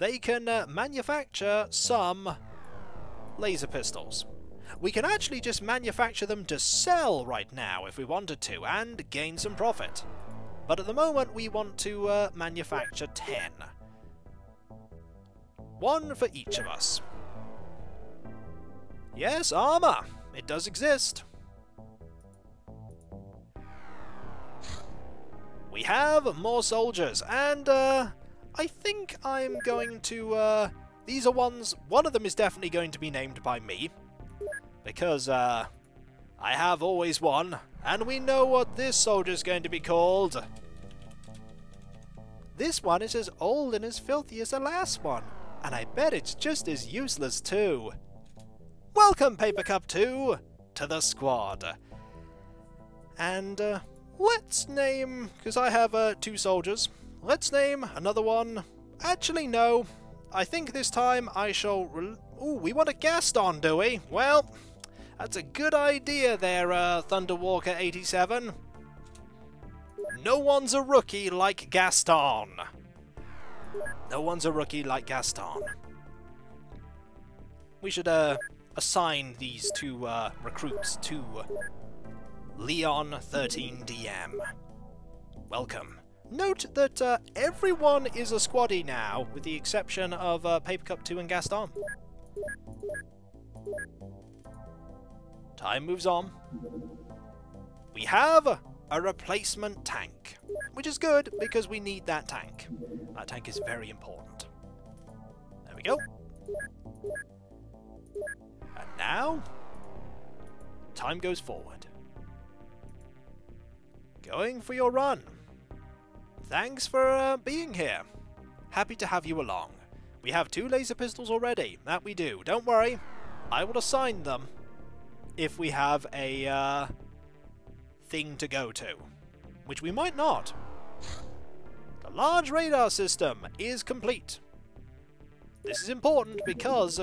They can manufacture some laser pistols. We can actually just manufacture them to sell right now if we wanted to, and gain some profit. But at the moment we want to manufacture 10. One for each of us. Yes, armor! It does exist. We have more soldiers, and I think I'm going to... these are ones... One of them is definitely going to be named by me, because I have always won, and we know what this soldier's going to be called. This one is as old and as filthy as the last one, and I bet it's just as useless too. Welcome, Paper Cup 2, to the squad. And let's name, because I have 2 soldiers, let's name another one. Actually, no. I think this time I shall... Ooh, we want a Gaston, do we? Well... That's a good idea there, Thunderwalker 87. No one's a rookie like Gaston. No one's a rookie like Gaston. We should assign these 2 recruits to Leon13DM. Welcome. Note that everyone is a squaddie now, with the exception of Paper Cup 2 and Gaston. Time moves on. We have a replacement tank, which is good because we need that tank. That tank is very important. There we go. And now, time goes forward. Going for your run. Thanks for being here. Happy to have you along. We have 2 laser pistols already. That we do. Don't worry. I will assign them if we have a thing to go to, which we might not. The large radar system is complete. This is important because...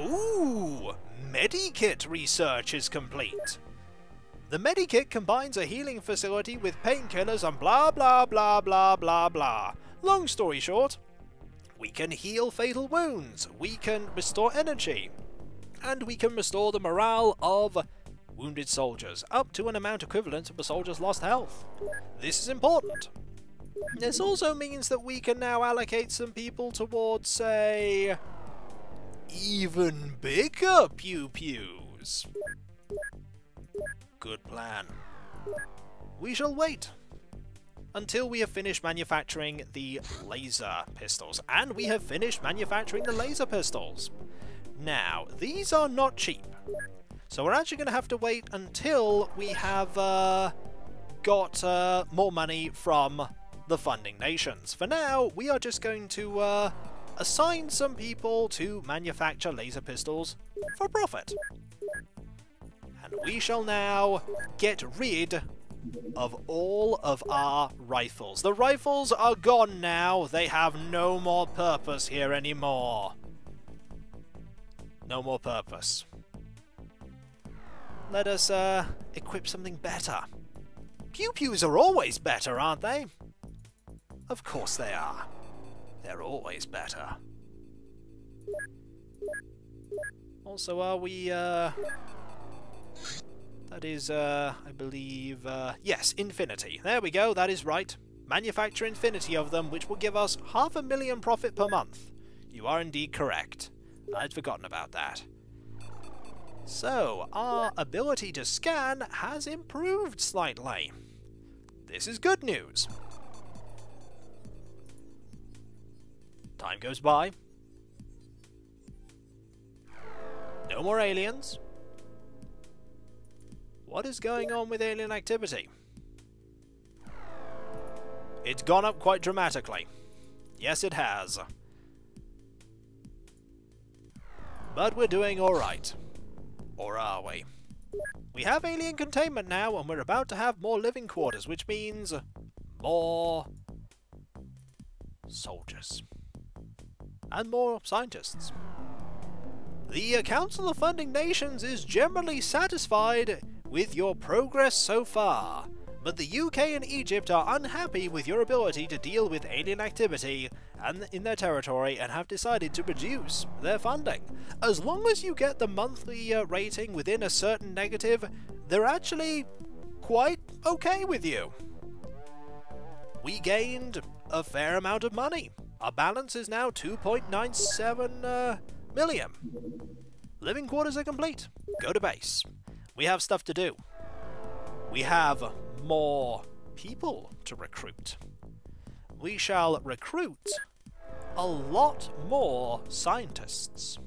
Ooh! Medkit research is complete! The Medkit combines a healing facility with painkillers and blah blah blah blah blah blah. Long story short, we can heal fatal wounds, we can restore energy, and we can restore the morale of wounded soldiers, up to an amount equivalent of a soldier's lost health. This is important. This also means that we can now allocate some people towards, say... even bigger pew-pews. Good plan. We shall wait until we have finished manufacturing the laser pistols. And we have finished manufacturing the laser pistols. Now, these are not cheap, so we're actually going to have to wait until we have got more money from the funding nations. For now, we are just going to assign some people to manufacture laser pistols for profit. And we shall now get rid of all of our rifles. The rifles are gone now, they have no more purpose here anymore. No more purpose. Let us equip something better. Pew-pews are always better, aren't they? Of course they are. They're always better. Also, are we... that is, I believe... yes, Infinity. There we go, that is right. Manufacture Infinity of them, which will give us 500,000 profit per month. You are indeed correct. I'd forgotten about that. So, our ability to scan has improved slightly. This is good news. Time goes by. No more aliens. What is going on with alien activity? It's gone up quite dramatically. Yes, it has. But we're doing alright. Or are we? We have alien containment now, and we're about to have more living quarters, which means more soldiers. And more scientists. The Council of Funding Nations is generally satisfied with your progress so far, but the UK and Egypt are unhappy with your ability to deal with alien activity and in their territory and have decided to reduce their funding. As long as you get the monthly rating within a certain negative, they're actually quite okay with you. We gained a fair amount of money. Our balance is now 2.97 million. Living quarters are complete. Go to base. We have stuff to do. We have more people to recruit. We shall recruit a lot more scientists.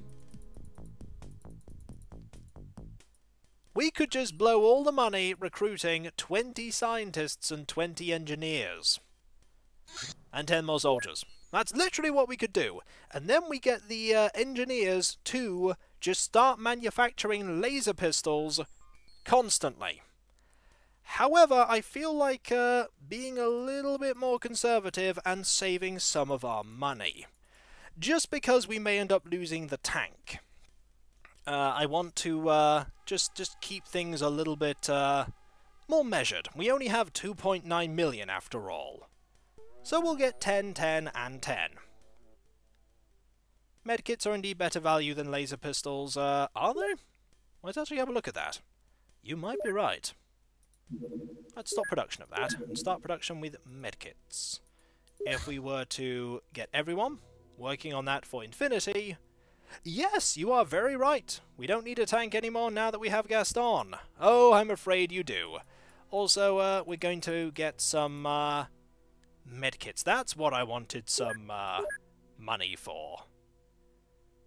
We could just blow all the money recruiting 20 scientists and 20 engineers. And 10 more soldiers. That's literally what we could do. And then we get the engineers to just start manufacturing laser pistols constantly. However, I feel like being a little bit more conservative and saving some of our money. Just because we may end up losing the tank. I want to just keep things a little bit more measured. We only have 2.9 million after all. So we'll get 10, 10, and 10. Medkits are indeed better value than laser pistols. Are they? Let's actually have a look at that. You might be right. Let's stop production of that and start production with medkits. If we were to get everyone working on that for infinity... Yes, you are very right! We don't need a tank anymore now that we have Gaston. Oh, I'm afraid you do. Also, we're going to get some medkits. That's what I wanted some money for.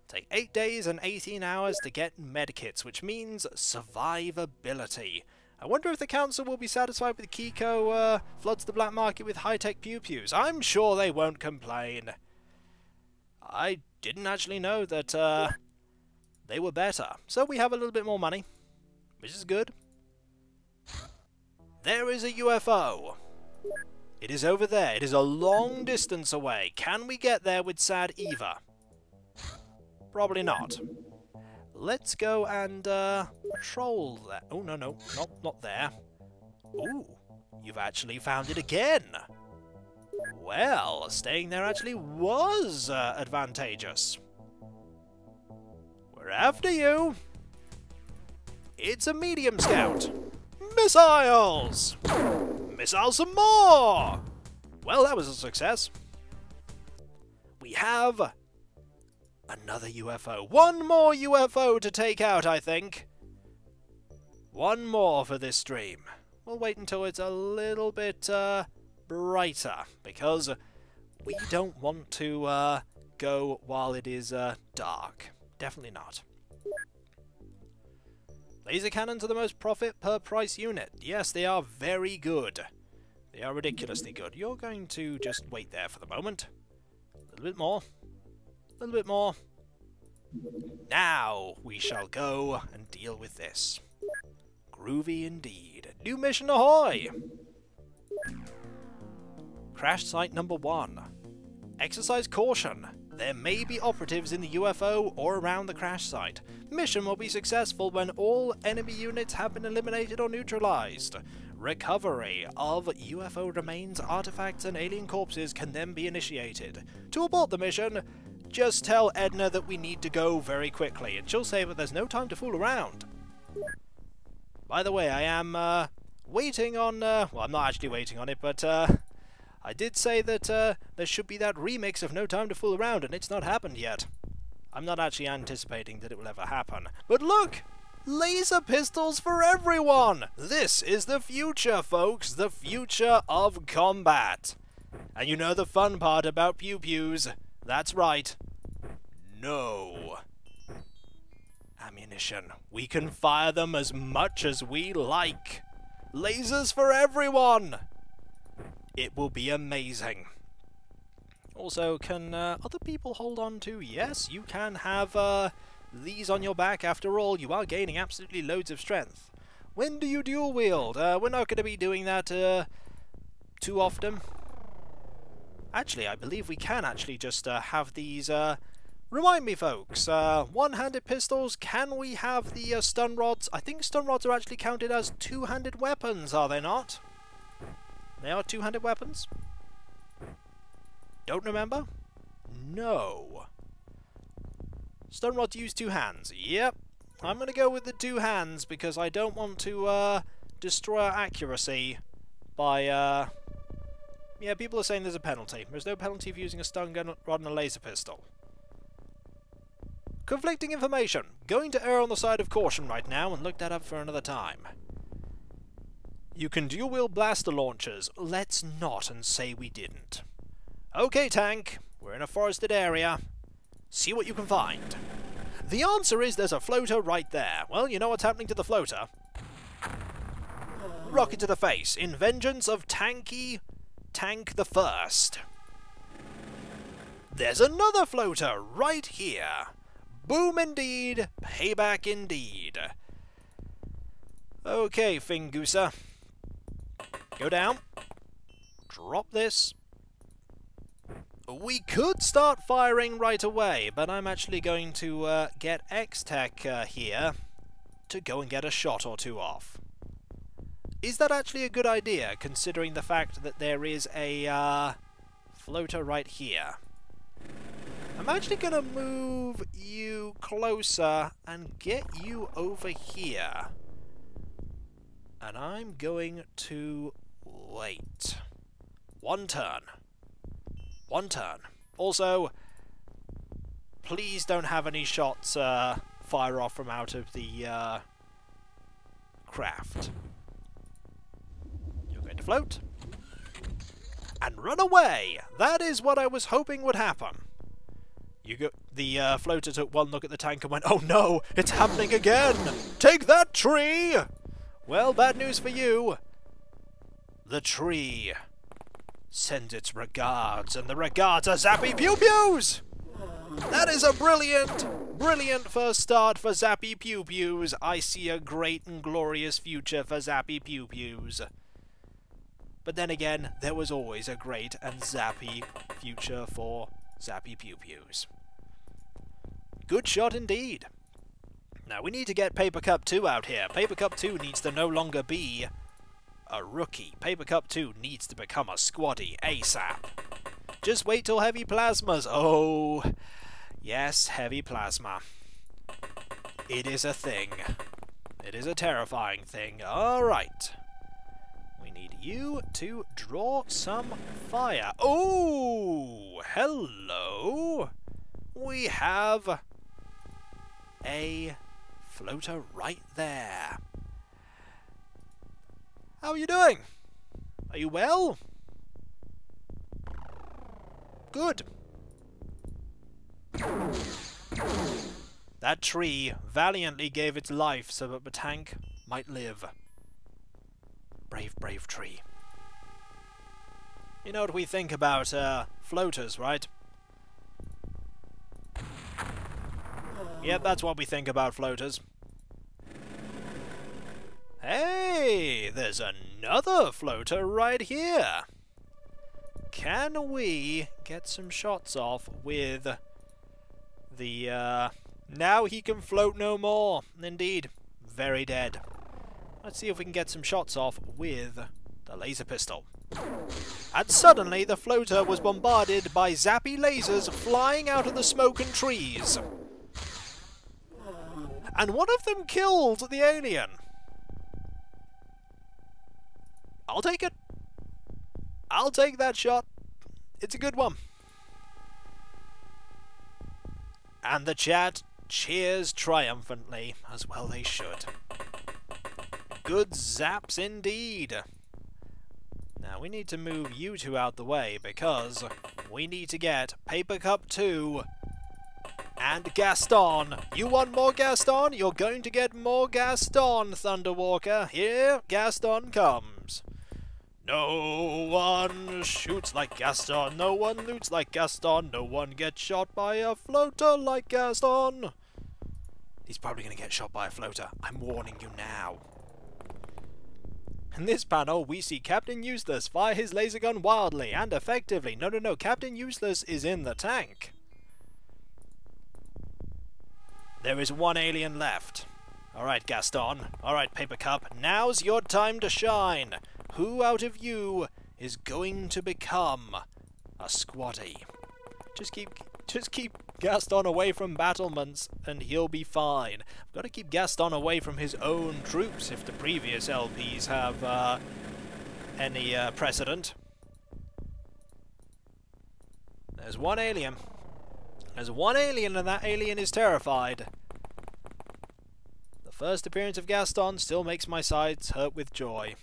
Take 8 days and 18 hours to get medkits, which means survivability. I wonder if the council will be satisfied with Kiko floods the black market with high-tech pew-pews. I'm sure they won't complain. I didn't actually know that they were better. So we have a little bit more money, which is good. There is a UFO. It is over there. It is a long distance away. Can we get there with Sad Eva? Probably not. Let's go and patrol that. Oh, no, no, not there. Ooh, you've actually found it again. Well, staying there actually was advantageous. We're after you. It's a medium scout. Missiles! Missiles some more! Well, that was a success. We have... another UFO. One more UFO to take out, I think. One more for this stream. We'll wait until it's a little bit brighter, because we don't want to go while it is dark. Definitely not. Laser cannons are the most profit per price unit. Yes, they are very good. They are ridiculously good. You're going to just wait there for the moment. A little bit more. A little bit more. Now we shall go and deal with this. Groovy indeed. New mission ahoy! Crash site number 1. Exercise caution. There may be operatives in the UFO or around the crash site. Mission will be successful when all enemy units have been eliminated or neutralized. Recovery of UFO remains, artifacts, and alien corpses can then be initiated. To abort the mission, just tell Edna that we need to go very quickly, and she'll say that there's no time to fool around. By the way, I am waiting on... well, I'm not actually waiting on it, but I did say that there should be that remix of No Time to Fool Around, and it's not happened yet. I'm not actually anticipating that it will ever happen. But look! Laser pistols for everyone! This is the future, folks! The future of combat! And you know the fun part about pew-pews. That's right. No. Ammunition. We can fire them as much as we like. Lasers for everyone! It will be amazing. Also, can other people hold on to? Yes, you can have these on your back. After all, you are gaining absolutely loads of strength. When do you dual wield? We're not going to be doing that too often. Actually, I believe we can actually just have these... Remind me, folks, one-handed pistols, can we have the stun rods? I think stun rods are actually counted as two-handed weapons, are they not? They are two-handed weapons? Don't remember? No. Stun rods use two hands. Yep. I'm going to go with the two hands because I don't want to destroy our accuracy by... Yeah, people are saying there's a penalty. There's no penalty for using a stun gun rod and a laser pistol. Conflicting information. Going to err on the side of caution right now and look that up for another time. You can dual-wield blaster launchers. Let's not and say we didn't. Okay, tank. We're in a forested area. See what you can find. The answer is there's a floater right there. Well, you know what's happening to the floater. Rocket to the face, in vengeance of Tanky Tank the First. There's another floater right here. Boom indeed, payback indeed. Okay, Fingusa. Go down. Drop this. We could start firing right away, but I'm actually going to get X-Tech here to go and get a shot or two off. Is that actually a good idea, considering the fact that there is a floater right here? I'm actually going to move you closer and get you over here. And I'm going to wait. One turn. One turn. Also, please don't have any shots fire off from out of the craft. You're going to float. And run away! That is what I was hoping would happen. You go. The floater took one look at the tank and went, "Oh no, it's happening again! Take that, tree!" Well, bad news for you. The tree sends its regards, and the regards are Zappy Pew Pews! That is a brilliant, brilliant first start for Zappy Pew Pews. I see a great and glorious future for Zappy Pew Pews. But then again, there was always a great and zappy future for Zappy Pew Pews. Good shot indeed. Now we need to get Paper Cup 2 out here. Paper Cup 2 needs to no longer be a rookie. Paper Cup 2 needs to become a squaddy ASAP. Just wait till Heavy Plasma's... Oh, yes, Heavy Plasma. It is a thing. It is a terrifying thing. Alright. We need you to draw some fire. Oh, hello. We have a floater right there. How are you doing? Are you well? Good. That tree valiantly gave its life so that the tank might live. Brave, brave tree. You know what we think about floaters, right? Yep, that's what we think about floaters. Hey, there's another floater right here! Can we get some shots off with the, now he can float no more! Indeed, very dead. Let's see if we can get some shots off with the laser pistol. And suddenly the floater was bombarded by zappy lasers flying out of the smoke and trees. And one of them killed the alien! I'll take it. I'll take that shot. It's a good one. And the chat cheers triumphantly, as well they should. Good zaps indeed. Now we need to move you two out the way because we need to get Paper Cup 2 and Gaston. You want more Gaston? You're going to get more Gaston, Thunderwalker. Here Gaston comes. No one shoots like Gaston, no one loots like Gaston, no one gets shot by a floater like Gaston. He's probably going to get shot by a floater. I'm warning you now. In this panel, we see Captain Useless fire his laser gun wildly and effectively. No, no, no, Captain Useless is in the tank. There is one alien left. Alright, Gaston. Alright, Paper Cup. Now's your time to shine. Who out of you is going to become a squatty? Just keep Gaston away from battlements, and he'll be fine. I've got to keep Gaston away from his own troops if the previous LPs have any precedent. There's one alien. There's one alien, and that alien is terrified. The first appearance of Gaston still makes my sides hurt with joy.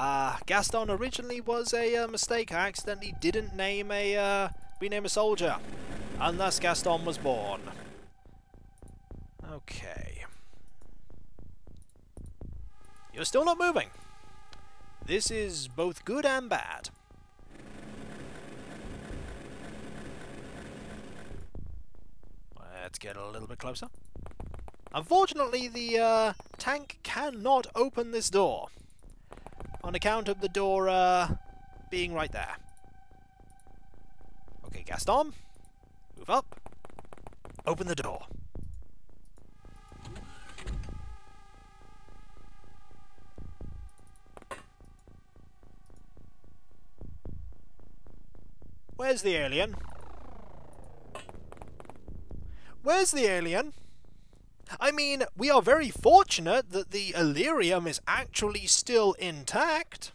Ah, Gaston originally was a mistake. I accidentally didn't name a rename a soldier. And thus Gaston was born. Okay. You're still not moving. This is both good and bad. Let's get a little bit closer. Unfortunately, the tank cannot open this door. On account of the door being right there. Okay, Gaston. Move up. Open the door. Where's the alien? Where's the alien? I mean, we are very fortunate that the Illyrium is actually still intact.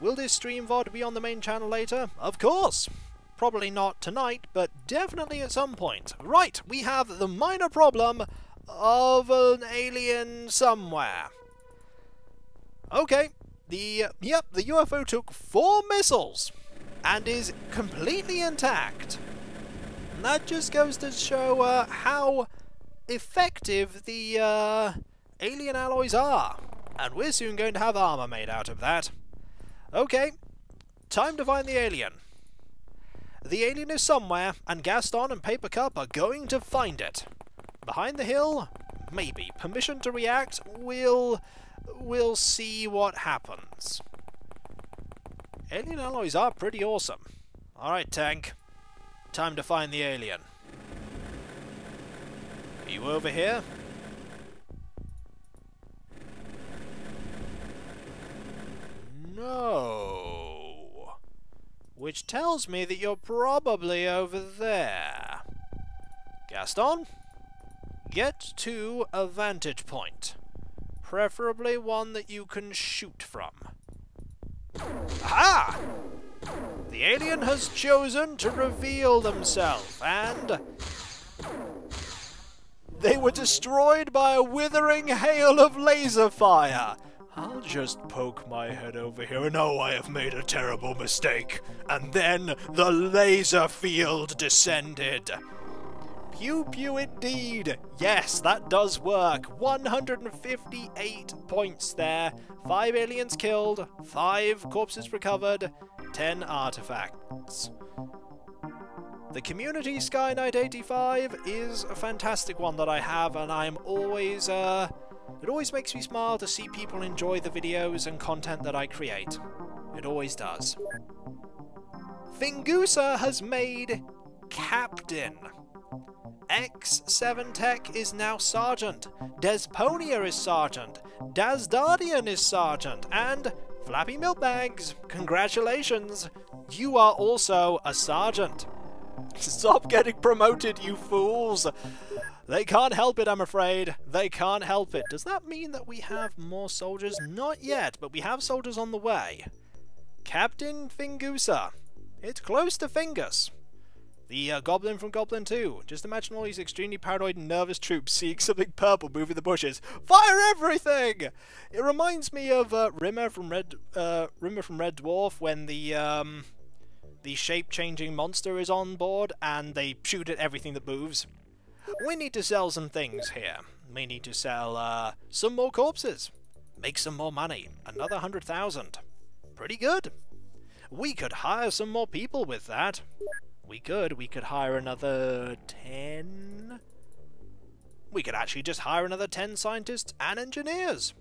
Will this stream VOD be on the main channel later? Of course! Probably not tonight, but definitely at some point. Right, we have the minor problem of an alien somewhere. Okay, the UFO took 4 missiles and is completely intact. And that just goes to show how effective the alien alloys are. And we're soon going to have armor made out of that. Okay, time to find the alien. The alien is somewhere, and Gaston and Paper Cup are going to find it. Behind the hill? Maybe. Permission to react? We'll see what happens. Alien alloys are pretty awesome. Alright, tank. Time to find the alien. Are you over here? No. Which tells me that you're probably over there. Gaston, get to a vantage point. Preferably one that you can shoot from. Aha! The alien has chosen to reveal themselves, and... they were destroyed by a withering hail of laser fire! I'll just poke my head over here and oh, I have made a terrible mistake. And then the laser field descended. Pew pew indeed. Yes, that does work. 158 points there. 5 aliens killed, 5 corpses recovered, 10 artifacts. The community Sky Knight 85 is a fantastic one that I have, and I'm always it always makes me smile to see people enjoy the videos and content that I create. It always does. Fingusa has made Captain. X7 Tech is now Sergeant. Desponia is Sergeant. Dazdardian is Sergeant. And Flappy Milkbags, congratulations! You are also a Sergeant. Stop getting promoted, you fools! They can't help it, I'm afraid. They can't help it. Does that mean that we have more soldiers? Not yet, but we have soldiers on the way. Captain Fingusa. It's close to Fingus. The goblin from Goblin 2. Just imagine all these extremely paranoid and nervous troops seeing something purple move in the bushes. Fire everything! It reminds me of Rimmer from Red Dwarf when the shape-changing monster is on board and they shoot at everything that moves. We need to sell some things here. We need to sell some more corpses. make some more money. Another 100,000. Pretty good. We could hire some more people with that. We could hire another 10. We could actually just hire another 10 scientists and engineers.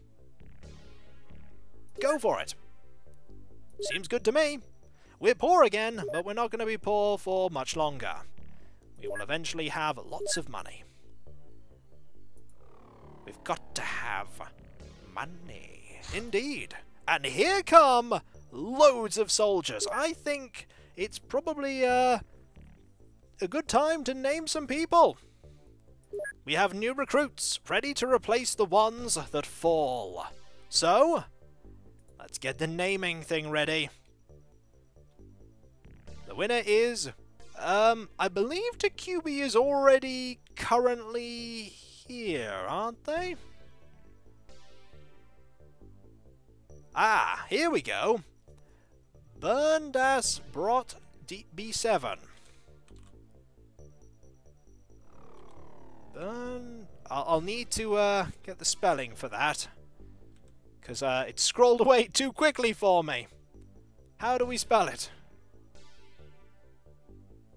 Go for it. Seems good to me. We're poor again, but we're not going to be poor for much longer. We will eventually have lots of money. We've got to have money. Indeed. And here come loads of soldiers. I think it's probably a good time to name some people. We have new recruits ready to replace the ones that fall. So, let's get the naming thing ready. The winner is... I believe TeQB is already currently here, aren't they? Ah, here we go. Burndas brought B7. I'll need to get the spelling for that, because it scrolled away too quickly for me. How do we spell it?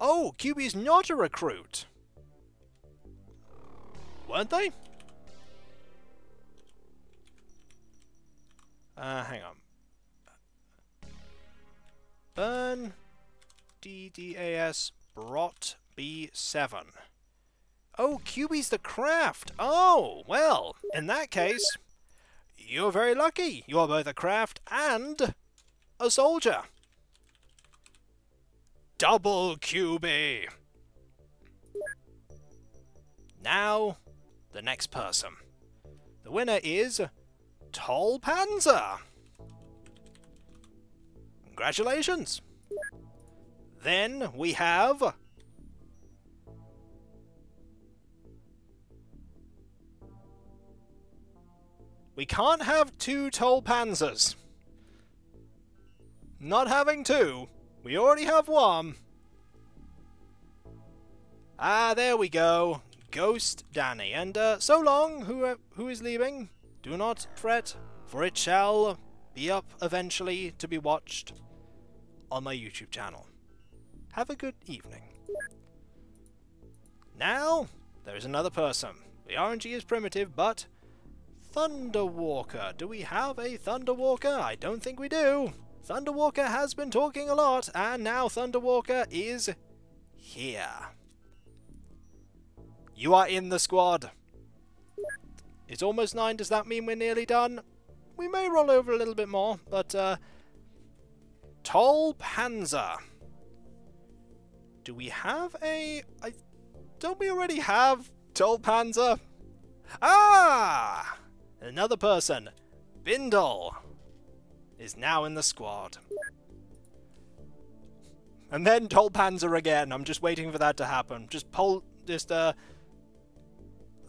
Oh, QB is not a recruit. Weren't they? Hang on. Burn DDAS Brot B7. Oh, QB's the craft. Oh, well, in that case, you're very lucky. You're both a craft and a soldier. Double QB! Now, the next person. The winner is Tol Panzer! Congratulations! Then we have... We can't have two Tol Panzers. Not having two. We already have one. Ah, there we go. Ghost Danny. And so long, who is leaving? Do not fret, for it shall be up eventually to be watched on my YouTube channel. Have a good evening. Now, there is another person. The RNG is primitive, but... Thunderwalker. Do we have a Thunderwalker? I don't think we do. Thunderwalker has been talking a lot, and now Thunderwalker is here. You are in the squad. It's almost 9, does that mean we're nearly done? We may roll over a little bit more, but... Tol Panzer. Do we have a... Don't we already have Tol Panzer? Ah! Another person. Bindle is now in the squad. And then Tol Panzer again. I'm just waiting for that to happen.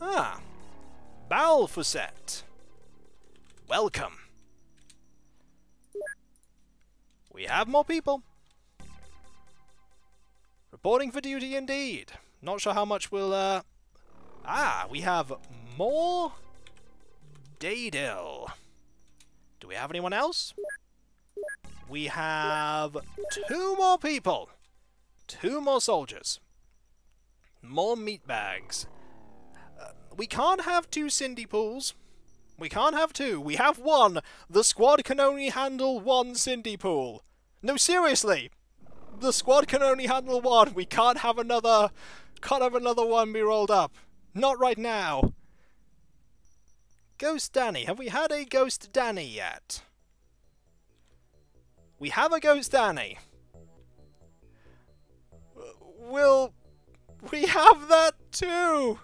Ah! Balfuset! Welcome! We have more people! Reporting for duty indeed! Not sure how much we'll, Ah! We have more... Daedil! Do we have anyone else? We have 2 more people! 2 more soldiers. More meat bags. We can't have 2 Cindy Pools. We can't have 2. We have 1. The squad can only handle 1 Cindy Pool. No, seriously! The squad can only handle 1. We can't have another... Can't have another one be rolled up. Not right now. Ghost Danny. Have we had a Ghost Danny yet? We have a Ghost Danny. Will we have that too?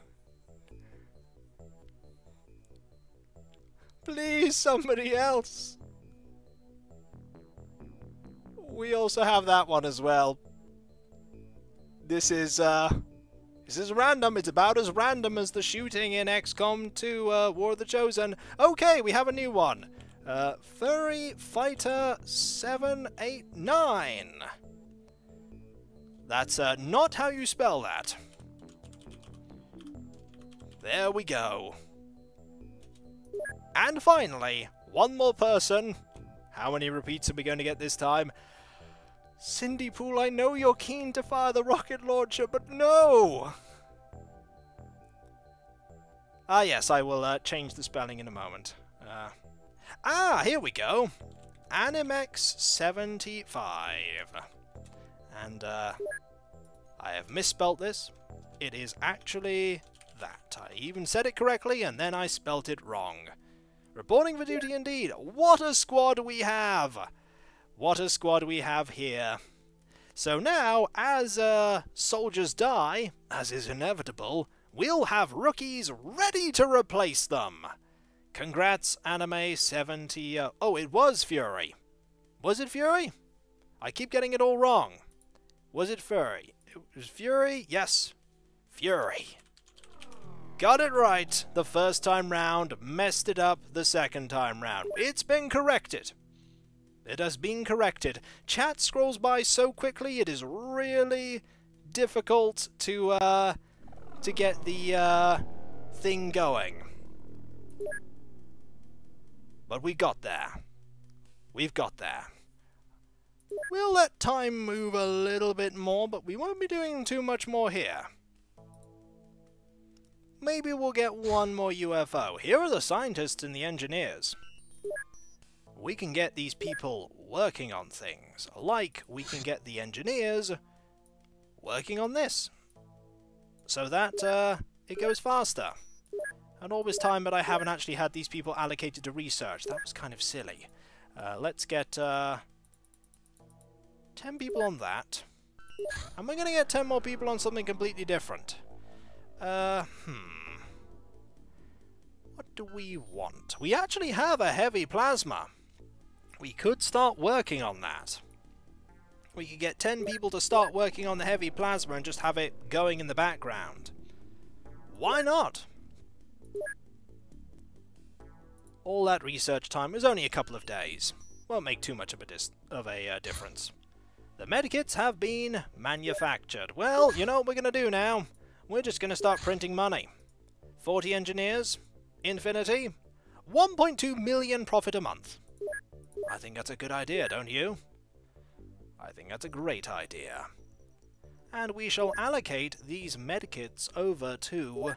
Please, somebody else. We also have that one as well. This is random. It's about as random as the shooting in XCOM 2 War of the Chosen. Okay, we have a new one. Furry Fighter 789. That's not how you spell that. There we go. And finally, One more person. How many repeats are we going to get this time? Cindy Pool, I know you're keen to fire the rocket launcher, but no! Ah yes, I will change the spelling in a moment. Here we go! Animex75. And I have misspelt this. It is actually that. I even said it correctly and then I spelt it wrong. Reporting for duty indeed. What a squad we have! What a squad we have here. So now, as soldiers die, as is inevitable, we'll have rookies ready to replace them! Congrats, Anime 70... oh, it was Fury! Was it Fury? I keep getting it all wrong. Was it Fury? It was Fury? Yes. Fury. Got it right the first time round, messed it up the second time round. It's been corrected. It has been corrected. Chat scrolls by so quickly, it is really difficult to get the thing going. But we got there. We've got there. We'll let time move a little bit more, but we won't be doing too much more here. Maybe we'll get one more UFO. Here are the scientists and the engineers. We can get these people working on things, like we can get the engineers working on this, so that it goes faster. And all this time that I haven't actually had these people allocated to research, that was kind of silly. Let's get 10 people on that. Am I going to get 10 more people on something completely different? What do we want? We actually have a heavy plasma. We could start working on that. We could get 10 people to start working on the heavy plasma and just have it going in the background. Why not? All that research time is only a couple of days. Won't make too much of a difference. The medkits have been manufactured. Well, you know what we're going to do now? We're just going to start printing money. 40 engineers. Infinity. 1.2 million profit a month. I think that's a good idea, don't you? I think that's a great idea. And we shall allocate these medkits over to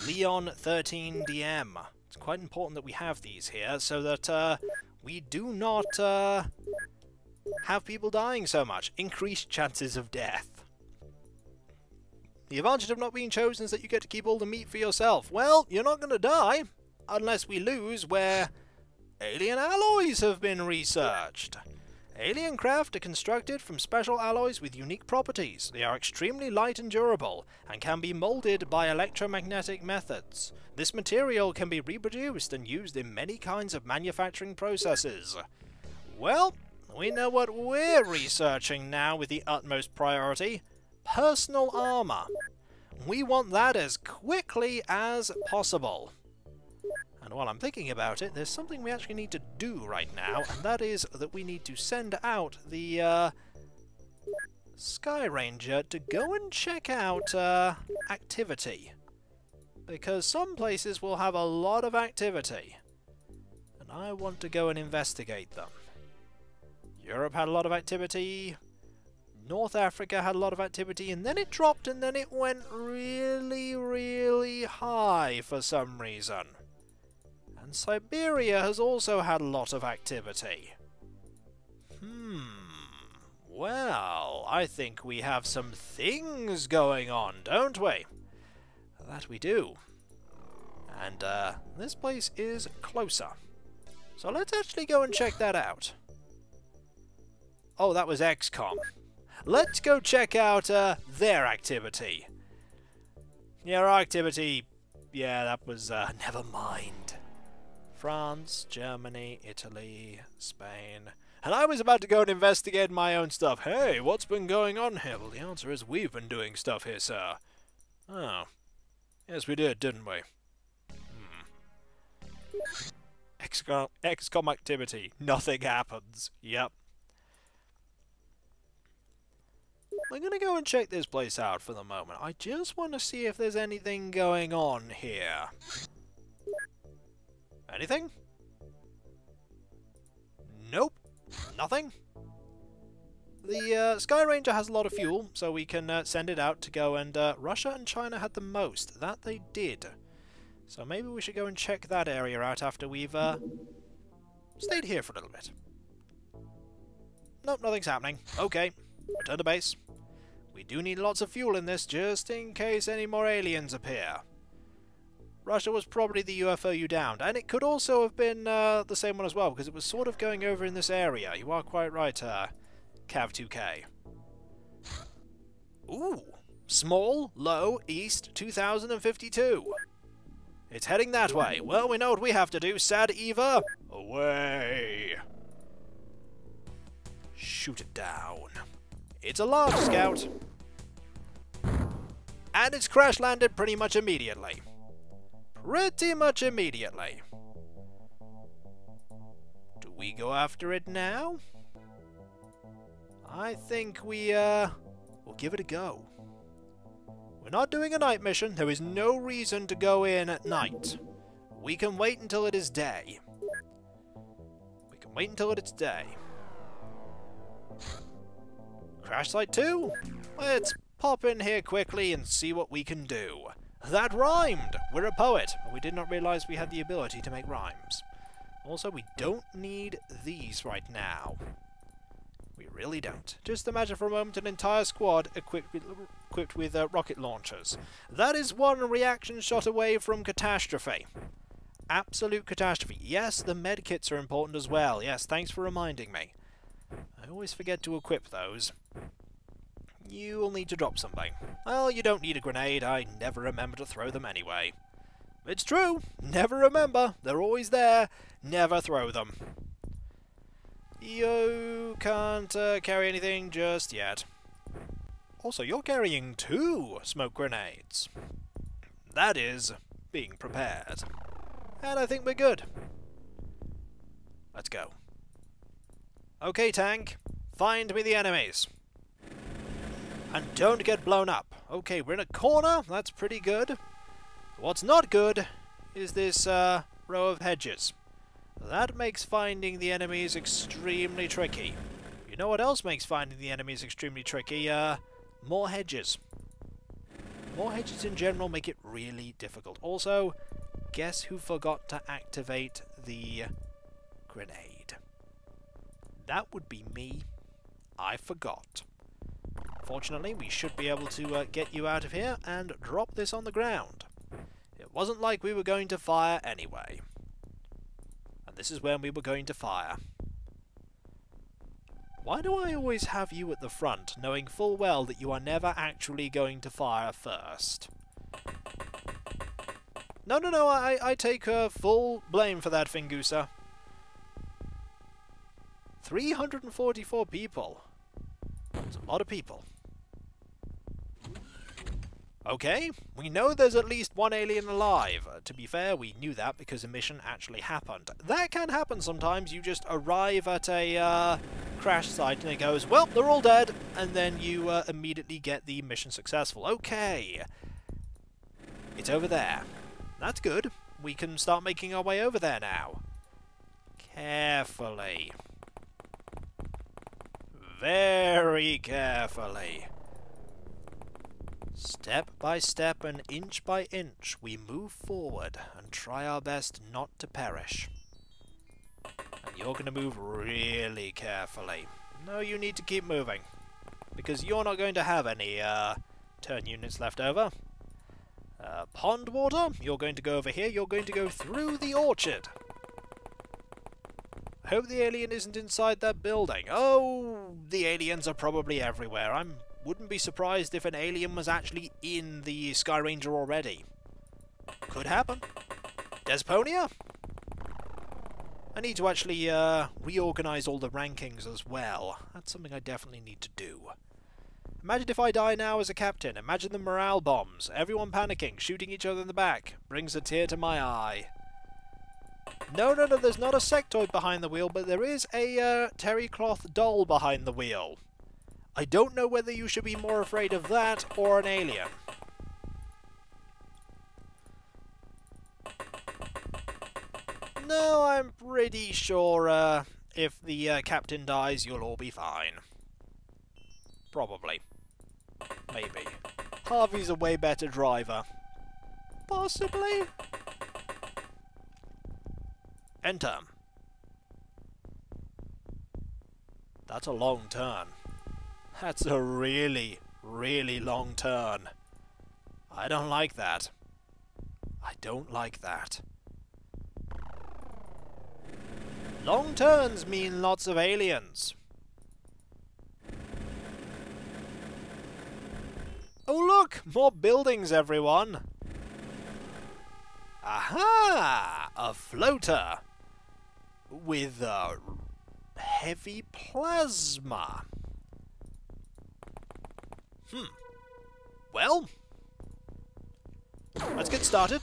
Leon13DM. It's quite important that we have these here, so that we do not have people dying so much. Increased chances of death. The advantage of not being chosen is that you get to keep all the meat for yourself. Well, you're not going to die, unless we lose where alien alloys have been researched. Alien craft are constructed from special alloys with unique properties. They are extremely light and durable, and can be molded by electromagnetic methods. This material can be reproduced and used in many kinds of manufacturing processes. Well, we know what we're researching now with the utmost priority. Personal armor. We want that as quickly as possible. And while I'm thinking about it, there's something we actually need to do right now, and that is that we need to send out the Sky Ranger to go and check out activity. Because some places will have a lot of activity, and I want to go and investigate them. Europe had a lot of activity, North Africa had a lot of activity, and then it dropped, and then it went really, really high for some reason. And Siberia has also had a lot of activity. Well, I think we have some things going on, don't we? That we do. And this place is closer. So let's actually go and check that out. Oh, that was XCOM. Let's go check out their activity. Yeah, our activity... yeah, that was... never mind. France, Germany, Italy, Spain... and I was about to go and investigate my own stuff. Hey, what's been going on here? Well, the answer is we've been doing stuff here, sir. Oh. Yes, we did, didn't we? XCOM activity. Nothing happens. Yep. We're going to go and check this place out for the moment. I just want to see if there's anything going on here. Anything? Nope. Nothing. The Sky Ranger has a lot of fuel, so we can send it out to go and... Russia and China had the most. That they did. So maybe we should go and check that area out after we've stayed here for a little bit. Nope, nothing's happening. Okay, return to base. We do need lots of fuel in this, just in case any more aliens appear. Russia was probably the UFO you downed, and it could also have been the same one as well, because it was sort of going over in this area. You are quite right, Cav2K. Ooh! Small, low, east, 2052. It's heading that way. Well, we know what we have to do. Sad Eva, away! Shoot it down. It's a large scout. And it's crash landed pretty much immediately. Pretty much immediately. Do we go after it now? I think we, we'll give it a go. We're not doing a night mission. There is no reason to go in at night. We can wait until it is day. We can wait until it's day. Crash Site 2? Let's pop in here quickly and see what we can do. That rhymed! We're a poet, and we did not realise we had the ability to make rhymes. Also, we don't need these right now. We really don't. Just imagine for a moment an entire squad equipped with rocket launchers. That is one reaction shot away from catastrophe. Absolute catastrophe. Yes, the medkits are important as well. Yes, thanks for reminding me. I always forget to equip those. You will need to drop something. Well, you don't need a grenade. I never remember to throw them anyway. It's true. Never remember. They're always there. Never throw them. You can't carry anything just yet. Also, you're carrying 2 smoke grenades. That is being prepared. And I think we're good. Let's go. Okay, tank. Find me the enemies. And don't get blown up. Okay, we're in a corner. That's pretty good. What's not good is this row of hedges. That makes finding the enemies extremely tricky. You know what else makes finding the enemies extremely tricky? More hedges. More hedges in general make it really difficult. Also, guess who forgot to activate the grenade? That would be me. I forgot. Fortunately, we should be able to get you out of here and drop this on the ground. It wasn't like we were going to fire anyway. And this is when we were going to fire. Why do I always have you at the front, knowing full well that you are never actually going to fire first? No, no, no, I take full blame for that, Fingusa. 344 people. That's a lot of people. Okay, we know there's at least one alien alive. To be fair, we knew that because a mission actually happened. That can happen sometimes. You just arrive at a crash site and it goes, well, they're all dead, and then you immediately get the mission successful. Okay. It's over there. That's good. We can start making our way over there now. Carefully. Very carefully. Step by step and inch by inch, we move forward and try our best not to perish. And you're going to move really carefully. No, you need to keep moving. Because you're not going to have any turn units left over. Pondwater, you're going to go over here. You're going to go through the orchard. I hope the alien isn't inside that building. Oh, the aliens are probably everywhere. I wouldn't be surprised if an alien was actually in the Sky Ranger already. Could happen. Desponia? I need to actually reorganize all the rankings as well. That's something I definitely need to do. Imagine if I die now as a captain. Imagine the morale bombs. Everyone panicking, shooting each other in the back. Brings a tear to my eye. No, no, no, there's not a sectoid behind the wheel, but there is a terry cloth doll behind the wheel. I don't know whether you should be more afraid of that or an alien. No, I'm pretty sure If the captain dies, you'll all be fine. Probably. Maybe. Harvey's a way better driver. Possibly? Enter. That's a long turn. That's a really, really long turn. I don't like that. I don't like that. Long turns mean lots of aliens. Oh look! More buildings, everyone! Aha! A floater! With a heavy plasma. Hmm. Well, let's get started.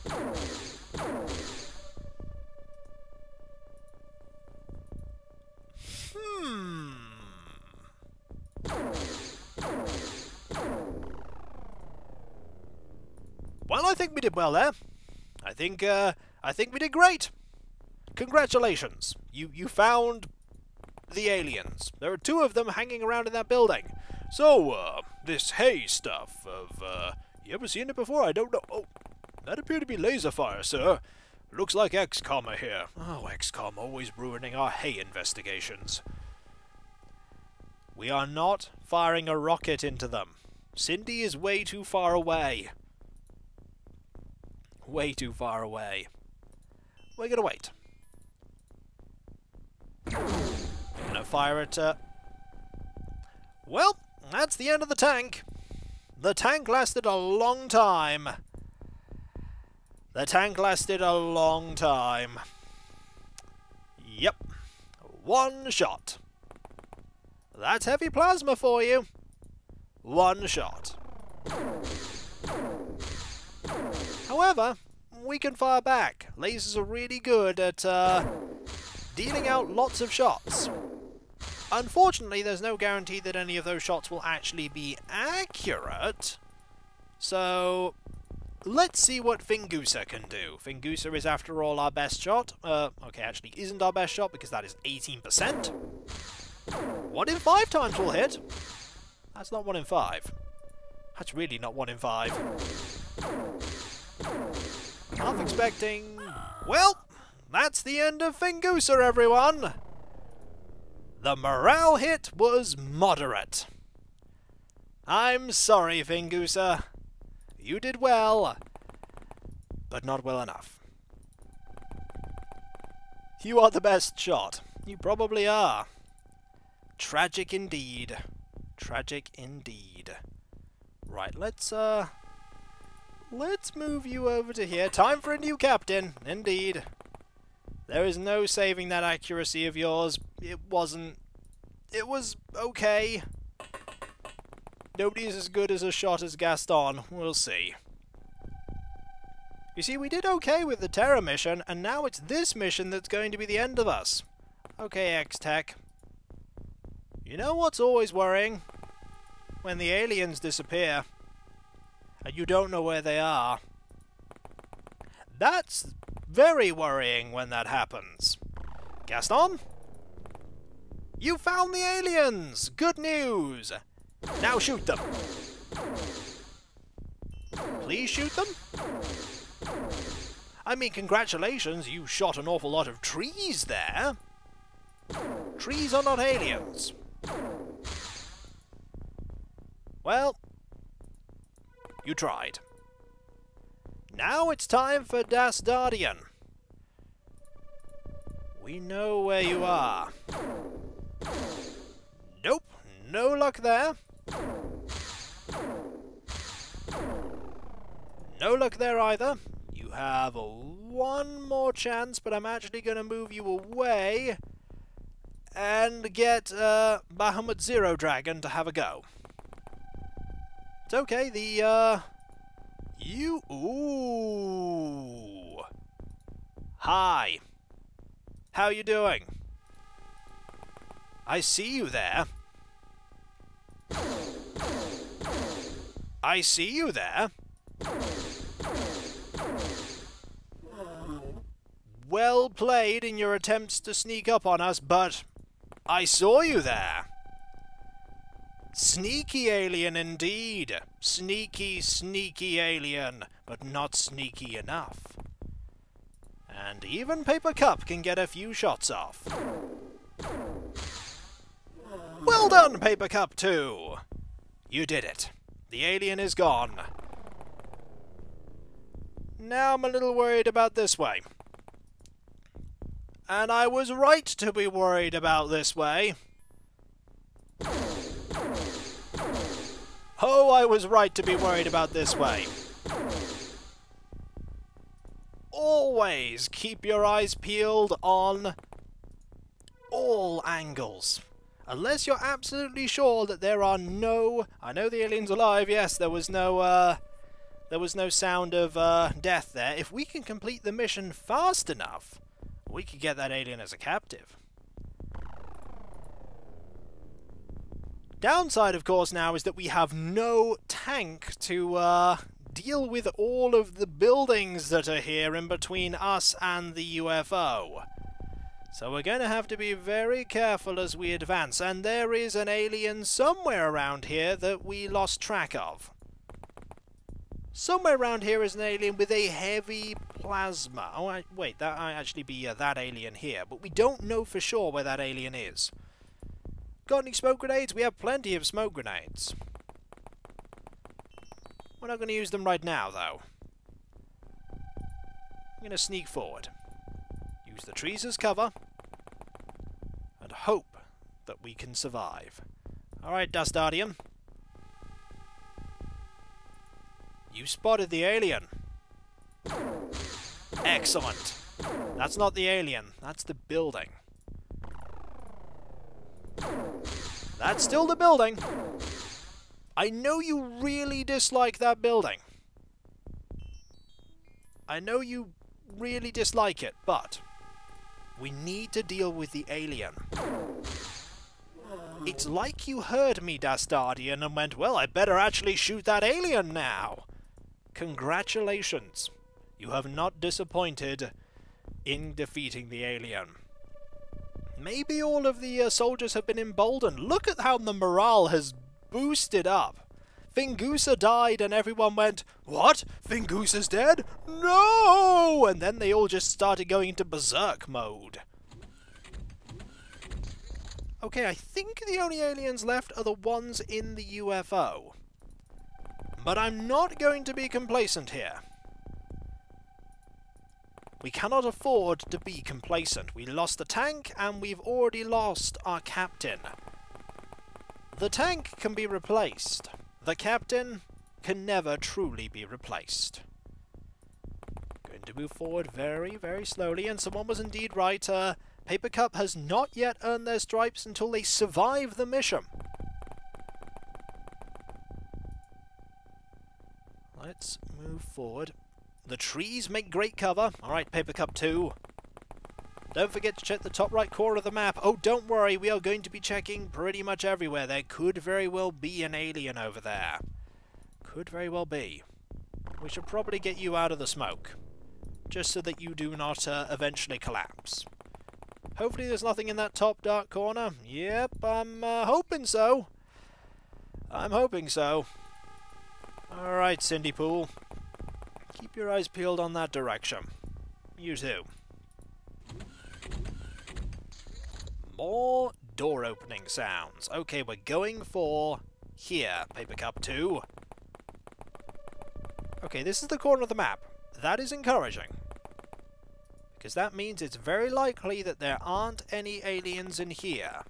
Hmm. Well, I think we did well there. I think we did great. Congratulations. You found the aliens. There are two of them hanging around in that building. So, this hay stuff of, you ever seen it before? I don't know. Oh, that appeared to be laser fire, sir. Looks like XCOM are here. Oh, XCOM always ruining our hay investigations. We are not firing a rocket into them. Cindy is way too far away. Way too far away. We're gonna wait. We're gonna fire at, well, that's the end of the tank. The tank lasted a long time. The tank lasted a long time. Yep. One shot. That's heavy plasma for you. One shot. However, we can fire back. Lasers are really good at dealing out lots of shots. Unfortunately, there's no guarantee that any of those shots will actually be accurate. So, let's see what Fingusa can do. Fingusa is, after all, our best shot. Okay, actually isn't our best shot, because that is 18%. 1 in 5 times will hit. That's not 1 in 5. That's really not 1 in 5. Half expecting... Well, that's the end of Fingusa, everyone! The morale hit was moderate. I'm sorry, Fingusa. You did well, but not well enough. You are the best shot. You probably are. Tragic indeed. Tragic indeed. Right, let's move you over to here. Time for a new captain, indeed. There is no saving that accuracy of yours. It was okay. Nobody's as good as a shot as Gaston. We'll see. You see, we did okay with the Terror mission, and now it's this mission that's going to be the end of us. Okay, X-Tech. You know what's always worrying? When the aliens disappear, and you don't know where they are. That's very worrying when that happens. Gaston? You found the aliens! Good news! Now shoot them! Please shoot them? I mean, congratulations, you shot an awful lot of trees there! Trees are not aliens. Well, you tried. Now it's time for Dazdardian. We know where you are. Nope, no luck there. No luck there either. You have one more chance, but I'm actually going to move you away and get Bahamut Zero Dragon to have a go. It's okay, the... you... Ooh! Hi! How you doing? I see you there. I see you there. Well played in your attempts to sneak up on us, but I saw you there! Sneaky alien indeed! Sneaky, sneaky alien, but not sneaky enough. And even Paper Cup can get a few shots off. Well done, Paper Cup 2! You did it. The alien is gone. Now I'm a little worried about this way. And I was right to be worried about this way. Oh, I was right to be worried about this way. Always keep your eyes peeled on all angles. Unless you're absolutely sure that there are no... I know the alien's alive, yes, there was no sound of death there. If we can complete the mission fast enough, we could get that alien as a captive. Downside, of course, now is that we have no tank to deal with all of the buildings that are here in between us and the UFO. So we're going to have to be very careful as we advance, and there is an alien somewhere around here that we lost track of. Somewhere around here is an alien with a heavy plasma. Oh, wait, that might actually be that alien here, but we don't know for sure where that alien is. Got any smoke grenades? We have plenty of smoke grenades. We're not going to use them right now, though. I'm going to sneak forward. Use the trees as cover, and hope that we can survive. Alright, Dazdardian. You spotted the alien. Excellent. That's not the alien, that's the building. That's still the building. I know you really dislike that building. I know you really dislike it, but... we need to deal with the alien. It's like you heard me, Dazdardian, and went, well, I better actually shoot that alien now! Congratulations! You have not disappointed in defeating the alien. Maybe all of the soldiers have been emboldened. Look at how the morale has boosted up! Fingusa died and everyone went, what? Fingusa's dead? No! And then they all just started going into berserk mode. Okay, I think the only aliens left are the ones in the UFO. But I'm not going to be complacent here. We cannot afford to be complacent. We lost the tank and we've already lost our captain. The tank can be replaced. The captain can never truly be replaced. Going to move forward very, very slowly, and someone was indeed right. Paper Cup has not yet earned their stripes until they survive the mission. Let's move forward. The trees make great cover. Alright, Paper Cup 2. Don't forget to check the top right corner of the map. Oh, don't worry, we are going to be checking pretty much everywhere. There could very well be an alien over there. Could very well be. We should probably get you out of the smoke. Just so that you do not eventually collapse. Hopefully there's nothing in that top dark corner. Yep, I'm hoping so. I'm hoping so. Alright, Cindy Pool. Keep your eyes peeled on that direction. You too. More door opening sounds. Okay, we're going for here, Paper Cup 2. Okay, this is the corner of the map. That is encouraging. Because that means it's very likely that there aren't any aliens in here.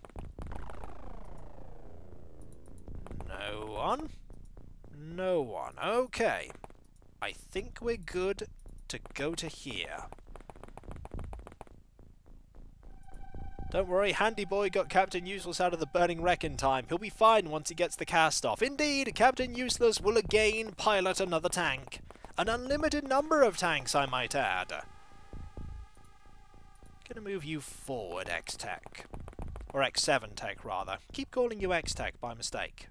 No one? No one. Okay. I think we're good to go to here. Don't worry, Handy Boy got Captain Useless out of the burning wreck in time. He'll be fine once he gets the cast off. Indeed, Captain Useless will again pilot another tank. An unlimited number of tanks, I might add. Gonna move you forward, X-Tech. Or X7 Tech, rather. Keep calling you X-Tech by mistake.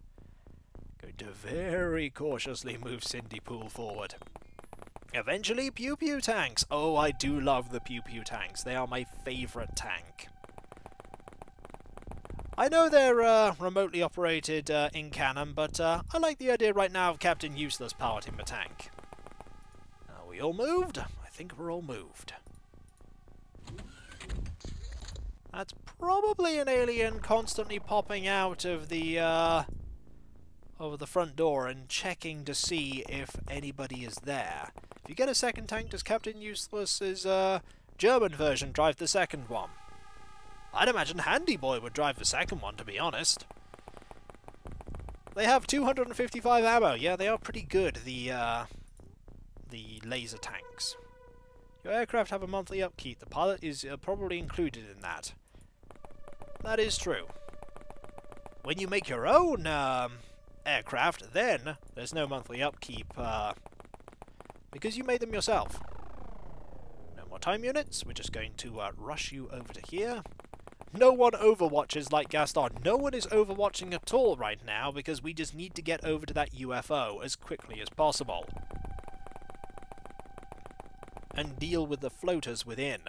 Going to very cautiously move Cindy Pool forward. Eventually, Pew Pew tanks! Oh, I do love the Pew Pew tanks. They are my favourite tank. I know they're remotely operated in cannon, but I like the idea right now of Captain Useless piloting the tank. Are we all moved? I think we're all moved. That's probably an alien constantly popping out of the front door and checking to see if anybody is there. If you get a second tank, does Captain Useless's German version drive the second one? I'd imagine Handy Boy would drive the second one, to be honest. They have 255 ammo. Yeah, they are pretty good, the laser tanks. Your aircraft have a monthly upkeep. The pilot is probably included in that. That is true. When you make your own aircraft, then there's no monthly upkeep because you made them yourself. No more time units. We're just going to rush you over to here. No one overwatches like Gaston. No one is overwatching at all right now because we just need to get over to that UFO as quickly as possible and deal with the floaters within.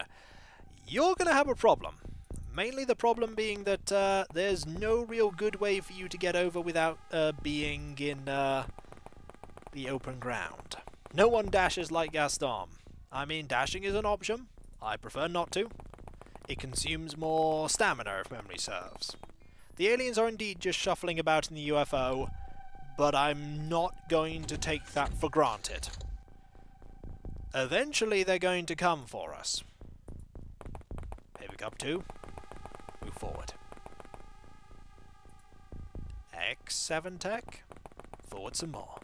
You're going to have a problem. Mainly the problem being that there's no real good way for you to get over without being in the open ground. No one dashes like Gaston. I mean, dashing is an option. I prefer not to. It consumes more stamina, if memory serves. The aliens are indeed just shuffling about in the UFO, but I'm not going to take that for granted. Eventually they're going to come for us. Paper Cup 2. Move forward. X7 Tech. Forward some more.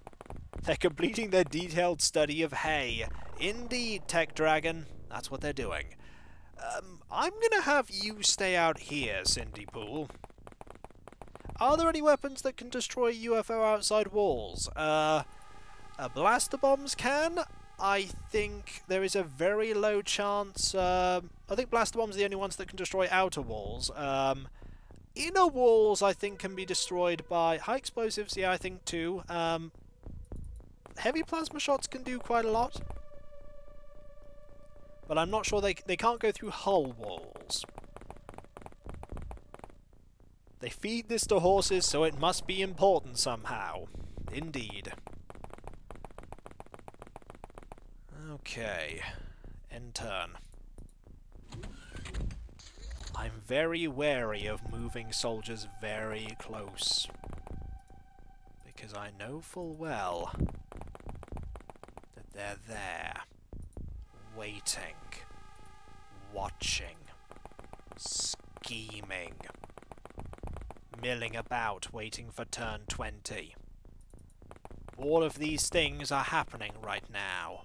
They're completing their detailed study of hay. Indeed, Tech Dragon. That's what they're doing. I'm gonna have you stay out here, Cindy Pool. Are there any weapons that can destroy UFO outside walls? Blaster bombs can? I think there is a very low chance. I think blaster bombs are the only ones that can destroy outer walls. Inner walls, I think, can be destroyed by high explosives. Yeah, I think too. Heavy plasma shots can do quite a lot, but I'm not sure they can't go through hull walls. They feed this to horses, so it must be important somehow. Indeed. Okay, end turn. I'm very wary of moving soldiers very close, because I know full well that they're there, waiting, watching, scheming, milling about waiting for turn 20. All of these things are happening right now.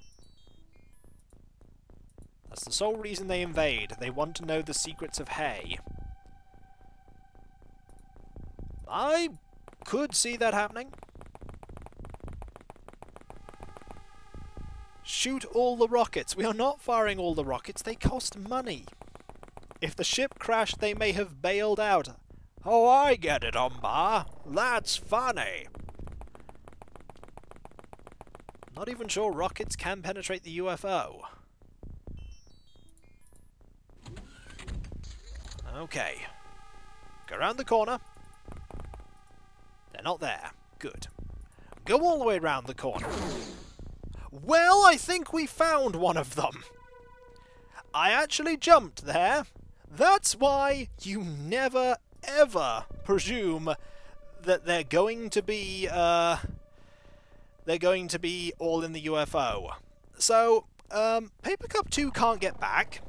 That's the sole reason they invade. They want to know the secrets of hay. I could see that happening. Shoot all the rockets. We are not firing all the rockets. They cost money. If the ship crashed, they may have bailed out. Oh, I get it, Umbar. That's funny. Not even sure rockets can penetrate the UFO. Okay. Go round the corner. They're not there. Good. Go all the way round the corner. Well, I think we found one of them! I actually jumped there. That's why you never, ever presume that they're going to be, all in the UFO. So, Paper Cup 2 can't get back.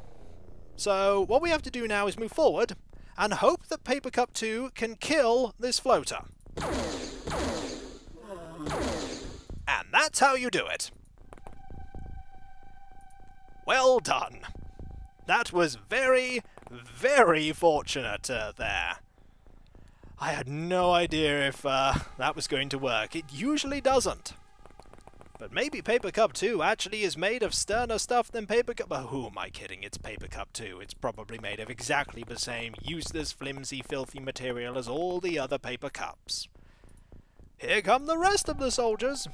So, what we have to do now is move forward, and hope that Paper Cup 2 can kill this floater. And that's how you do it! Well done! That was very, very fortunate there. I had no idea if that was going to work. It usually doesn't. But maybe Paper Cup 2 actually is made of sterner stuff than Paper Cup... Oh, who am I kidding? It's Paper Cup 2. It's probably made of exactly the same useless, flimsy, filthy material as all the other Paper Cups. Here come the rest of the soldiers!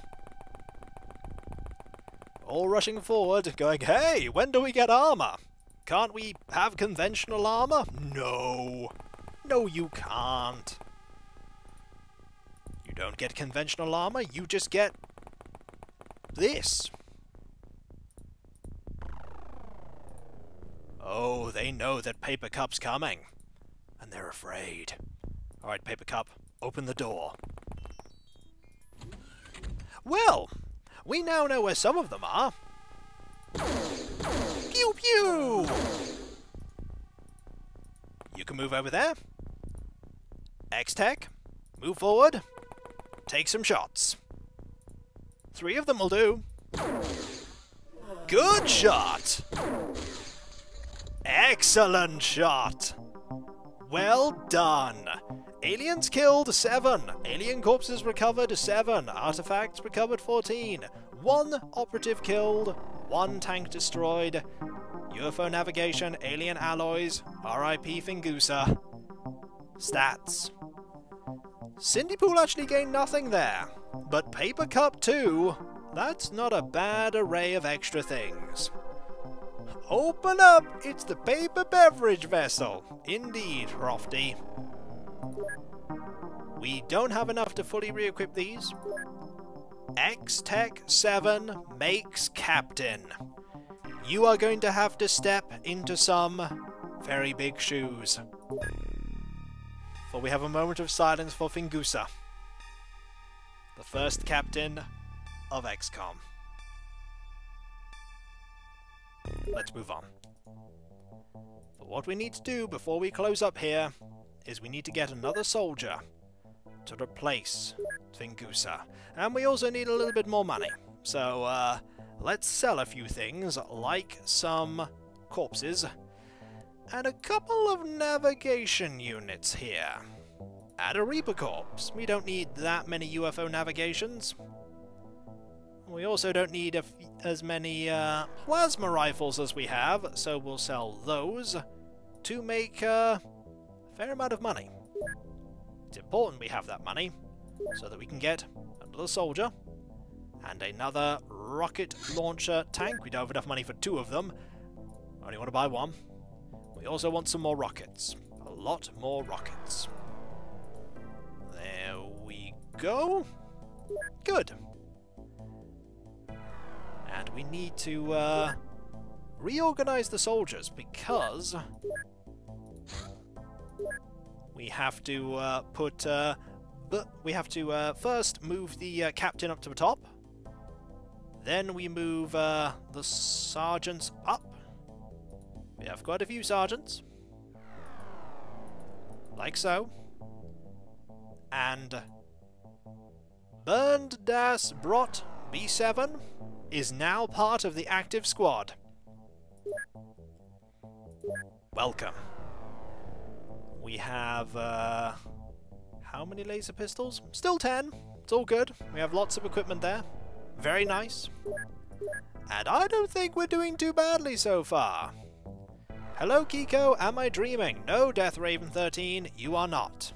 All rushing forward, going, hey, when do we get armour? Can't we have conventional armour? No! No, you can't. You don't get conventional armor, you just get this. Oh, they know that Paper Cup's coming. And they're afraid. Alright, Paper Cup, open the door. Well, we now know where some of them are. Pew pew! You can move over there. X-Tech, move forward. Take some shots. 3 of them will do. Good shot! Excellent shot! Well done! Aliens killed 7, alien corpses recovered 7, artifacts recovered 14, 1 operative killed, 1 tank destroyed, UFO navigation, alien alloys, RIP Fingusa. Stats. Cindy Pool actually gained nothing there, but Paper Cup 2, that's not a bad array of extra things. Open up! It's the paper beverage vessel! Indeed, Rofty. We don't have enough to fully re-equip these. X-Tech 7 makes Captain. You are going to have to step into some very big shoes. For we have a moment of silence for Fingusa, the first Captain of XCOM. Let's move on. But what we need to do before we close up here is we need to get another soldier to replace Fingusa. And we also need a little bit more money. So let's sell a few things, like some corpses and a couple of navigation units here. Add a Reaper corpse. We don't need that many UFO navigations. We also don't need as many plasma rifles as we have, so we'll sell those to make a fair amount of money. It's important we have that money, so that we can get another soldier and another rocket launcher tank. We don't have enough money for 2 of them. Only want to buy 1. We also want some more rockets. A lot more rockets. There we go. Good. And we need to reorganize the soldiers, because we have to first move the captain up to the top, then we move the sergeants up. We have quite a few sergeants, like so, and Burned Das Brot B7 is now part of the active squad. Welcome. We have, how many laser pistols? Still 10. It's all good. We have lots of equipment there. Very nice. And I don't think we're doing too badly so far. Hello, Kiko. Am I dreaming? No, Deathraven13, you are not.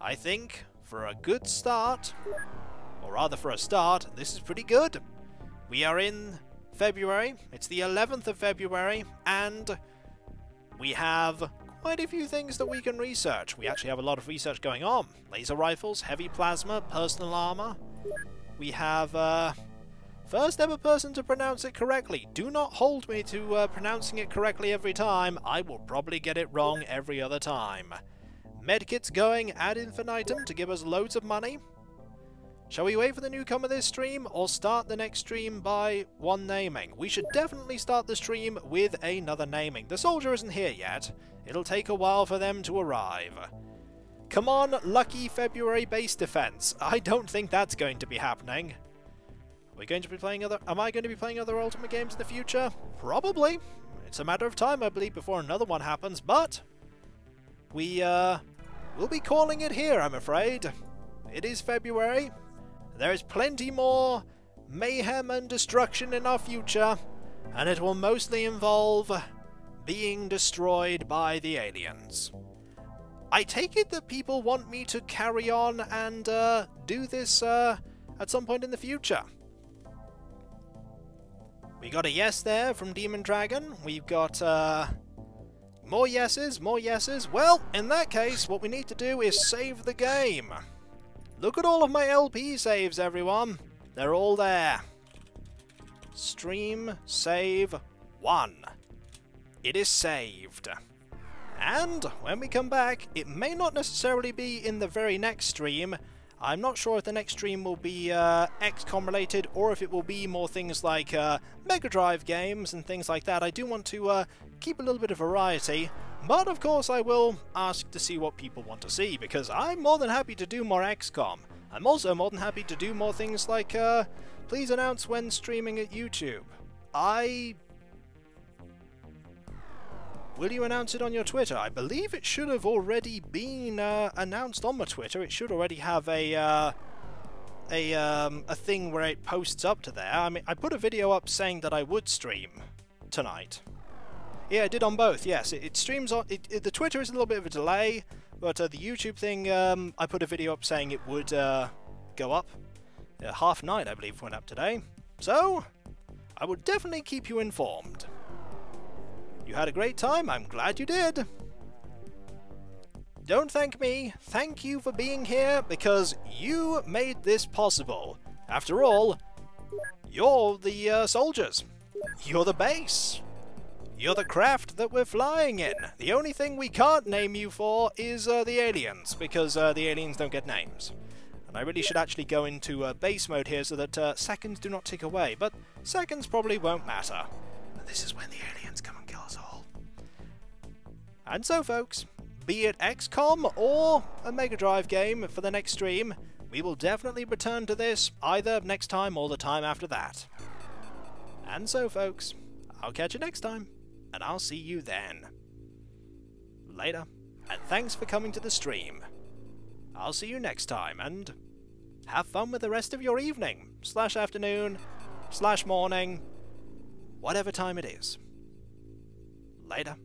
I think for a good start, or rather for a start, this is pretty good. We are in February, it's the 11th of February, and we have quite a few things that we can research. We actually have a lot of research going on. Laser rifles, heavy plasma, personal armor. We have, first ever person to pronounce it correctly. Do not hold me to pronouncing it correctly every time. I will probably get it wrong every other time. Medkit's going ad infinitum to give us loads of money. Shall we wait for the newcomer this stream, or start the next stream by one naming? We should definitely start the stream with another naming. The soldier isn't here yet. It'll take a while for them to arrive. Come on, lucky February base defense. I don't think that's going to be happening. We're going to be playing other... Am I going to be playing other Ultimate games in the future? Probably. It's a matter of time, I believe, before another one happens, but we, we'll be calling it here, I'm afraid. It is February. There is plenty more mayhem and destruction in our future, and it will mostly involve being destroyed by the aliens. I take it that people want me to carry on and do this at some point in the future. We got a yes there from Demon Dragon. We've got More yeses, more yeses. Well, in that case, what we need to do is save the game. Look at all of my LP saves, everyone. They're all there. Stream save 1. It is saved. And when we come back, it may not necessarily be in the very next stream. I'm not sure if the next stream will be XCOM related, or if it will be more things like Mega Drive games and things like that. I do want to keep a little bit of variety, but of course I will ask to see what people want to see, because I'm more than happy to do more XCOM. I'm also more than happy to do more things like, please announce when streaming at YouTube. Will you announce it on your Twitter? I believe it should have already been announced on my Twitter. It should already have a thing where it posts up to there. I mean, I put a video up saying that I would stream tonight. Yeah, I did on both. Yes, it streams on. The Twitter is a little bit of a delay, but the YouTube thing, I put a video up saying it would go up. 9:30, I believe, went up today. So I will definitely keep you informed. You had a great time, I'm glad you did! Don't thank me, thank you for being here, because you made this possible. After all, you're the soldiers. You're the base. You're the craft that we're flying in. The only thing we can't name you for is the aliens, because the aliens don't get names. And I really should actually go into base mode here so that seconds do not tick away, but seconds probably won't matter. And this is when the aliens come and kill us all. And so folks, be it XCOM or a Mega Drive game for the next stream, we will definitely return to this either next time or the time after that. And so folks, I'll catch you next time, and I'll see you then. Later, and thanks for coming to the stream. I'll see you next time, and have fun with the rest of your evening, / afternoon, / morning, whatever time it is. Later.